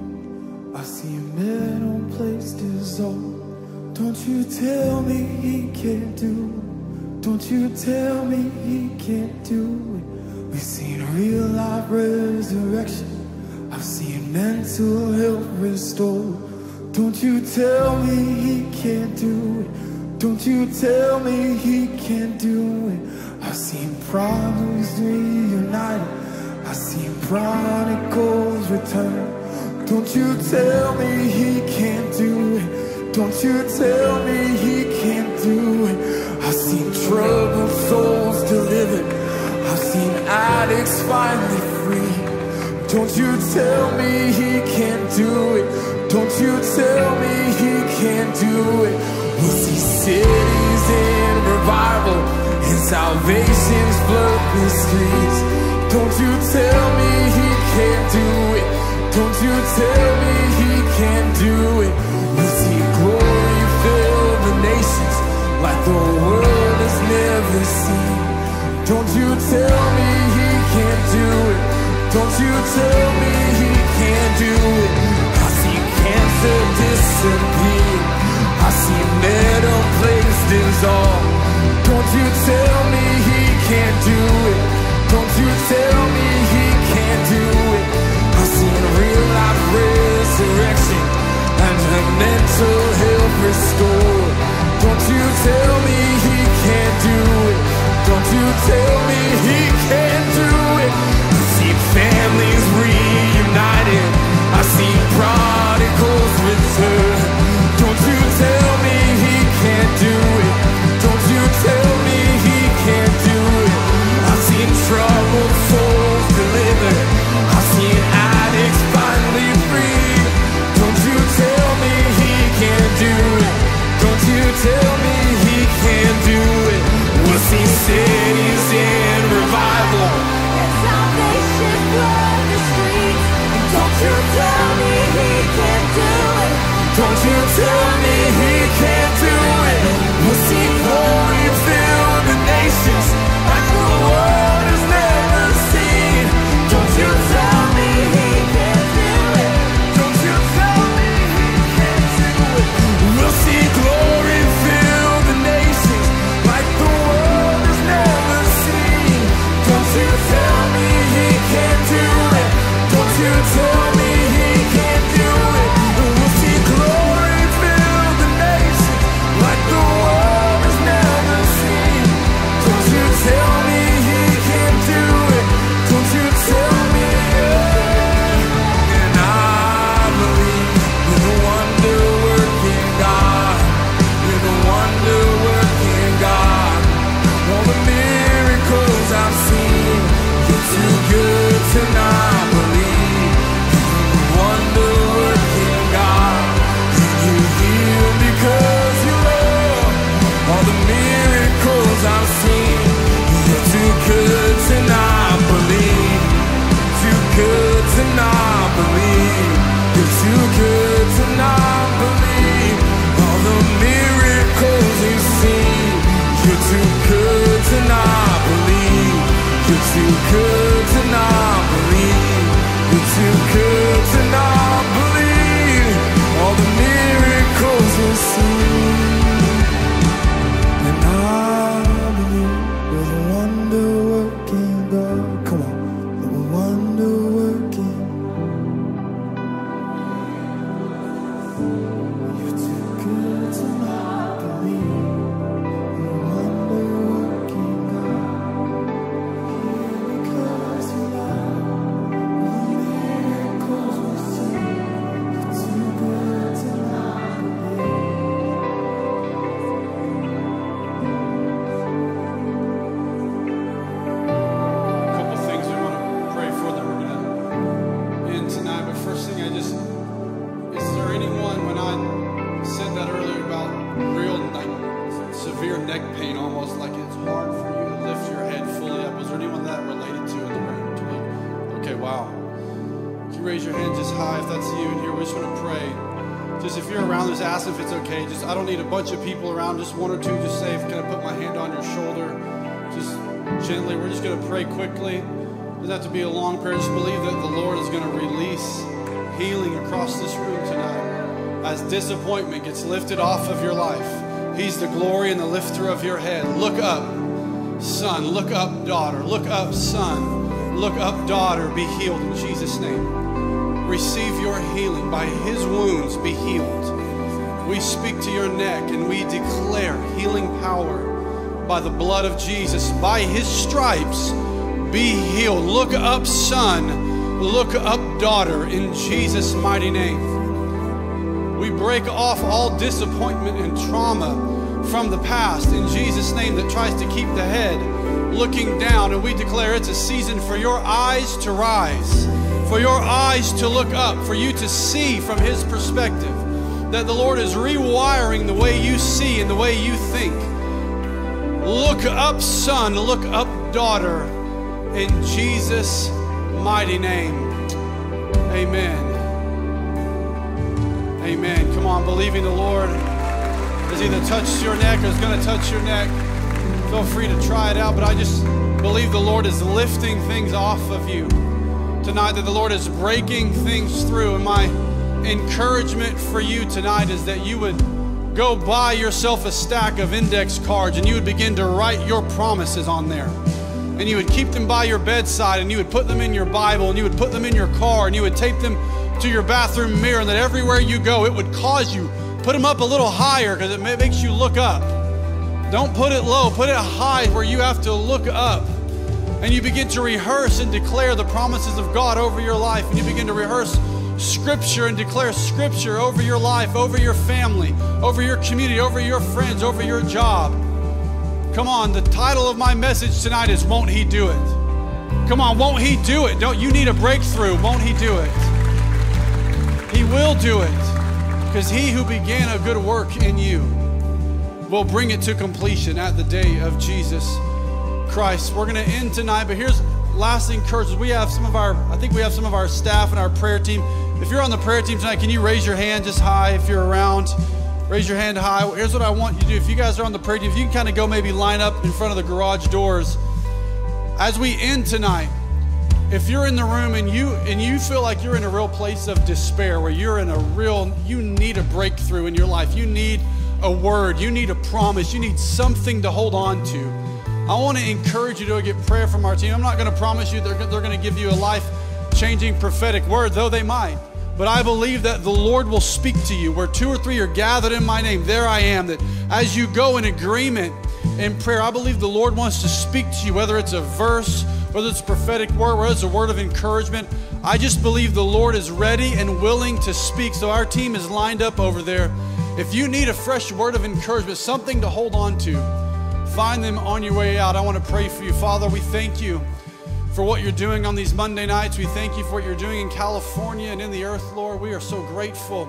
I've seen men on place dissolve. Don't you tell me he can't do it. Don't you tell me he can't do it. We've seen real life resurrection, I've seen mental health restored. Don't you tell me he can't do it. Don't you tell me he can't do it. I've seen problems reunited, I've seen prodigals return. Don't you tell me he can't do it. Don't you tell me he can't do it. I've seen troubled souls delivered, I've seen addicts finally free. Don't you tell me he can't do it. Don't you tell me he can't do it. We'll see cities in revival and salvation's flood the streets. Don't you tell me he can't do it. Don't you tell me he can't do it. We'll see glory fill the nations like the world has never seen. Don't you tell me he can't do it. Don't you tell me he can't do it. I see cancer disappear, I see metal plates dissolve. Don't you tell me he can't do it. Don't you tell me he can't do it. I see real life resurrection and her mental health restored. Don't you tell me he can't do it. Don't you tell me he can't do it. I see families reunited, I see prodigals return. Don't you tell me he can't do it. Don't you tell me he can't do it. I've seen troubled souls delivered, I've seen addicts finally free. Don't you tell me he can't. Bunch of people around, just one or two, just say, can I put my hand on your shoulder? Just gently. We're just going to pray quickly. It doesn't have to be a long prayer. Just believe that the Lord is going to release healing across this room tonight. As disappointment gets lifted off of your life, He's the glory and the lifter of your head. Look up, son. Look up, daughter. Look up, son. Look up, daughter. Be healed in Jesus' name. Receive your healing. By His wounds, be healed. We speak to your neck and we declare healing power by the blood of Jesus. By His stripes, be healed. Look up, son. Look up, daughter, in Jesus' mighty name. We break off all disappointment and trauma from the past in Jesus' name that tries to keep the head looking down. And we declare it's a season for your eyes to rise, for your eyes to look up, for you to see from His perspective. That the Lord is rewiring the way you see and the way you think. Look up, son. Look up, daughter. In Jesus' mighty name. Amen. Amen. Come on, believing the Lord has either touched your neck or is going to touch your neck. Feel free to try it out, but I just believe the Lord is lifting things off of you tonight, that the Lord is breaking things through. And my encouragement for you tonight is that you would go buy yourself a stack of index cards and you would begin to write your promises on there, and you would keep them by your bedside, and you would put them in your Bible, and you would put them in your car, and you would tape them to your bathroom mirror, and that everywhere you go it would cause you put them up a little higher, because it makes you look up. Don't put it low, put it high where you have to look up. And you begin to rehearse and declare the promises of God over your life, and you begin to rehearse Scripture and declare Scripture over your life, over your family, over your community, over your friends, over your job. Come on, the title of my message tonight is Won't He Do It? Come on, won't He do it? Don't you need a breakthrough? Won't He do it? He will do it, because He who began a good work in you will bring it to completion at the day of Jesus Christ. We're going to end tonight, but here's last encouragement. We have some of our, I think we have some of our staff and our prayer team. If you're on the prayer team tonight, can you raise your hand just high if you're around? Raise your hand high. Here's what I want you to do. If you guys are on the prayer team, if you can kind of go maybe line up in front of the garage doors. As we end tonight, if you're in the room and you and you feel like you're in a real place of despair, where you're in a real, you need a breakthrough in your life. You need a word. You need a promise. You need something to hold on to. I want to encourage you to get prayer from our team. I'm not going to promise you they're, they're going to give you a life-changing prophetic word, though they might. But I believe that the Lord will speak to you. Where two or three are gathered in my name, there I am. That as you go in agreement in prayer, I believe the Lord wants to speak to you, whether it's a verse, whether it's a prophetic word, whether it's a word of encouragement. I just believe the Lord is ready and willing to speak. So our team is lined up over there. If you need a fresh word of encouragement, something to hold on to, find them on your way out. I want to pray for you. Father, we thank you for what you're doing on these Monday nights. We thank you for what you're doing in California and in the earth, Lord. We are so grateful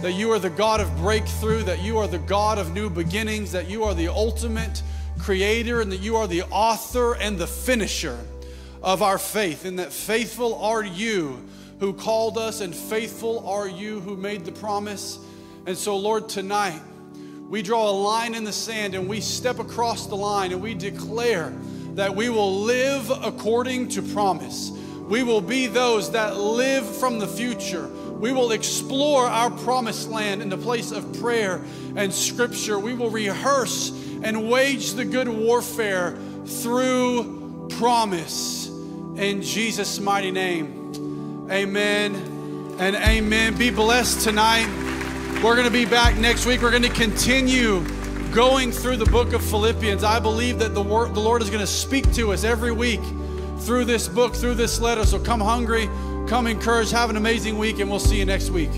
that you are the God of breakthrough, that you are the God of new beginnings, that you are the ultimate creator, and that you are the author and the finisher of our faith, and that faithful are you who called us, and faithful are you who made the promise. And so, Lord, tonight, we draw a line in the sand and we step across the line and we declare that we will live according to promise. We will be those that live from the future. We will explore our promised land in the place of prayer and Scripture. We will rehearse and wage the good warfare through promise. In Jesus' mighty name, amen and amen. Be blessed tonight. We're going to be back next week. We're going to continue going through the book of Philippians. I believe that the, word, the Lord is going to speak to us every week through this book, through this letter. So come hungry, come encouraged, have an amazing week, and we'll see you next week.